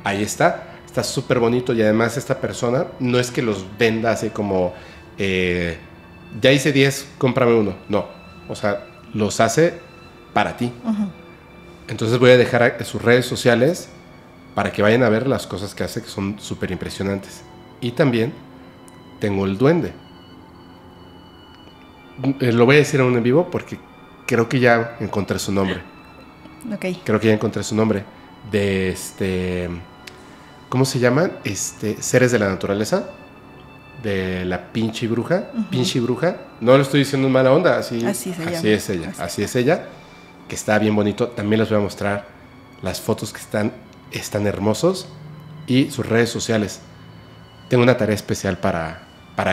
Ahí está súper bonito, y además esta persona no es que los venda así como, ya hice 10, cómprame uno. No, o sea, los hace para ti. Uh-huh. Entonces voy a dejar sus redes sociales para que vayan a ver las cosas que hace, que son súper impresionantes. Y también tengo el duende. Lo voy a decir aún en vivo porque creo que ya encontré su nombre. Okay. Creo que ya encontré su nombre. De ¿cómo se llaman? Seres de la naturaleza. De la pinche bruja. Uh-huh. Pinche bruja. No lo estoy diciendo en mala onda. Así es ella. Que está bien bonito. También les voy a mostrar las fotos que están hermosos. Y sus redes sociales. Tengo una tarea especial para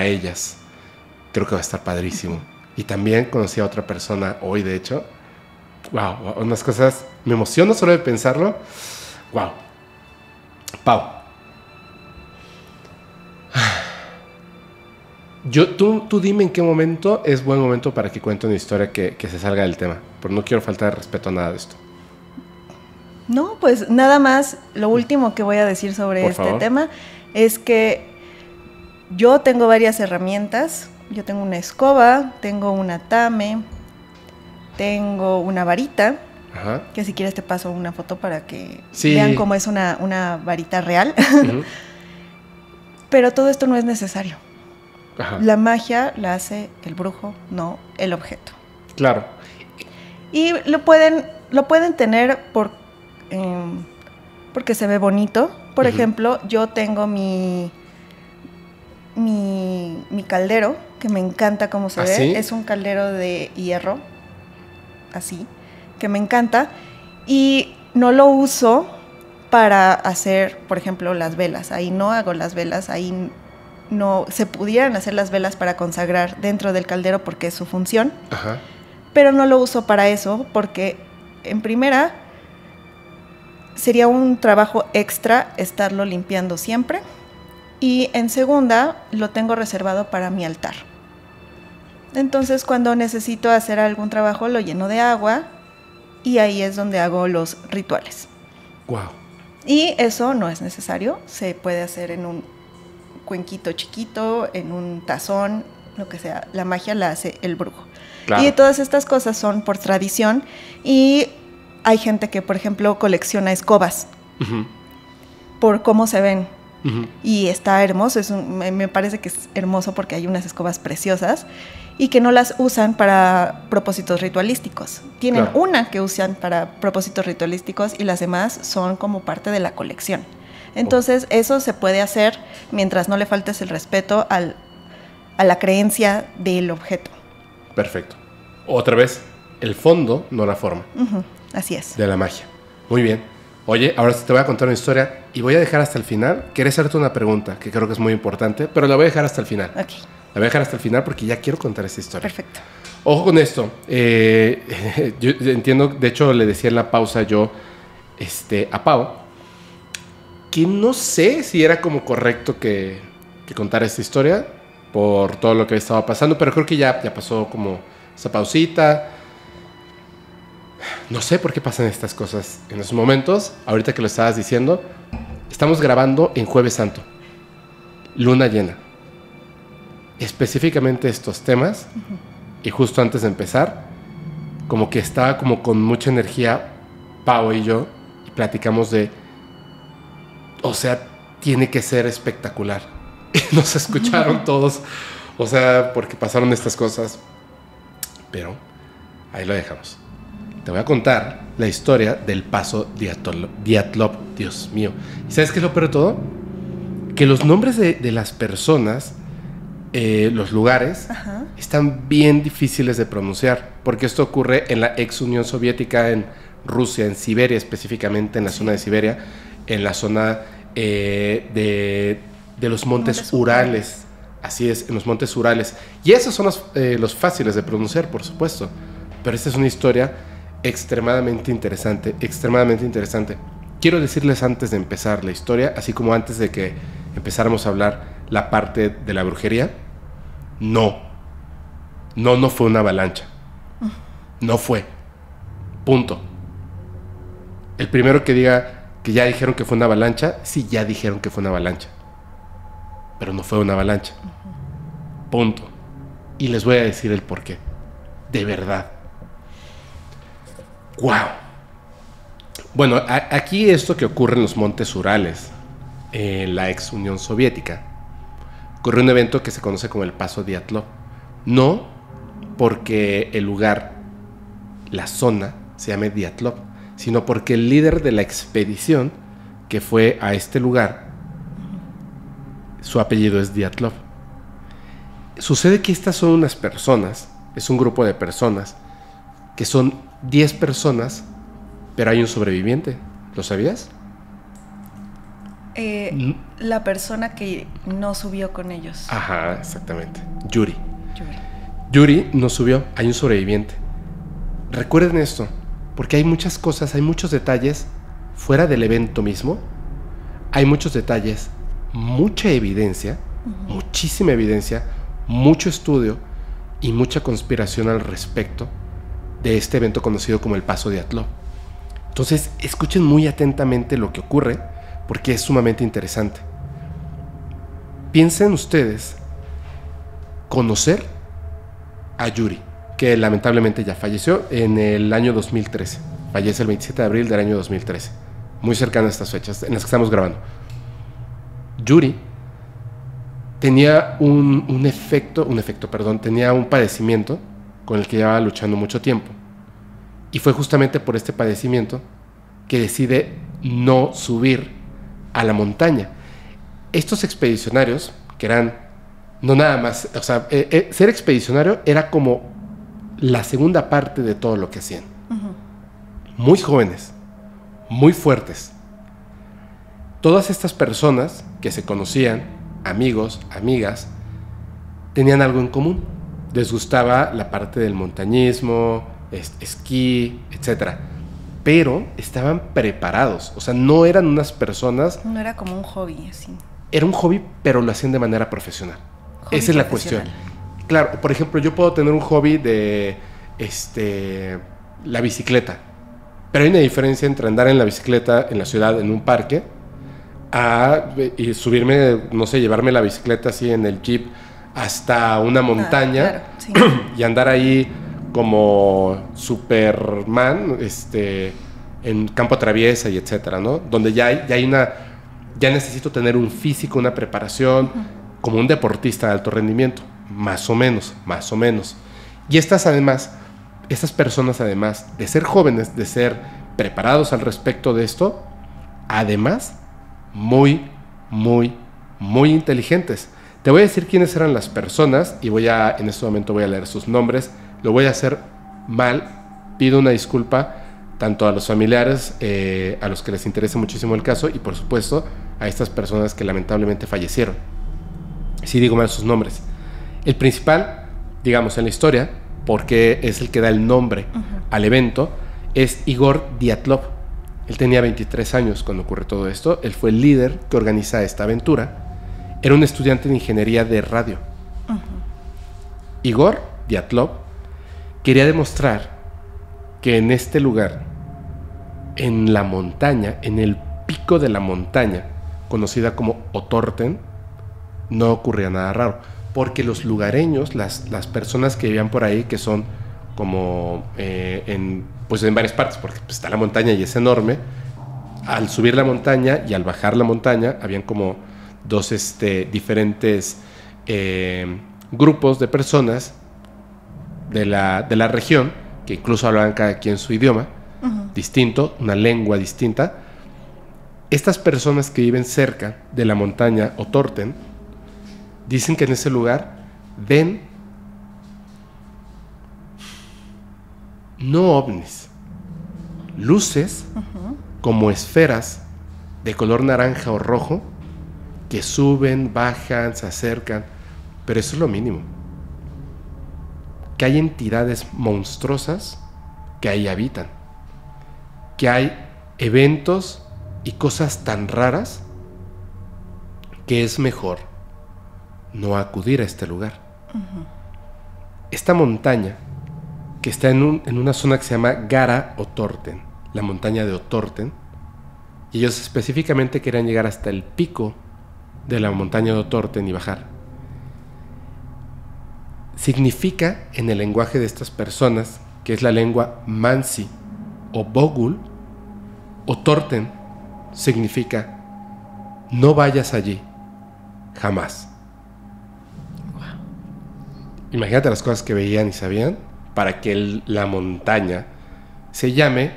ellas. Creo que va a estar padrísimo. Y también conocí a otra persona hoy, de hecho. Wow, unas cosas. Me emociono solo de pensarlo. Wow. Pao. Tú dime en qué momento es buen momento para que cuente una historia que se salga del tema. Porque no quiero faltar respeto a nada de esto. No, pues nada más. Lo último que voy a decir sobre tema es que yo tengo varias herramientas. Yo tengo una escoba, tengo un atame, tengo una varita. Ajá. Que si quieres te paso una foto para que vean cómo es una varita real. Uh-huh. Pero todo esto no es necesario. Ajá. La magia la hace el brujo, no el objeto. Claro. Y lo pueden tener porque se ve bonito. Por ejemplo, yo tengo mi mi caldero, que me encanta cómo se ve. ¿Sí? Es un caldero de hierro, así, que me encanta. Y no lo uso para hacer, por ejemplo, las velas. Ahí no hago las velas, ahí no se pudieran hacer las velas para consagrar dentro del caldero porque es su función. Ajá. Pero no lo uso para eso porque, en primera, sería un trabajo extra estarlo limpiando siempre. Y en segunda, lo tengo reservado para mi altar. Entonces, cuando necesito hacer algún trabajo, lo lleno de agua y ahí es donde hago los rituales. Wow. Y eso no es necesario. Se puede hacer en un cuenquito chiquito, en un tazón, lo que sea. La magia la hace el brujo. Claro. Y todas estas cosas son por tradición. Y hay gente que, por ejemplo, colecciona escobas por cómo se ven. Y está hermoso, me parece que es hermoso porque hay unas escobas preciosas y que no las usan para propósitos ritualísticos. Tienen claro. una que usan para propósitos ritualísticos y las demás son como parte de la colección. Entonces eso se puede hacer mientras no le faltes el respeto a la creencia del objeto. Perfecto. Otra vez, el fondo no la forma. Así es. De la magia. Muy bien. Oye, ahora te voy a contar una historia y voy a dejar hasta el final. Quería hacerte una pregunta que creo que es muy importante, pero la voy a dejar hasta el final. Okay. La voy a dejar hasta el final porque ya quiero contar esta historia. Perfecto. Ojo con esto. Yo entiendo, de hecho, le decía en la pausa yo a Pao que no sé si era como correcto que contara esta historia por todo lo que estaba pasando, pero creo que ya pasó como esa pausita. No sé por qué pasan estas cosas en esos momentos. Ahorita que lo estabas diciendo, estamos grabando en Jueves Santo, luna llena, específicamente estos temas. Y justo antes de empezar, como que estaba como con mucha energía Pao y yo, y platicamos de, o sea, tiene que ser espectacular. Nos escucharon todos, o sea, porque pasaron estas cosas. Pero ahí lo dejamos. Te voy a contar la historia del Paso Dyatlov. Dios mío. ¿Y sabes qué es lo peor de todo? Que los nombres de las personas, los lugares, están bien difíciles de pronunciar. Porque esto ocurre en la ex Unión Soviética, en Rusia, en Siberia específicamente, en la zona de Siberia, en la zona de los Montes Urales. Así es, en los Montes Urales. Y esos son los fáciles de pronunciar, por supuesto. Pero esta es una historia extremadamente interesante, extremadamente interesante. Quiero decirles antes de empezar la historia, así como antes de que empezáramos a hablar la parte de la brujería, no fue una avalancha. No fue. Punto. El primero que diga que ya dijeron que fue una avalancha, sí, ya dijeron que fue una avalancha. Pero no fue una avalancha. Punto. Y les voy a decir el porqué. De verdad. ¡Wow! Bueno, aquí esto que ocurre en los Montes Urales, en la ex Unión Soviética, ocurre un evento que se conoce como el Paso Dyatlov. No porque el lugar, la zona, se llame Dyatlov, sino porque el líder de la expedición que fue a este lugar, su apellido es Dyatlov. Sucede que estas son unas personas, es un grupo de personas, que son 10 personas, pero hay un sobreviviente. ¿Lo sabías? La persona que no subió con ellos. Ajá, exactamente. Yuri no subió, hay un sobreviviente. Recuerden esto, porque hay muchas cosas, hay muchos detalles fuera del evento mismo. Hay muchos detalles, mucha evidencia, muchísima evidencia, mucho estudio y mucha conspiración al respecto de este evento conocido como el Paso Dyatlov. Entonces, escuchen muy atentamente lo que ocurre, porque es sumamente interesante. Piensen ustedes conocer a Yuri, que lamentablemente ya falleció en el año 2013. Fallece el 27 de abril del año 2013. Muy cercano a estas fechas en las que estamos grabando. Yuri tenía un padecimiento con el que llevaba luchando mucho tiempo. Y fue justamente por este padecimiento que decide no subir a la montaña. Estos expedicionarios, que eran No nada más, o sea, ser expedicionario era como la segunda parte de todo lo que hacían. Uh-huh. Muy jóvenes, muy fuertes. Todas estas personas que se conocían, amigos, amigas, tenían algo en común. Les gustaba la parte del montañismo, esquí, etc. Pero estaban preparados, o sea, no eran unas personas... No era como un hobby, así. Era un hobby, pero lo hacían de manera profesional. Esa es la cuestión. Claro, por ejemplo, yo puedo tener un hobby de la bicicleta, pero hay una diferencia entre andar en la bicicleta en la ciudad, en un parque, y subirme, no sé, llevarme la bicicleta así en el jeep hasta una montaña, claro, sí, y andar ahí como Superman, en campo traviesa y etcétera, ¿no? Donde ya necesito tener un físico, una preparación, como un deportista de alto rendimiento, más o menos. Y estas personas, además de ser jóvenes, de ser preparados al respecto de esto, además, muy, muy, muy inteligentes. Te voy a decir quiénes eran las personas y en este momento voy a leer sus nombres. Lo voy a hacer mal, pido una disculpa tanto a los familiares, a los que les interesa muchísimo el caso, y por supuesto a estas personas que lamentablemente fallecieron. Sí digo mal sus nombres. El principal, digamos, en la historia, porque es el que da el nombre al evento, es Igor Dyatlov. Él tenía 23 años cuando ocurre todo esto. Él fue el líder que organiza esta aventura. Era un estudiante de ingeniería de radio. Igor Dyatlov quería demostrar que en este lugar, en la montaña, en el pico de la montaña, conocida como Otorten, no ocurría nada raro, porque los lugareños, las personas que vivían por ahí, que son como en varias partes, porque está la montaña y es enorme, al subir la montaña y al bajar la montaña, habían como dos diferentes grupos de personas de la región, que incluso hablaban cada quien su idioma distinto, una lengua distinta. Estas personas que viven cerca de la montaña Otorten dicen que en ese lugar ven no ovnis, luces como esferas de color naranja o rojo que suben, bajan, se acercan, pero eso es lo mínimo. Que hay entidades monstruosas que ahí habitan, que hay eventos y cosas tan raras que es mejor no acudir a este lugar. Esta montaña, que está en una zona que se llama Gara Otorten, la montaña de Otorten, y ellos específicamente querían llegar hasta el pico de la montaña de Otorten y bajar. Significa, en el lenguaje de estas personas, que es la lengua mansi o bogul, Otorten significa no vayas allí, jamás. Wow. Imagínate las cosas que veían y sabían para que la montaña se llame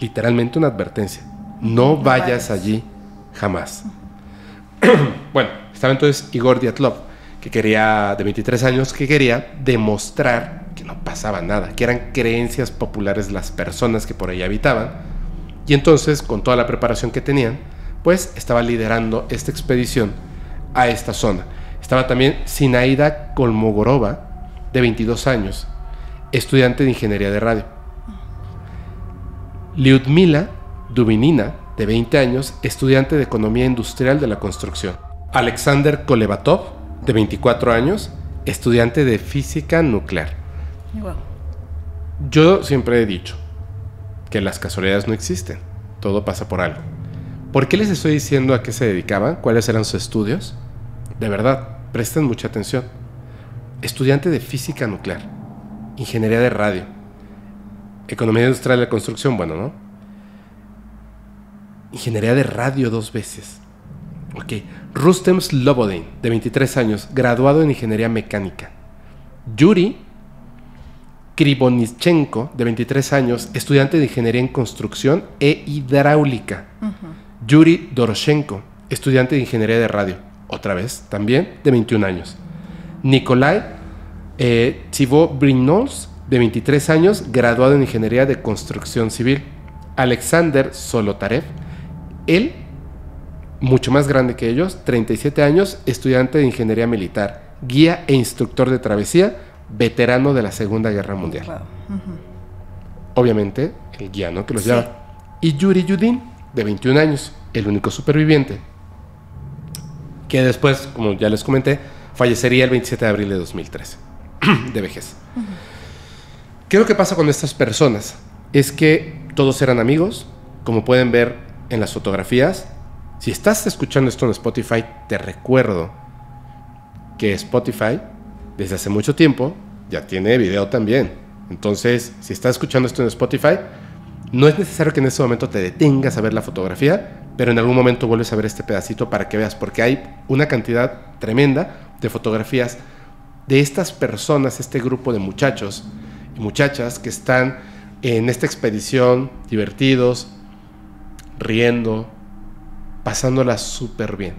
literalmente una advertencia: no vayas allí, jamás. Bueno, estaba entonces Igor Dyatlov, de 23 años, que quería demostrar que no pasaba nada, que eran creencias populares las personas que por ahí habitaban. Y entonces, con toda la preparación que tenían, pues estaba liderando esta expedición a esta zona. Estaba también Zinaida Kolmogorova, de 22 años, estudiante de ingeniería de radio. Lyudmila Dubinina, de 20 años, estudiante de economía industrial de la construcción. Alexander Kolevatov, de 24 años, estudiante de física nuclear. Wow. Yo siempre he dicho que las casualidades no existen, todo pasa por algo. ¿Por qué les estoy diciendo a qué se dedicaban? ¿Cuáles eran sus estudios? De verdad, presten mucha atención. Estudiante de física nuclear, ingeniería de radio, economía industrial de la construcción, bueno, ¿no? Ingeniería de radio 2 veces. Ok. Rustem Slobodin, de 23 años, graduado en ingeniería mecánica. Yuri Krivonishchenko, de 23 años, estudiante de ingeniería en construcción e hidráulica. Yuri Doroshenko, estudiante de ingeniería de radio. otra vez también, de 21 años. Nikolai Thibeaux-Brignolle, de 23 años, graduado en Ingeniería de Construcción Civil. Alexander Solotarev, él, mucho más grande que ellos, 37 años, estudiante de Ingeniería Militar, guía e instructor de travesía, veterano de la Segunda Guerra Mundial. Wow. Uh-huh. Obviamente, el guía, ¿no? Que los lleva. Y Yuri Yudin, de 21 años, el único superviviente, que después, como ya les comenté, fallecería el 27 de abril de 2013, de vejez. Uh-huh. ¿Qué es lo que pasa con estas personas? Es que todos eran amigos, como pueden ver en las fotografías. Si estás escuchando esto en Spotify, te recuerdo que Spotify, desde hace mucho tiempo, ya tiene video también. Entonces, si estás escuchando esto en Spotify, no es necesario que en este momento te detengas a ver la fotografía, pero en algún momento vuelves a ver este pedacito para que veas, porque hay una cantidad tremenda de fotografías de estas personas, este grupo de muchachos y muchachas que están en esta expedición, divertidos, riendo, pasándola súper bien,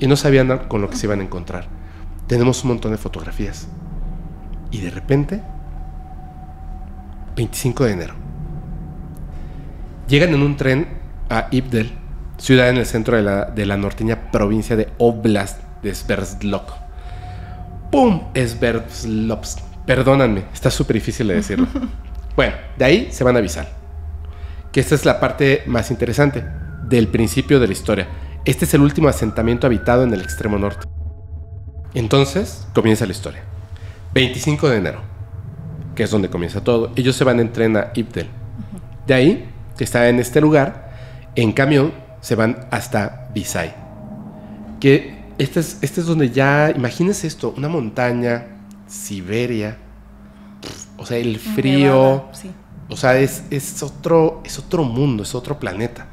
y no sabían con lo que se iban a encontrar. Tenemos un montón de fotografías. Y de repente, 25 de enero, llegan en un tren a Ibdel, ciudad en el centro de la norteña provincia de Oblast de Sverdlovsk. ¡Pum! Sverdlovsk. Perdónenme, está súper difícil de decirlo. Bueno, de ahí se van a avisar, que esta es la parte más interesante del principio de la historia. Este es el último asentamiento habitado en el extremo norte. Entonces comienza la historia. 25 de enero, que es donde comienza todo. Ellos se van en tren a Ibdel. De ahí, que está en este lugar, en camión se van hasta Bisay. Que este es donde ya, imagínense esto, una montaña, Siberia, o sea, el frío, nevada, sí. O sea, es otro mundo, es otro planeta.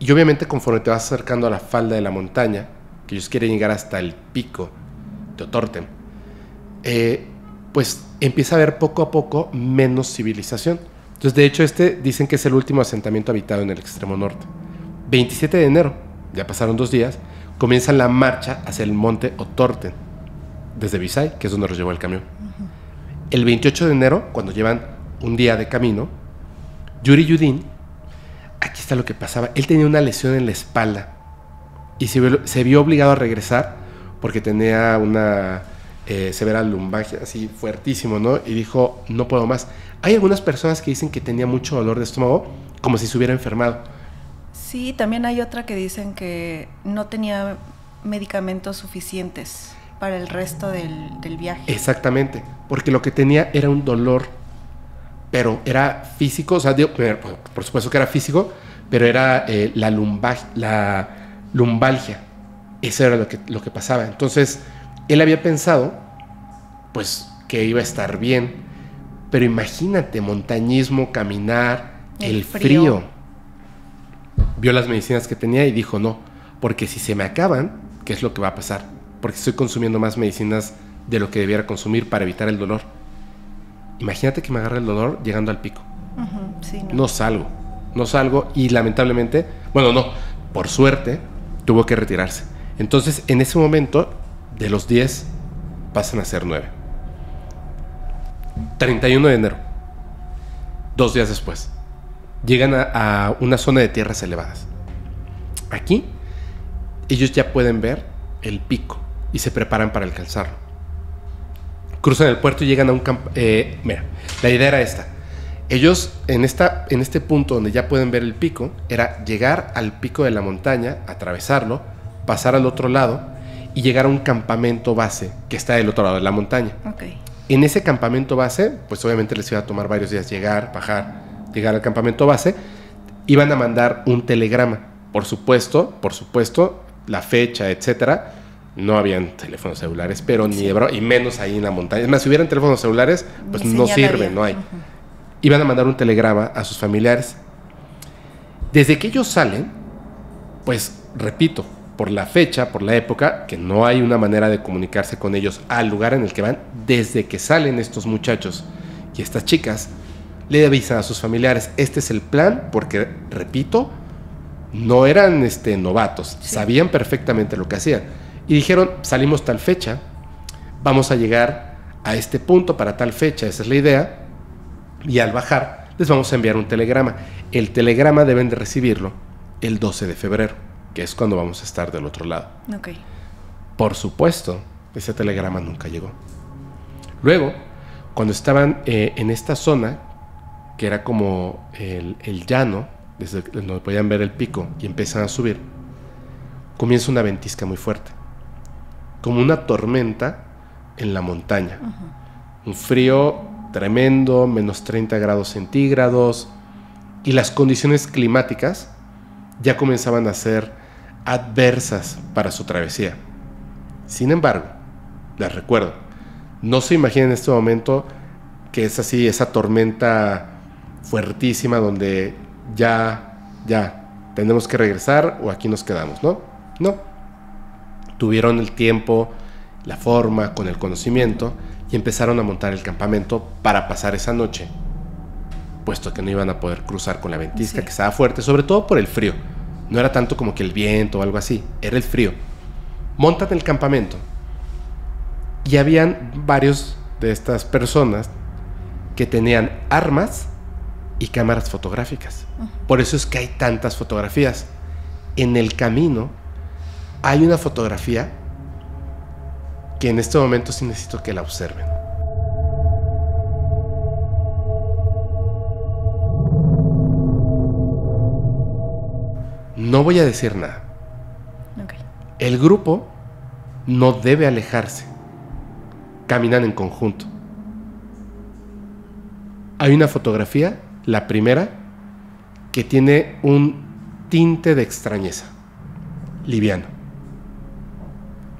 Y obviamente conforme te vas acercando a la falda de la montaña, que ellos quieren llegar hasta el pico de Otorten, pues empieza a haber poco a poco menos civilización. Entonces, de hecho, dicen que es el último asentamiento habitado en el extremo norte. 27 de enero, ya pasaron 2 días, comienza la marcha hacia el monte Otorten, desde Bisay, que es donde los llevó el camión. Uh-huh. El 28 de enero, cuando llevan un día de camino, Yuri Yudin, aquí está lo que pasaba. Él tenía una lesión en la espalda y se vio obligado a regresar porque tenía una severa lumbalgia, así fuertísimo, ¿no? Y dijo, no puedo más. Hay algunas personas que dicen que tenía mucho dolor de estómago, como si se hubiera enfermado. Sí, también hay otra que dicen que no tenía medicamentos suficientes para el resto del viaje. Exactamente, porque lo que tenía era un dolor, pero era físico, o sea, por supuesto que era físico, pero era la lumbalgia. Eso era lo que pasaba. Entonces, él había pensado, pues, que iba a estar bien, pero imagínate, montañismo, caminar, el frío. Vio las medicinas que tenía y dijo, no, porque si se me acaban, ¿qué es lo que va a pasar? Porque estoy consumiendo más medicinas de lo que debiera consumir para evitar el dolor. Imagínate que me agarra el dolor llegando al pico. Uh-huh, sí, no. No salgo y lamentablemente, bueno, no, por suerte, tuvo que retirarse. Entonces, en ese momento, de los 10 pasan a ser 9. 31 de enero, 2 días después, llegan a una zona de tierras elevadas. Aquí, ellos ya pueden ver el pico y se preparan para alcanzarlo. Cruzan el puerto y llegan a un campo. Mira, la idea era esta. Ellos, en este punto donde ya pueden ver el pico, era llegar al pico de la montaña, atravesarlo, pasar al otro lado y llegar a un campamento base que está del otro lado de la montaña. Okay. En ese campamento base, pues obviamente les iba a tomar varios días llegar, bajar, llegar al campamento base. Iban a mandar un telegrama. Por supuesto, la fecha, etcétera. No habían teléfonos celulares, pero sí, y menos ahí en la montaña. Es más, si hubieran teléfonos celulares, pues no sirven, no hay. Uh-huh. Iban a mandar un telegrama a sus familiares. Desde que ellos salen, pues repito, por la fecha, por la época, que no hay una manera de comunicarse con ellos al lugar en el que van, desde que salen estos muchachos y estas chicas, le avisan a sus familiares, este es el plan, porque, repito, no eran novatos, sí, sabían perfectamente lo que hacían. Y dijeron, salimos tal fecha, vamos a llegar a este punto para tal fecha, esa es la idea, y al bajar les vamos a enviar un telegrama. El telegrama deben de recibirlo el 12 de febrero, que es cuando vamos a estar del otro lado. Okay. Por supuesto, ese telegrama nunca llegó. Luego, cuando estaban en esta zona, que era como el llano, desde donde podían ver el pico, y empiezan a subir, comienza una ventisca muy fuerte, como una tormenta en la montaña. Uh-huh. Un frío tremendo, menos 30 grados centígrados, y las condiciones climáticas ya comenzaban a ser adversas para su travesía. Sin embargo, les recuerdo, no se imaginen en este momento que es así, esa tormenta fuertísima donde ya tenemos que regresar o aquí nos quedamos, ¿no? No. Tuvieron el tiempo, la forma, con el conocimiento, y empezaron a montar el campamento para pasar esa noche, puesto que no iban a poder cruzar con la ventisca, sí, que estaba fuerte, sobre todo por el frío. No era tanto como que el viento o algo así, era el frío. Montan el campamento y habían varios de estas personas que tenían armas y cámaras fotográficas. Por eso es que hay tantas fotografías. En el camino hay una fotografía que en este momento sí necesito que la observen. No voy a decir nada. Okay. El grupo no debe alejarse. Caminan en conjunto. Hay una fotografía, la primera, que tiene un tinte de extrañeza, liviano.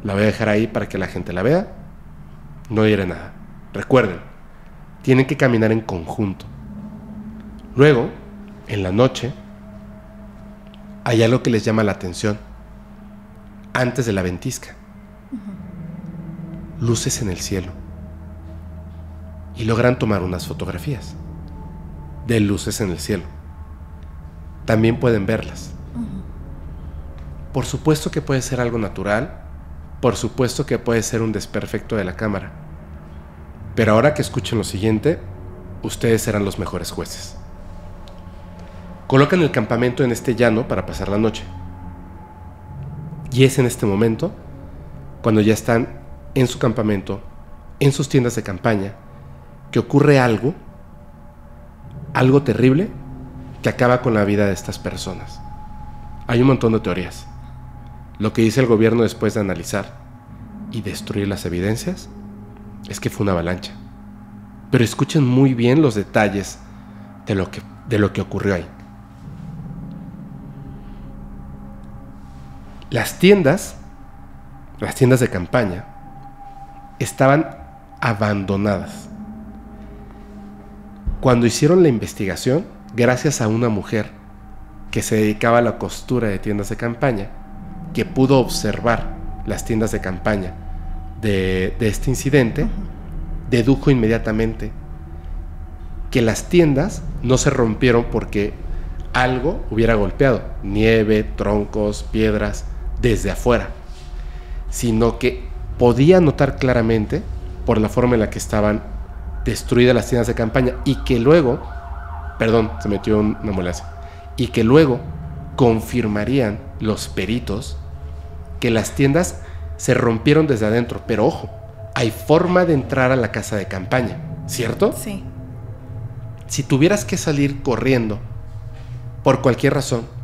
La voy a dejar ahí para que la gente la vea. No diré nada. Recuerden, tienen que caminar en conjunto. Luego, en la noche, hay algo que les llama la atención. Antes de la ventisca. Uh-huh. Luces en el cielo. Y logran tomar unas fotografías de luces en el cielo. También pueden verlas. Uh-huh. Por supuesto que puede ser algo natural. Por supuesto que puede ser un desperfecto de la cámara. Pero ahora que escuchen lo siguiente, ustedes serán los mejores jueces. Colocan el campamento en este llano para pasar la noche. Y es en este momento, cuando ya están en su campamento, en sus tiendas de campaña, que ocurre algo terrible que acaba con la vida de estas personas. Hay un montón de teorías. Lo que dice el gobierno después de analizar y destruir las evidencias es que fue una avalancha. Pero escuchen muy bien los detalles de lo que ocurrió ahí. Las tiendas de campaña estaban abandonadas. Cuando hicieron la investigación, gracias a una mujer que se dedicaba a la costura de tiendas de campaña, que pudo observar las tiendas de campaña de este incidente, dedujo inmediatamente que las tiendas no se rompieron porque algo hubiera golpeado, nieve, troncos, piedras, desde afuera, sino que podía notar claramente por la forma en la que estaban destruidas las tiendas de campaña y que luego, perdón, se metió una ambulancia, y que luego confirmarían los peritos que las tiendas se rompieron desde adentro. Pero ojo, hay forma de entrar a la casa de campaña, ¿cierto? Sí. Si tuvieras que salir corriendo por cualquier razón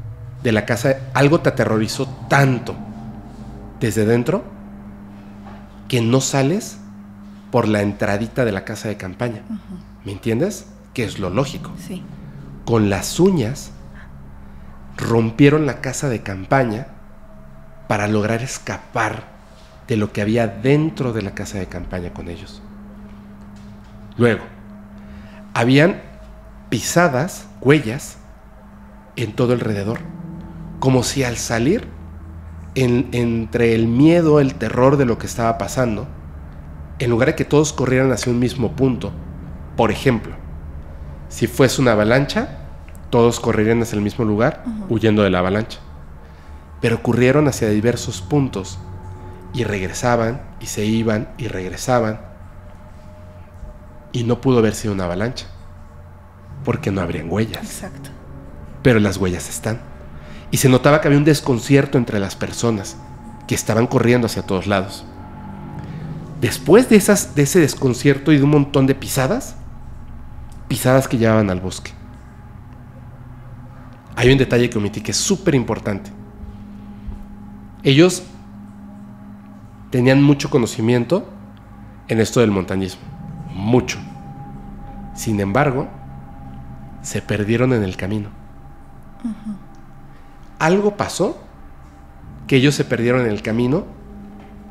de la casa, algo te aterrorizó tanto desde dentro que no sales por la entradita de la casa de campaña. Uh-huh. ¿Me entiendes? Que es lo lógico. Sí. Con las uñas rompieron la casa de campaña para lograr escapar de lo que había dentro de la casa de campaña con ellos. Luego, habían pisadas, huellas, en todo alrededor, como si al salir, entre el miedo, el terror de lo que estaba pasando, en lugar de que todos corrieran hacia un mismo punto, por ejemplo, si fuese una avalancha, Todos corrieron hacia el mismo lugar, huyendo de la avalancha. Pero corrieron hacia diversos puntos y regresaban y se iban y regresaban. Y no pudo haber sido una avalancha, porque no habrían huellas. Exacto. Pero las huellas están. Y se notaba que había un desconcierto entre las personas que estaban corriendo hacia todos lados. Después de ese desconcierto y de un montón de pisadas, pisadas que llevaban al bosque. Hay un detalle que omití que es súper importante. Ellos tenían mucho conocimiento en esto del montañismo, mucho. Sin embargo, se perdieron en el camino. Uh-huh. Algo pasó que ellos se perdieron en el camino,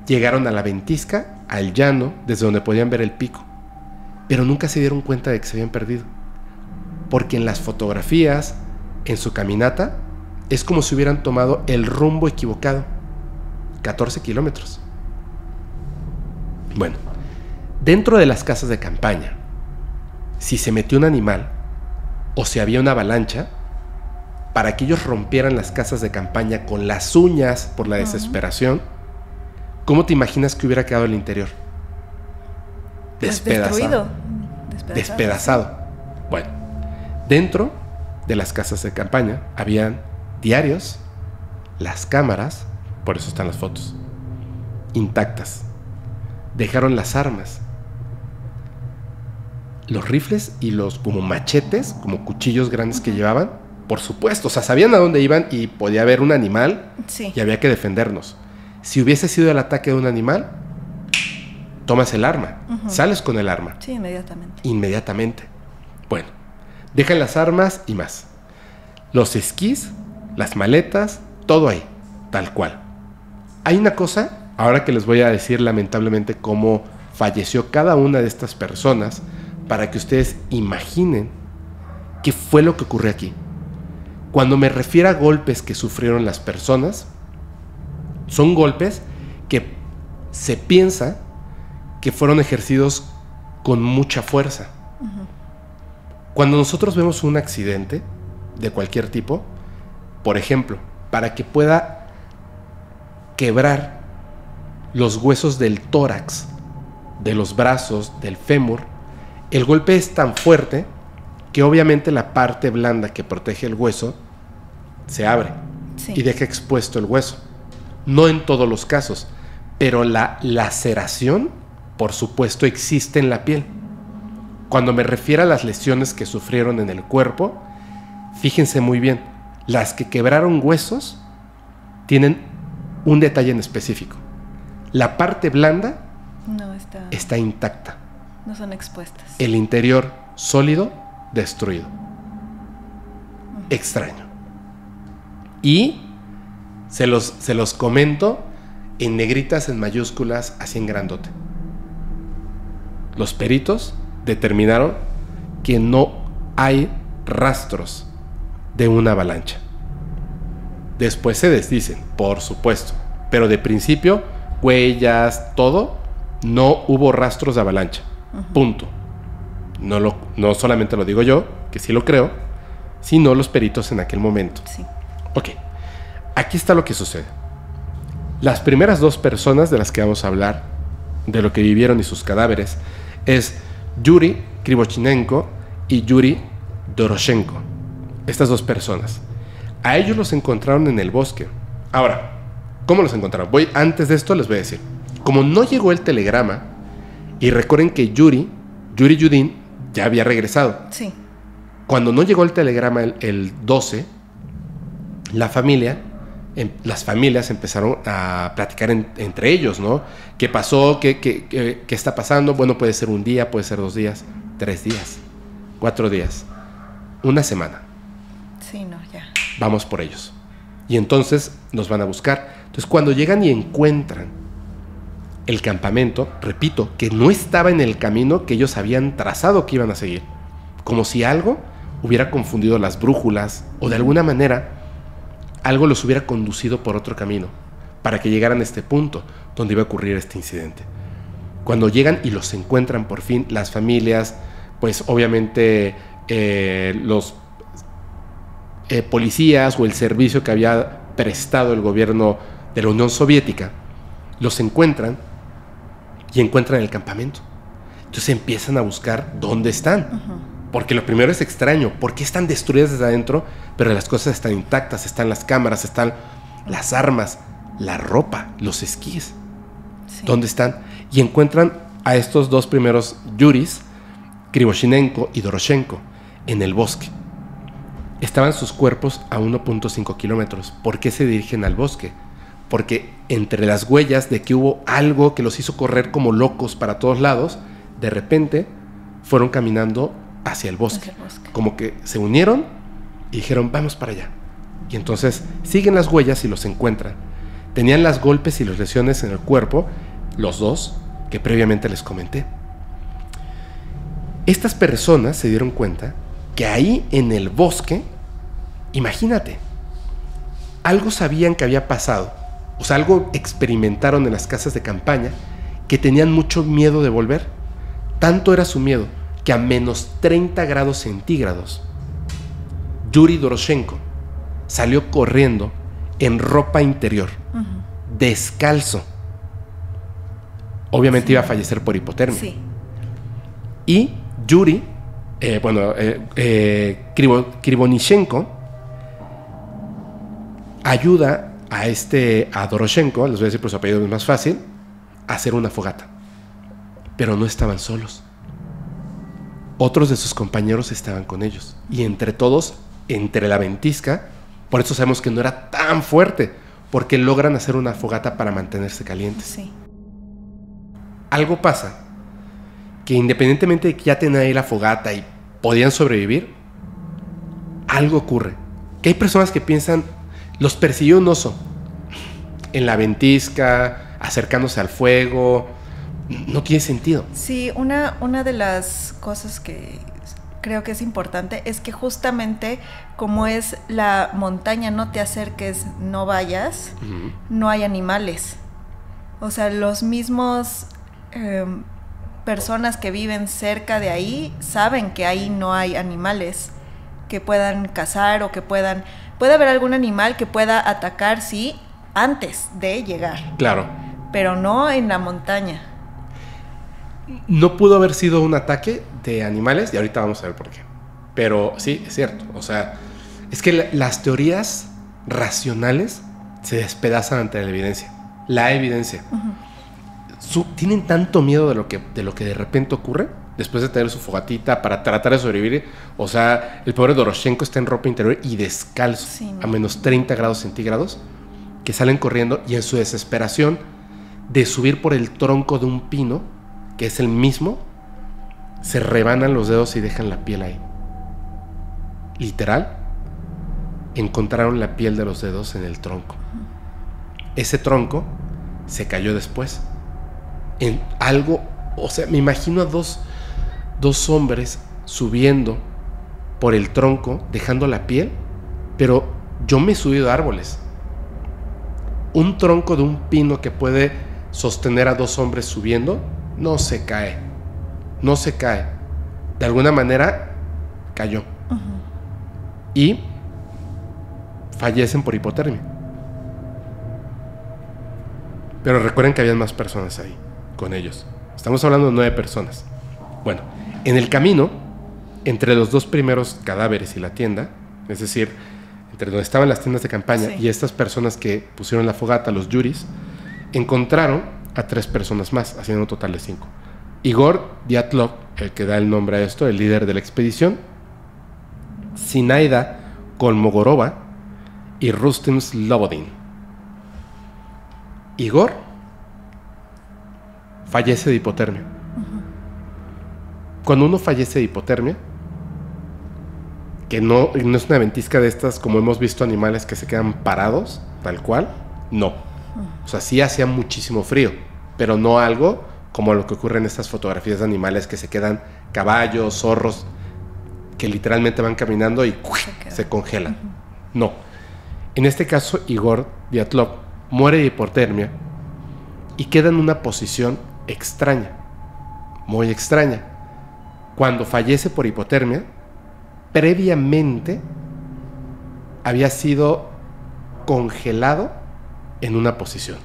llegaron a la ventisca, al llano, desde donde podían ver el pico, pero nunca se dieron cuenta de que se habían perdido, porque en las fotografías, en su caminata, es como si hubieran tomado el rumbo equivocado. 14 kilómetros. Bueno, dentro de las casas de campaña, si se metió un animal o si había una avalancha, para que ellos rompieran las casas de campaña con las uñas por la desesperación, ¿cómo te imaginas que hubiera quedado el interior? Despedazado. Destruido. Despedazado. Bueno, dentro de las casas de campaña habían diarios, las cámaras, por eso están las fotos, intactas. Dejaron las armas, los rifles y los como machetes, como cuchillos grandes que llevaban, por supuesto, o sea, sabían a dónde iban y podía haber un animal, sí, y había que defendernos. Si hubiese sido el ataque de un animal, tomas el arma, sales con el arma. Sí, inmediatamente. Inmediatamente. Bueno, dejan las armas y más. Los esquís, las maletas, todo ahí, tal cual. Hay una cosa... Ahora que les voy a decir lamentablemente cómo falleció cada una de estas personas, para que ustedes imaginen qué fue lo que ocurrió aquí. Cuando me refiero a golpes que sufrieron las personas, son golpes que se piensa que fueron ejercidos con mucha fuerza. Cuando nosotros vemos un accidente de cualquier tipo, por ejemplo, para que pueda quebrar los huesos del tórax, de los brazos, del fémur, el golpe es tan fuerte que obviamente la parte blanda que protege el hueso se abre, sí, y deja expuesto el hueso. No en todos los casos, pero la laceración, por supuesto, existe en la piel. Cuando me refiero a las lesiones que sufrieron en el cuerpo, fíjense muy bien, las que quebraron huesos tienen un detalle en específico. La parte blanda no está intacta. No son expuestas. El interior sólido, destruido. Extraño. Y se los comento en negritas, en mayúsculas, así en grandote. Los peritos determinaron que no hay rastros de una avalancha. Después se desdicen, por supuesto, pero de principio... Huellas, todo, no hubo rastros de avalancha. Punto. No solamente lo digo yo, que sí lo creo, sino los peritos en aquel momento. Sí. Ok, aquí está lo que sucede. Las primeras dos personas de las que vamos a hablar, de lo que vivieron y sus cadáveres, es Yuri Krivonishchenko y Yuri Doroshenko. Estas dos personas. A ellos los encontraron en el bosque. Ahora, ¿cómo los encontraron? Antes de esto les voy a decir. Como no llegó el telegrama, y recuerden que Yuri Yudin ya había regresado. Sí. Cuando no llegó el telegrama el 12, las familias empezaron a platicar entre ellos, ¿no? ¿Qué pasó? ¿Qué está pasando? Bueno, puede ser un día, puede ser 2 días, 3 días, 4 días, 1 semana. Sí, no, ya. Vamos por ellos. Y entonces nos van a buscar. Entonces, cuando llegan y encuentran el campamento, repito, que no estaba en el camino que ellos habían trazado que iban a seguir, como si algo hubiera confundido las brújulas o de alguna manera algo los hubiera conducido por otro camino para que llegaran a este punto donde iba a ocurrir este incidente. Cuando llegan y los encuentran por fin, las familias, pues obviamente los policías o el servicio que había prestado el gobierno de la Unión Soviética, los encuentran y encuentran el campamento. Entonces empiezan a buscar dónde están. Porque lo primero es extraño, porque están destruidas desde adentro, pero las cosas están intactas, están las cámaras, están las armas, la ropa, los esquíes. Sí. ¿Dónde están? Y encuentran a estos dos primeros Yuris, Krivoshinenko y Doroshenko, en el bosque. Estaban sus cuerpos a 1.5 kilómetros. ¿Por qué se dirigen al bosque? Porque entre las huellas de que hubo algo que los hizo correr como locos para todos lados, de repente fueron caminando hacia el bosque, como que se unieron y dijeron vamos para allá, y entonces siguen las huellas y los encuentran. Tenían las golpes y las lesiones en el cuerpo, los dos que previamente les comenté. Estas personas se dieron cuenta que ahí en el bosque, imagínate, algo sabían que había pasado, o sea, algo experimentaron en las casas de campaña, que tenían mucho miedo de volver. Tanto era su miedo que a menos 30 grados centígrados, Yuri Doroshenko salió corriendo en ropa interior, descalzo. Obviamente iba a fallecer por hipotermia. Y Yuri, Krivonishchenko, ayuda a Doroshenko, les voy a decir por su apellido, es más fácil, a hacer una fogata. Pero no estaban solos. Otros de sus compañeros estaban con ellos. Y entre todos, entre la ventisca, por eso sabemos que no era tan fuerte, porque logran hacer una fogata para mantenerse calientes. Algo pasa, que independientemente de que ya tenían ahí la fogata y podían sobrevivir, algo ocurre. Que hay personas que piensan, los persiguió un oso, en la ventisca, acercándose al fuego. No tiene sentido. Sí, una de las cosas que creo que es importante es que justamente como es la montaña, no te acerques, no vayas, no hay animales. O sea, los mismos personas que viven cerca de ahí saben que ahí no hay animales que puedan cazar o que puedan... Puede haber algún animal que pueda atacar, sí, antes de llegar. Claro. Pero no en la montaña. No pudo haber sido un ataque de animales, y ahorita vamos a ver por qué. Pero sí, es cierto. O sea, es que las teorías racionales se despedazan ante la evidencia. La evidencia. Tienen tanto miedo de lo que de repente ocurre, después de tener su fogatita para tratar de sobrevivir. O sea, el pobre Doroshenko está en ropa interior y descalzo, a menos 30 grados centígrados, que salen corriendo y en su desesperación de subir por el tronco de un pino, que es el mismo, se rebanan los dedos y dejan la piel ahí. Literal, encontraron la piel de los dedos en el tronco. Ese tronco se cayó después. En algo, o sea, me imagino a dos hombres subiendo por el tronco, dejando la piel, pero yo me he subido a árboles. Un tronco de un pino que puede sostener a dos hombres subiendo, no se cae, no se cae. De alguna manera cayó. Y fallecen por hipotermia. Pero recuerden que habían más personas ahí con ellos. Estamos hablando de 9 personas. Bueno, en el camino, entre los dos primeros cadáveres y la tienda, es decir, entre donde estaban las tiendas de campaña y estas personas que pusieron la fogata, los Yuris, encontraron a 3 personas más, haciendo un total de 5. Igor Dyatlov, el que da el nombre a esto, el líder de la expedición, Zinaida Kolmogorova y Rustem Slobodin. Igor fallece de hipotermia. Cuando uno fallece de hipotermia, que no es una ventisca de estas como hemos visto animales que se quedan parados, tal cual, no. O sea, sí hacía muchísimo frío, pero no algo como lo que ocurre en estas fotografías de animales que se quedan, caballos, zorros, que literalmente van caminando y se congelan. No. En este caso, Igor Dyatlov muere de hipotermia y queda en una posición extraña, muy extraña. Cuando fallece por hipotermia, previamente había sido congelado en una posición.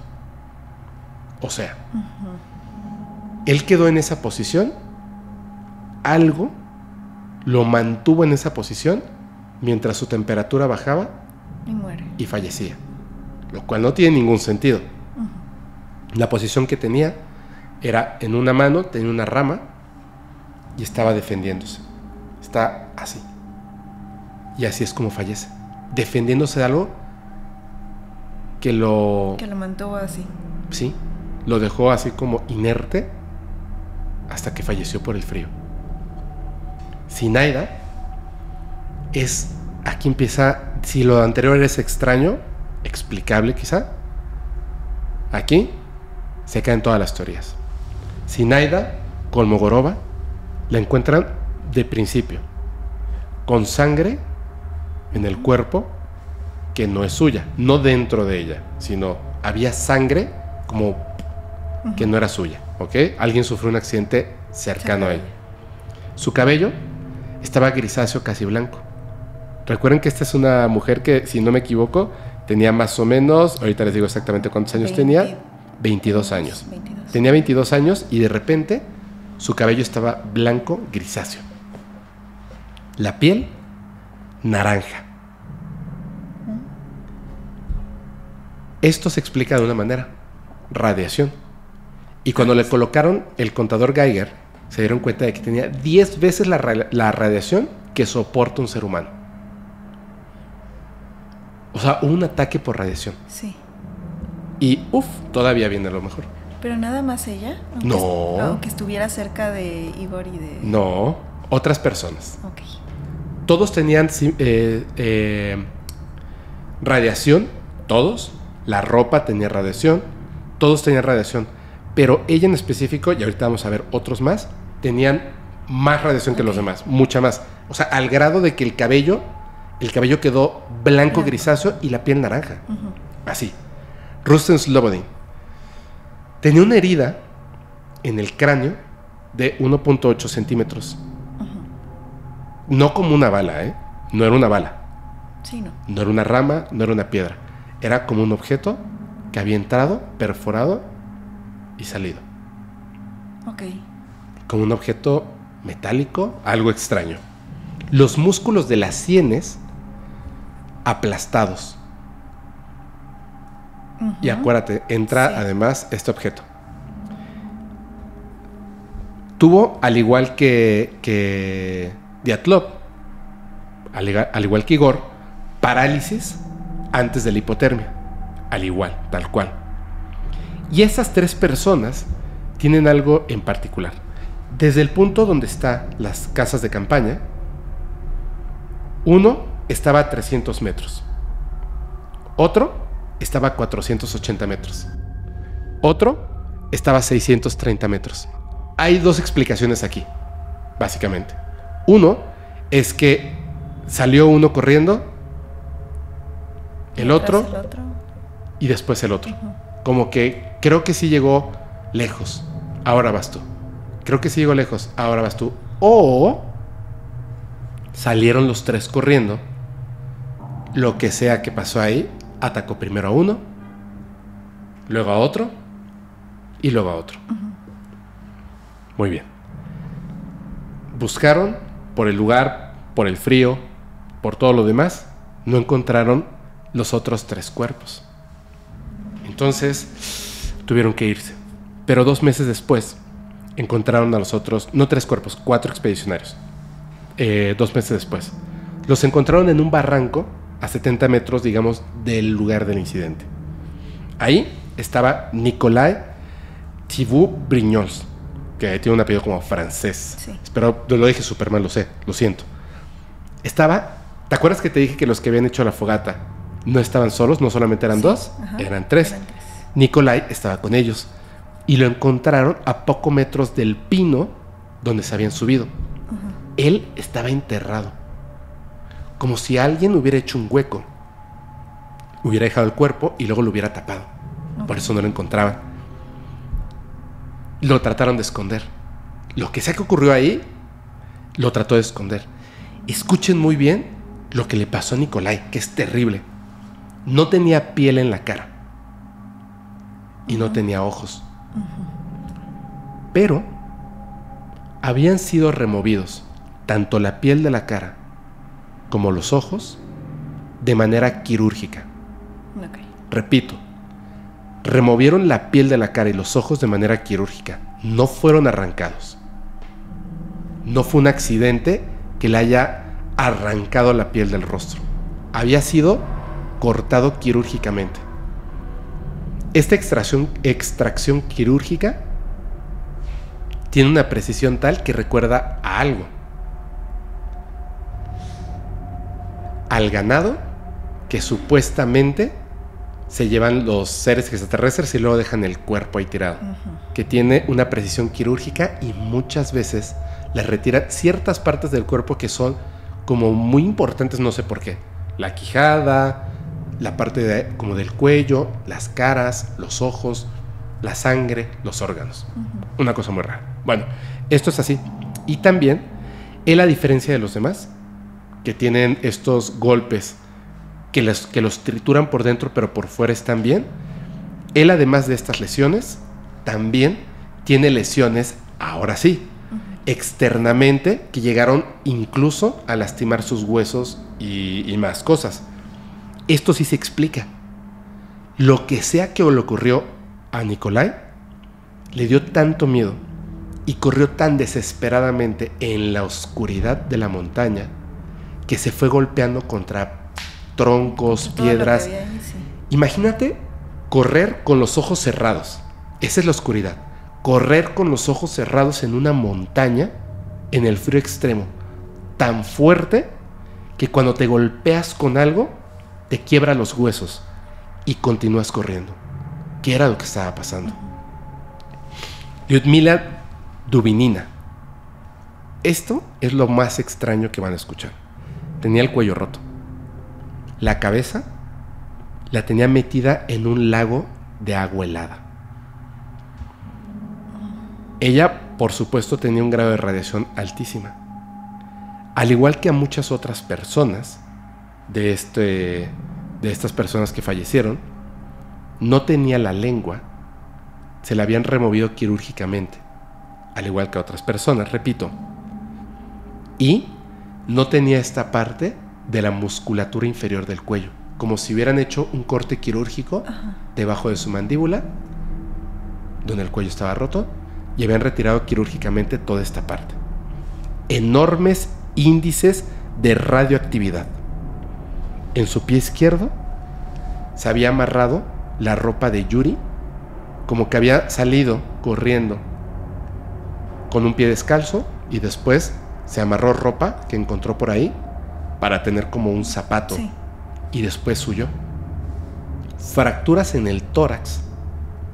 O sea, él quedó en esa posición, algo lo mantuvo en esa posición mientras su temperatura bajaba y, fallecía, lo cual no tiene ningún sentido. La posición que tenía era en una mano, tenía una rama y estaba defendiéndose. Está así. Y así es como fallece, defendiéndose de algo que lo... que lo mantuvo así. Sí, lo dejó así como inerte hasta que falleció por el frío. Zinaida es... aquí empieza... si lo anterior es extraño, explicable quizá, aquí se caen todas las teorías. Zinaida Kolmogorova la encuentran de principio con sangre en el cuerpo que no es suya, no dentro de ella, sino había sangre como que no era suya, ¿ok? Alguien sufrió un accidente cercano a ella. Su cabello estaba grisáceo, casi blanco. Recuerden que esta es una mujer que, si no me equivoco, tenía más o menos, ahorita les digo exactamente cuántos años tenía, 22 años. Tenía 22 años y de repente su cabello estaba blanco grisáceo. La piel naranja. Esto se explica de una manera: radiación. Y cuando le colocaron el contador Geiger, se dieron cuenta de que tenía 10 veces la radiación que soporta un ser humano. O sea, un ataque por radiación. Sí. Y uff, todavía viene lo mejor. ¿Pero nada más ella? Aunque no. Aunque estuviera cerca de Igor y de... No, otras personas. Ok. Todos tenían radiación, todos. La ropa tenía radiación, todos tenían radiación. Pero ella en específico, y ahorita vamos a ver otros más, tenían más radiación que los demás, mucha más. O sea, al grado de que el cabello quedó blanco grisáceo y la piel naranja. Así. Rusten Slobodin tenía una herida en el cráneo de 1.8 centímetros. No como una bala, ¿eh? No era una bala. Sí, no. No era una rama, no era una piedra. Era como un objeto que había entrado, perforado y salido. Ok. Como un objeto metálico, algo extraño. Los músculos de las sienes aplastados. Y acuérdate, entra además este objeto. Tuvo, al igual que Dyatlov, al igual que Igor, parálisis antes de la hipotermia. Al igual, tal cual. Y esas tres personas tienen algo en particular. Desde el punto donde están las casas de campaña, uno estaba a 300 metros. Otro estaba a 480 metros. Otro estaba a 630 metros. Hay dos explicaciones aquí, básicamente. Uno es que salió uno corriendo, el otro y después el otro. Como que creo que sí llegó lejos, ahora vas tú. Creo que sí llegó lejos, ahora vas tú. O salieron los tres corriendo. Lo que sea que pasó ahí, atacó primero a uno, luego a otro y luego a otro. Muy bien. Buscaron por el lugar, por el frío, por todo lo demás. No encontraron los otros tres cuerpos. Entonces tuvieron que irse. Pero 2 meses después encontraron a los otros, no 3 cuerpos, 4 expedicionarios. 2 meses después los encontraron en un barranco a 70 metros, digamos, del lugar del incidente. Ahí estaba Nikolai Thibeaux-Brignolle, que tiene un apellido como francés. Sí. Pero lo dije súper mal, lo sé, lo siento. Estaba... ¿te acuerdas que te dije que los que habían hecho la fogata no estaban solos? No solamente eran dos, eran tres. Nikolai estaba con ellos y lo encontraron a pocos metros del pino donde se habían subido. Él estaba enterrado, como si alguien hubiera hecho un hueco, hubiera dejado el cuerpo y luego lo hubiera tapado. Por eso no lo encontraban. Lo trataron de esconder. Lo que sea que ocurrió ahí, lo trató de esconder. Escuchen muy bien lo que le pasó a Nikolai, que es terrible. No tenía piel en la cara y no tenía ojos, pero habían sido removidos tanto la piel de la cara como los ojos de manera quirúrgica. Okay. Repito, removieron la piel de la cara y los ojos de manera quirúrgica, no fueron arrancados. No fue un accidente que le haya arrancado la piel del rostro, había sido cortado quirúrgicamente. Esta extracción quirúrgica tiene una precisión tal que recuerda a algo. Al ganado que supuestamente se llevan los seres extraterrestres y luego dejan el cuerpo ahí tirado. Que tiene una precisión quirúrgica y muchas veces le retiran ciertas partes del cuerpo que son como muy importantes, no sé por qué. La quijada, la parte de, como del cuello, las caras, los ojos, la sangre, los órganos. Una cosa muy rara. Bueno, esto es así. Y también, él, a diferencia de los demás, que tienen estos golpes que los trituran por dentro pero por fuera están bien, él, además de estas lesiones, también tiene lesiones, ahora sí, externamente, que llegaron incluso a lastimar sus huesos y más cosas. Esto sí se explica. Lo que sea que le ocurrió a Nikolai, le dio tanto miedo y corrió tan desesperadamente en la oscuridad de la montaña que se fue golpeando contra troncos, piedras. Ahí, sí. Imagínate correr con los ojos cerrados. Esa es la oscuridad. Correr con los ojos cerrados en una montaña, en el frío extremo, tan fuerte que cuando te golpeas con algo, te quiebra los huesos y continúas corriendo. ¿Qué era lo que estaba pasando? Lyudmila Dubinina. Esto es lo más extraño que van a escuchar. Tenía el cuello roto. La cabeza la tenía metida en un lago de agua helada. Ella, por supuesto, tenía un grado de radiación altísima. Al igual que a muchas otras personas de estas personas que fallecieron, no tenía la lengua, se la habían removido quirúrgicamente, al igual que a otras personas, repito, y no tenía esta parte de la musculatura inferior del cuello, como si hubieran hecho un corte quirúrgico debajo de su mandíbula, donde el cuello estaba roto, y habían retirado quirúrgicamente toda esta parte. Enormes índices de radioactividad. En su pie izquierdo se había amarrado la ropa de Yuri, como que había salido corriendo con un pie descalzo y después se amarró ropa que encontró por ahí para tener como un zapato, sí, y después huyó. Fracturas en el tórax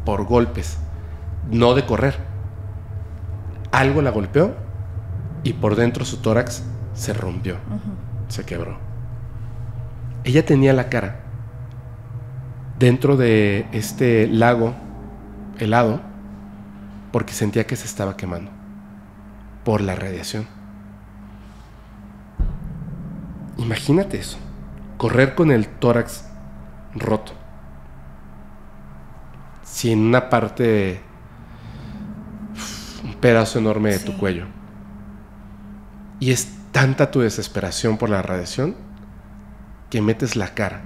por golpes, no de correr. Algo la golpeó y por dentro su tórax se rompió, se quebró. Ella tenía la cara dentro de este lago helado porque sentía que se estaba quemando por la radiación. Imagínate eso, correr con el tórax roto. Sin una parte, un pedazo enorme de tu cuello. Y es tanta tu desesperación por la radiación que metes la cara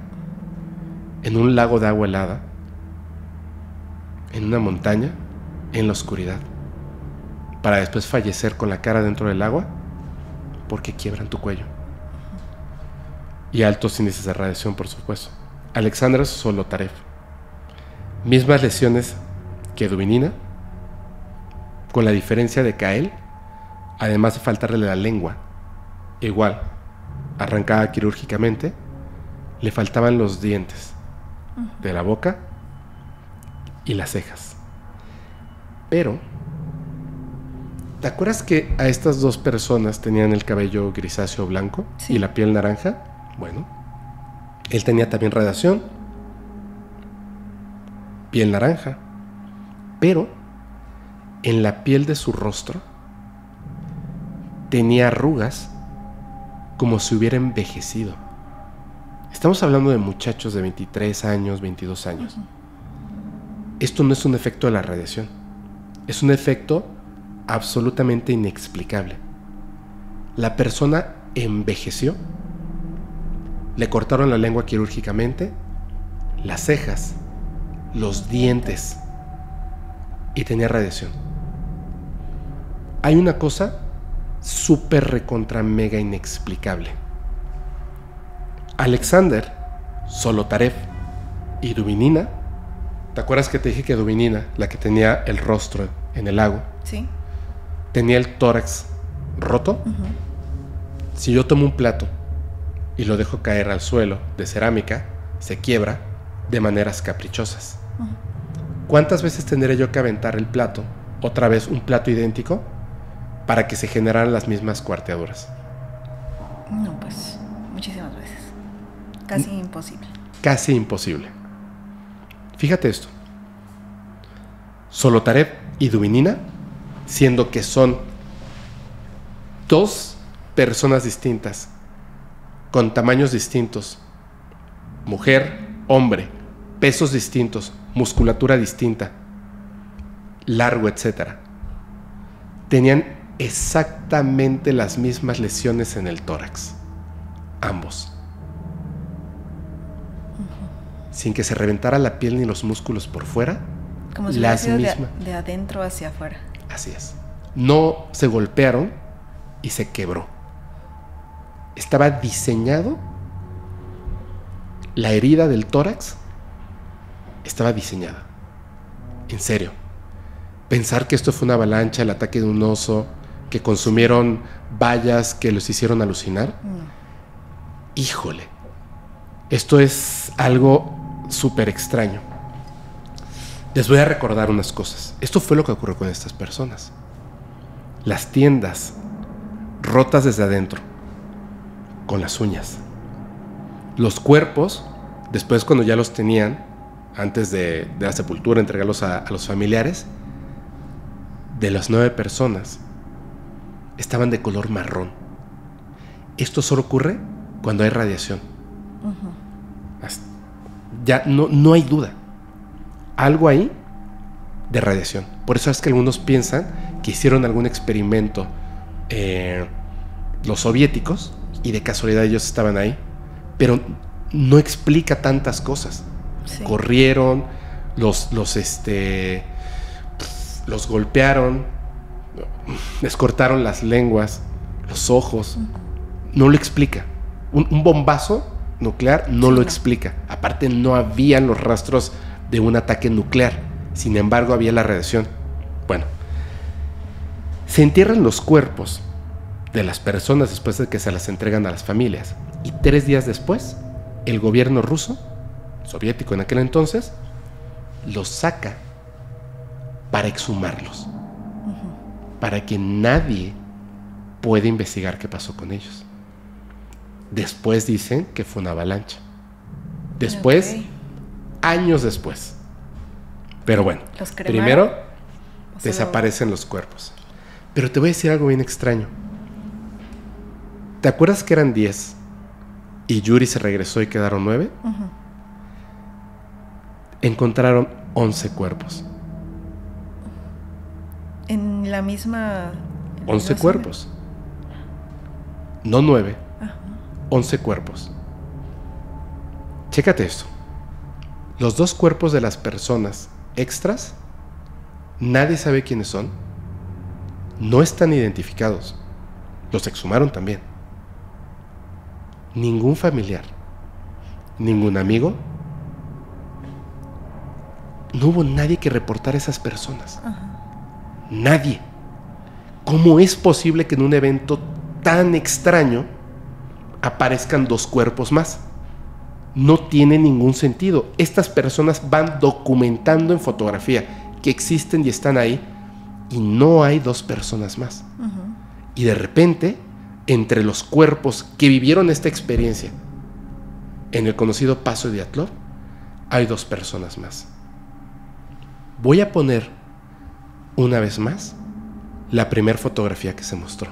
en un lago de agua helada, en una montaña, en la oscuridad, para después fallecer con la cara dentro del agua porque quiebran tu cuello. Y altos índices de radiación, por supuesto. Alexandra Solotarev. Mismas lesiones que Dubinina, con la diferencia de que a él, además de faltarle la lengua, igual, arrancada quirúrgicamente, le faltaban los dientes de la boca y las cejas. Pero ¿te acuerdas que a estas dos personas tenían el cabello grisáceo blanco, sí, y la piel naranja? Bueno, él tenía también radiación, piel naranja, pero en la piel de su rostro tenía arrugas como si hubiera envejecido. Estamos hablando de muchachos de 23 años, 22 años. Uh-huh. Esto no es un efecto de la radiación. Es un efecto absolutamente inexplicable. La persona envejeció, le cortaron la lengua quirúrgicamente, las cejas, los dientes, y tenía radiación. Hay una cosa súper recontra mega inexplicable. Alexander Solotarev y Dubinina, ¿te acuerdas que te dije que Dubinina, la que tenía el rostro en el lago? Sí. Tenía el tórax roto. Uh-huh. Si yo tomo un plato y lo dejo caer al suelo de cerámica, se quiebra de maneras caprichosas. Uh-huh. ¿Cuántas veces tendré yo que aventar el plato, otra vez un plato idéntico, para que se generaran las mismas cuarteaduras? No, pues muchísimas veces. Casi imposible. Casi imposible. Fíjate esto. Solotarev y Dubinina, siendo que son dos personas distintas, con tamaños distintos, mujer, hombre, pesos distintos, musculatura distinta, largo, etcétera, tenían exactamente las mismas lesiones en el tórax, ambos, uh-huh, sin que se reventara la piel ni los músculos por fuera, como si las mismas de adentro hacia afuera. Así es. No se golpearon y se quebró. Estaba diseñado, la herida del tórax estaba diseñada. En serio. Pensar que esto fue una avalancha, el ataque de un oso, que consumieron bayas que los hicieron alucinar. No. Híjole. Esto es algo súper extraño. Les voy a recordar unas cosas. Esto fue lo que ocurrió con estas personas. Las tiendas rotas desde adentro, con las uñas. Los cuerpos, después cuando ya los tenían, antes de la sepultura, entregarlos a los familiares, de las 9 personas, estaban de color marrón. Esto solo ocurre cuando hay radiación. Uh-huh. Ya no hay duda. Algo ahí de radiación. Por eso es que algunos piensan que hicieron algún experimento los soviéticos y de casualidad ellos estaban ahí. Pero no explica tantas cosas. Sí. Corrieron, los golpearon, les cortaron las lenguas, los ojos. Uh-huh. No lo explica. Un bombazo nuclear no lo explica. Aparte, no habían los rastros de un ataque nuclear. Sin embargo, había la radiación. Bueno, se entierran los cuerpos de las personas después de que se las entregan a las familias. Y 3 días después, el gobierno ruso, soviético en aquel entonces, los saca para exhumarlos. Uh-huh. Para que nadie pueda investigar qué pasó con ellos. Después dicen que fue una avalancha. Después, okay, años después. Pero bueno, ¿los cremaron? Primero desaparecen los cuerpos. Pero te voy a decir algo bien extraño. ¿Te acuerdas que eran 10? Y Yuri se regresó y quedaron 9. Uh-huh. Encontraron 11 cuerpos. En la misma... 11 cuerpos. No 9. Uh-huh. 11 cuerpos. Chécate esto. Los 2 cuerpos de las personas extras, nadie sabe quiénes son. No están identificados. Los exhumaron también. Ningún familiar, ningún amigo. No hubo nadie que reportara a esas personas. Ajá. Nadie. ¿Cómo es posible que en un evento tan extraño aparezcan 2 cuerpos más? No tiene ningún sentido. Estas personas van documentando en fotografía que existen y están ahí, y no hay 2 personas más. Ajá. Y de repente, entre los cuerpos que vivieron esta experiencia en el conocido Paso Dyatlov, hay 2 personas más. Voy a poner una vez más la primera fotografía que se mostró.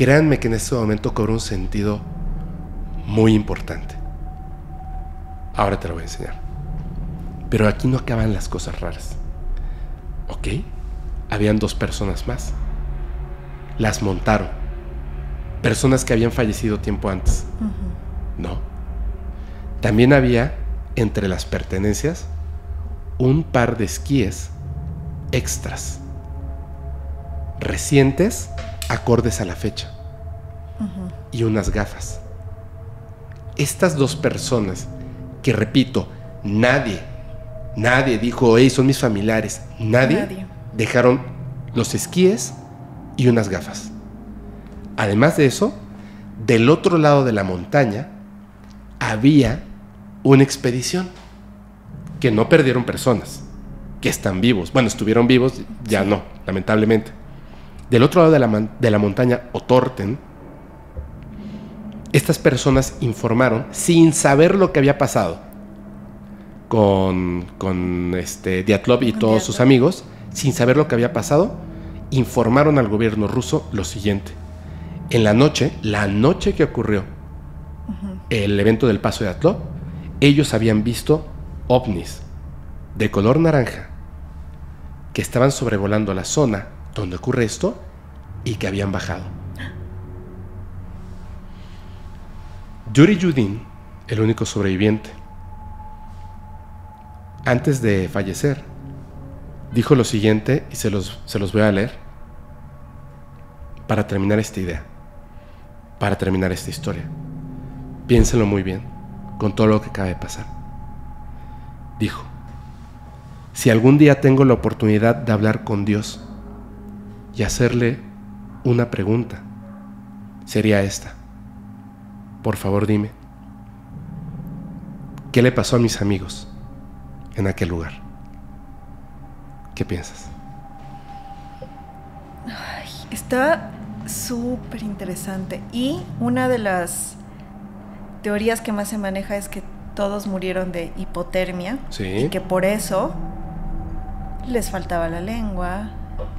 créanme que en este momento cobra un sentido muy importante. Ahora te lo voy a enseñar. Pero aquí no acaban las cosas raras. ¿Ok? Habían dos personas más. Las montaron. Personas que habían fallecido tiempo antes. Uh-huh. No. También había, entre las pertenencias, un par de esquíes extras. Recientes, acordes a la fecha. Uh-huh. Y unas gafas. Estas dos personas, que repito, nadie dijo, hey, son mis familiares. Nadie. Dejaron los esquíes y unas gafas. Además de eso, del otro lado de la montaña había una expedición que no perdieron personas, que están vivos. Bueno, estuvieron vivos, ya no, lamentablemente. Del otro lado de la montaña Otorten, estas personas informaron, sin saber lo que había pasado con Dyatlov y todos sus amigos, sin saber lo que había pasado, informaron al gobierno ruso lo siguiente. En la noche que ocurrió el evento del Paso Dyatlov, ellos habían visto ovnis de color naranja que estaban sobrevolando la zona donde ocurre esto y que habían bajado. Yuri Yudin, el único sobreviviente, antes de fallecer, dijo lo siguiente, y se los voy a leer para terminar esta idea, para terminar esta historia. Piénsenlo muy bien con todo lo que acaba de pasar. Dijo: si algún día tengo la oportunidad de hablar con Dios y hacerle una pregunta, sería esta. Por favor, dime, ¿qué le pasó a mis amigos en aquel lugar? ¿Qué piensas? Ay, está súper interesante. Y una de las teorías que más se maneja es que todos murieron de hipotermia. Sí. Y que por eso les faltaba la lengua,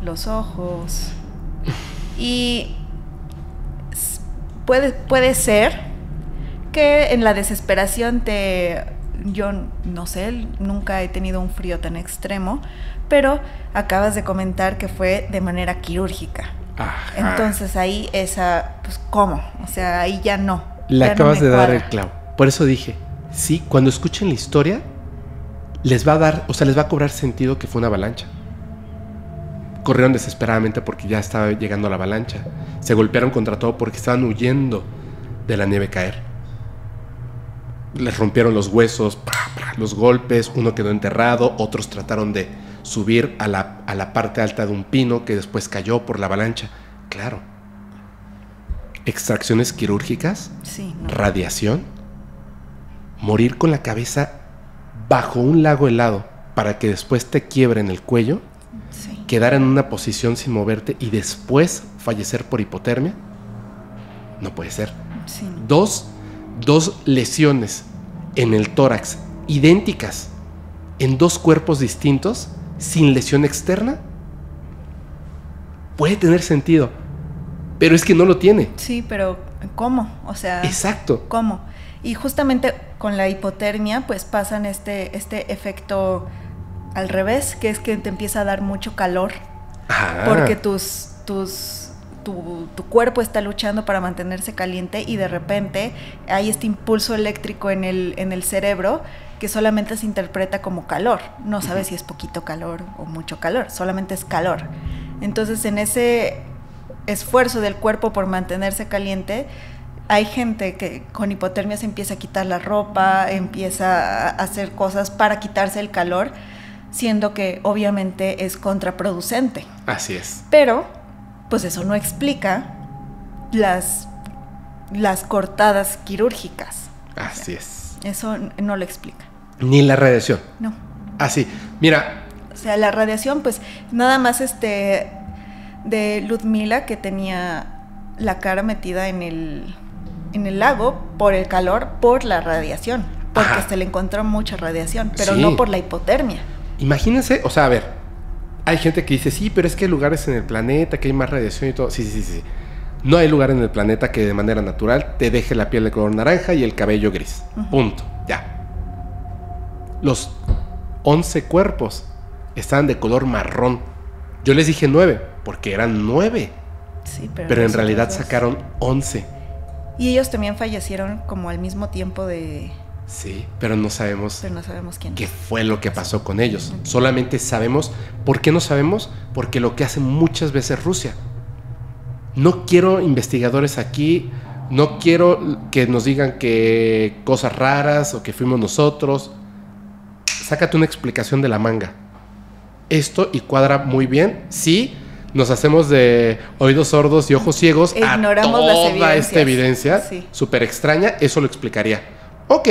los ojos. Y puede ser que en la desesperación yo no sé, nunca he tenido un frío tan extremo, pero acabas de comentar que fue de manera quirúrgica. Ajá. Entonces ahí esa, pues ¿cómo? O sea, ahí ya no. Le acabas de dar el clavo. Por eso dije, sí, cuando escuchen la historia les va a dar, o sea, les va a cobrar sentido que fue una avalancha. Corrieron desesperadamente porque ya estaba llegando la avalancha. Se golpearon contra todo porque estaban huyendo de la nieve caer. Les rompieron los huesos, los golpes, uno quedó enterrado, otros trataron de subir a la parte alta de un pino que después cayó por la avalancha. Claro. Extracciones quirúrgicas, sí, no. Radiación, morir con la cabeza bajo un lago helado para que después te quiebren el cuello, sí. Quedar en una posición sin moverte y después fallecer por hipotermia. No puede ser. Sí, no. Dos lesiones en el tórax idénticas en dos cuerpos distintos sin lesión externa puede tener sentido, pero es que no lo tiene. Sí, pero ¿cómo? O sea, exacto, ¿cómo? Y justamente con la hipotermia pues pasan este efecto al revés, que es que te empieza a dar mucho calor. Ah. Porque tu cuerpo está luchando para mantenerse caliente y de repente hay este impulso eléctrico en el cerebro que solamente se interpreta como calor. No sabes si es poquito calor o mucho calor, solamente es calor. Entonces, en ese esfuerzo del cuerpo por mantenerse caliente, hay gente que con hipotermia se empieza a quitar la ropa, empieza a hacer cosas para quitarse el calor, siendo que obviamente es contraproducente. Así es. Pero pues eso no explica las cortadas quirúrgicas. Así, o sea, es. Eso no lo explica. Ni la radiación. No. Así, mira. O sea, la radiación, pues, nada más de Ludmila, que tenía la cara metida en el lago por el calor, por la radiación. Porque ajá, se le encontró mucha radiación, pero sí, no por la hipotermia. Imagínense, o sea, a ver. Hay gente que dice, sí, pero es que hay lugares en el planeta que hay más radiación y todo. Sí. No hay lugar en el planeta que de manera natural te deje la piel de color naranja y el cabello gris. Punto. Ya. Los 11 cuerpos estaban de color marrón. Yo les dije 9 porque eran 9. Sí, pero en realidad sacaron 11. Y ellos también fallecieron como al mismo tiempo de... Sí, pero no sabemos, quién, qué fue lo que pasó con ellos. Solamente sabemos... ¿Por qué no sabemos? Porque lo que hace muchas veces Rusia. No quiero investigadores aquí, no quiero que nos digan que cosas raras o que fuimos nosotros. Sácate una explicación de la manga. Esto y cuadra muy bien. Sí, nos hacemos de oídos sordos y ojos ciegos. Ignoramos a toda esta evidencia súper extraña. Eso lo explicaría. Ok,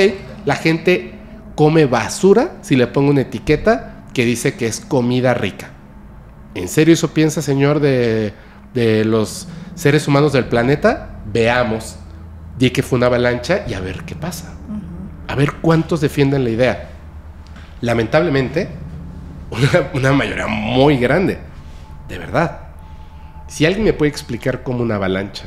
la gente come basura si le pongo una etiqueta que dice que es comida rica. ¿En serio eso piensa, señor, de los seres humanos del planeta? Veamos. Di que fue una avalancha y a ver qué pasa. A ver cuántos defienden la idea. Lamentablemente, una mayoría muy grande. De verdad. Si alguien me puede explicar cómo una avalancha...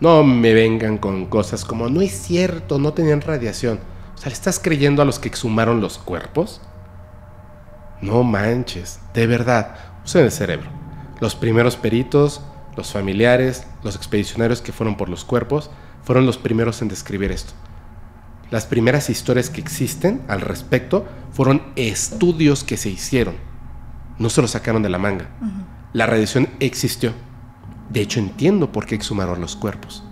No me vengan con cosas como, no es cierto, no tenían radiación. O sea, ¿le estás creyendo a los que exhumaron los cuerpos? No manches, de verdad. Usen el cerebro. Los primeros peritos, los familiares, los expedicionarios que fueron por los cuerpos, fueron los primeros en describir esto. Las primeras historias que existen al respecto fueron estudios que se hicieron. No se los sacaron de la manga. La radiación existió. De hecho, entiendo por qué exhumaron los cuerpos.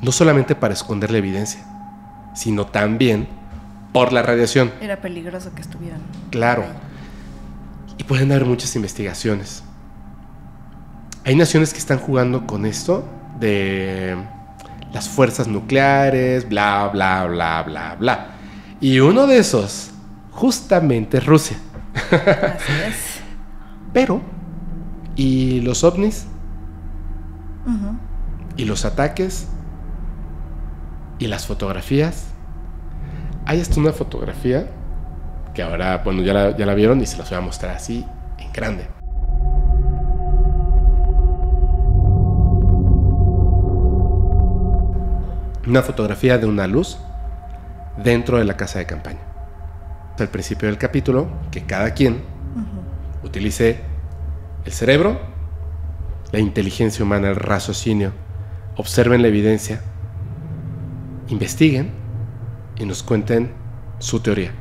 No solamente para esconder la evidencia, sino también por la radiación. Era peligroso que estuvieran. Claro. Y pueden haber muchas investigaciones. Hay naciones que están jugando con esto de las fuerzas nucleares, bla, bla, bla, bla, bla. Y uno de esos, justamente, es Rusia. Así es. Pero, ¿y los ovnis? Y los ataques y las fotografías. Hay hasta una fotografía que ahora, bueno, ya la vieron y se las voy a mostrar así en grande. Una fotografía de una luz dentro de la casa de campaña. Al principio del capítulo, que cada quien utilice el cerebro, la inteligencia humana, el raciocinio. Observen la evidencia, investiguen y nos cuenten su teoría.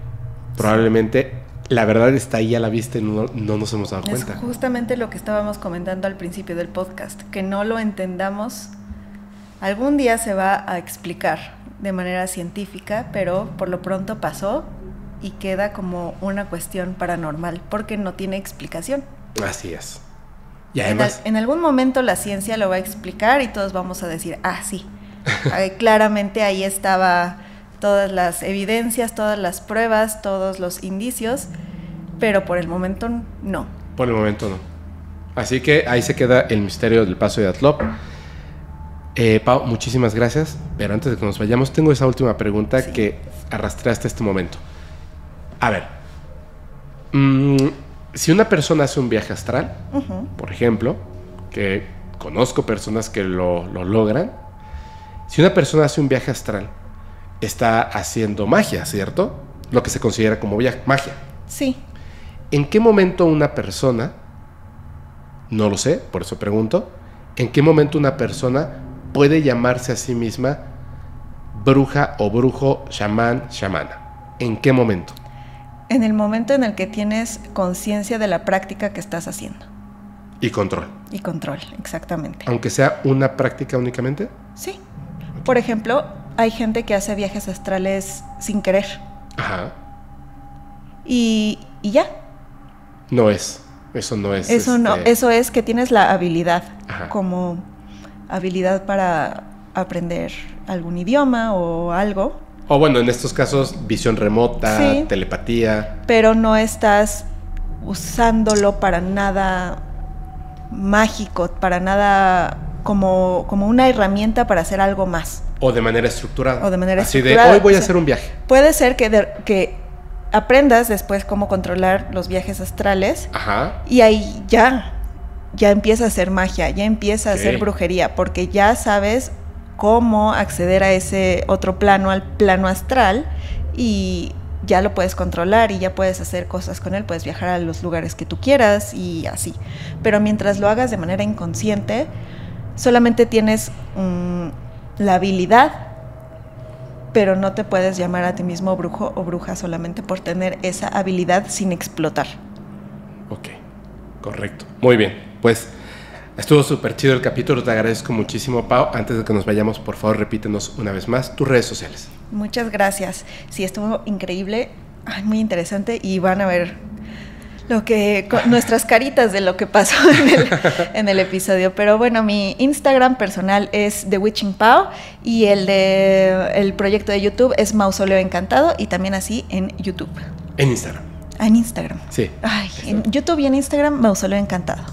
Probablemente la verdad está ahí a la vista y no nos hemos dado cuenta. Es justamente lo que estábamos comentando al principio del podcast, que no lo entendamos. Algún día se va a explicar de manera científica, pero por lo pronto pasó y queda como una cuestión paranormal porque no tiene explicación. Así es. Y además, en algún momento la ciencia lo va a explicar y todos vamos a decir, ah, sí, claramente ahí estaba todas las evidencias, todas las pruebas, todos los indicios, pero por el momento no. Por el momento no. Así que ahí se queda el misterio del Paso de Dyatlov. Pao, muchísimas gracias, pero antes de que nos vayamos, tengo esa última pregunta que arrastré hasta este momento. A ver, si una persona hace un viaje astral, por ejemplo, que conozco personas que lo logran, si una persona hace un viaje astral, está haciendo magia, ¿cierto? Lo que se considera como magia. Sí. ¿En qué momento una persona, no lo sé, por eso pregunto, en qué momento una persona puede llamarse a sí misma bruja o brujo, chamán, chamana? ¿En qué momento? En el momento en el que tienes conciencia de la práctica que estás haciendo. Y control. Y control, exactamente. ¿Aunque sea una práctica únicamente? Sí. Okay. Por ejemplo, hay gente que hace viajes astrales sin querer. Ajá. Y ya. No es. Eso no es. Eso no. Eso es que tienes la habilidad. Ajá. Como habilidad para aprender algún idioma o algo. O bueno, en estos casos, visión remota, telepatía. Pero no estás usándolo para nada mágico, para nada como una herramienta para hacer algo más. O de manera estructurada. Así de, hoy voy a hacer un viaje. Puede ser que aprendas después cómo controlar los viajes astrales. Ajá. Y ahí ya ya empieza a hacer magia, ya empieza a hacer brujería, porque ya sabes cómo acceder a ese otro plano, al plano astral, y ya lo puedes controlar y ya puedes hacer cosas con él, puedes viajar a los lugares que tú quieras y así. Pero mientras lo hagas de manera inconsciente, solamente tienes la habilidad, pero no te puedes llamar a ti mismo brujo o bruja solamente por tener esa habilidad sin explotar. Ok, correcto. Muy bien, pues estuvo súper chido el capítulo, te agradezco muchísimo, Pao. Antes de que nos vayamos, por favor, repítenos una vez más tus redes sociales. Muchas gracias. Sí, estuvo increíble, muy interesante, y van a ver lo que nuestras caritas de lo que pasó en el episodio. Pero bueno, mi Instagram personal es The Witching Pao, y el proyecto de YouTube es Mausoleo Encantado, y también así en YouTube. En Instagram. Ah, en Instagram. Sí. Ay, en YouTube y en Instagram, Mausoleo Encantado.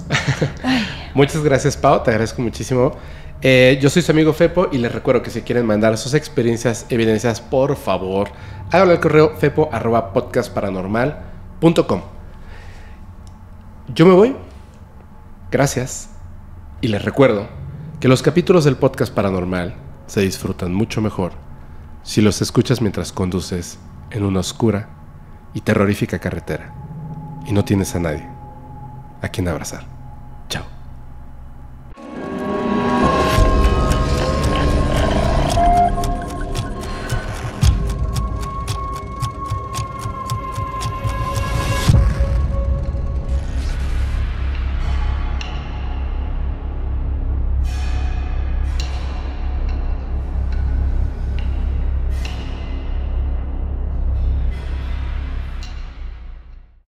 Ay. Muchas gracias, Pao, te agradezco muchísimo. Yo soy su amigo Fepo, y les recuerdo que si quieren mandar sus experiencias, evidencias, por favor, háganlo al correo fepo@podcastparanormal.com. Yo me voy, gracias, y les recuerdo que los capítulos del Podcast Paranormal se disfrutan mucho mejor si los escuchas mientras conduces en una oscura y terrorífica carretera y no tienes a nadie a quien abrazar.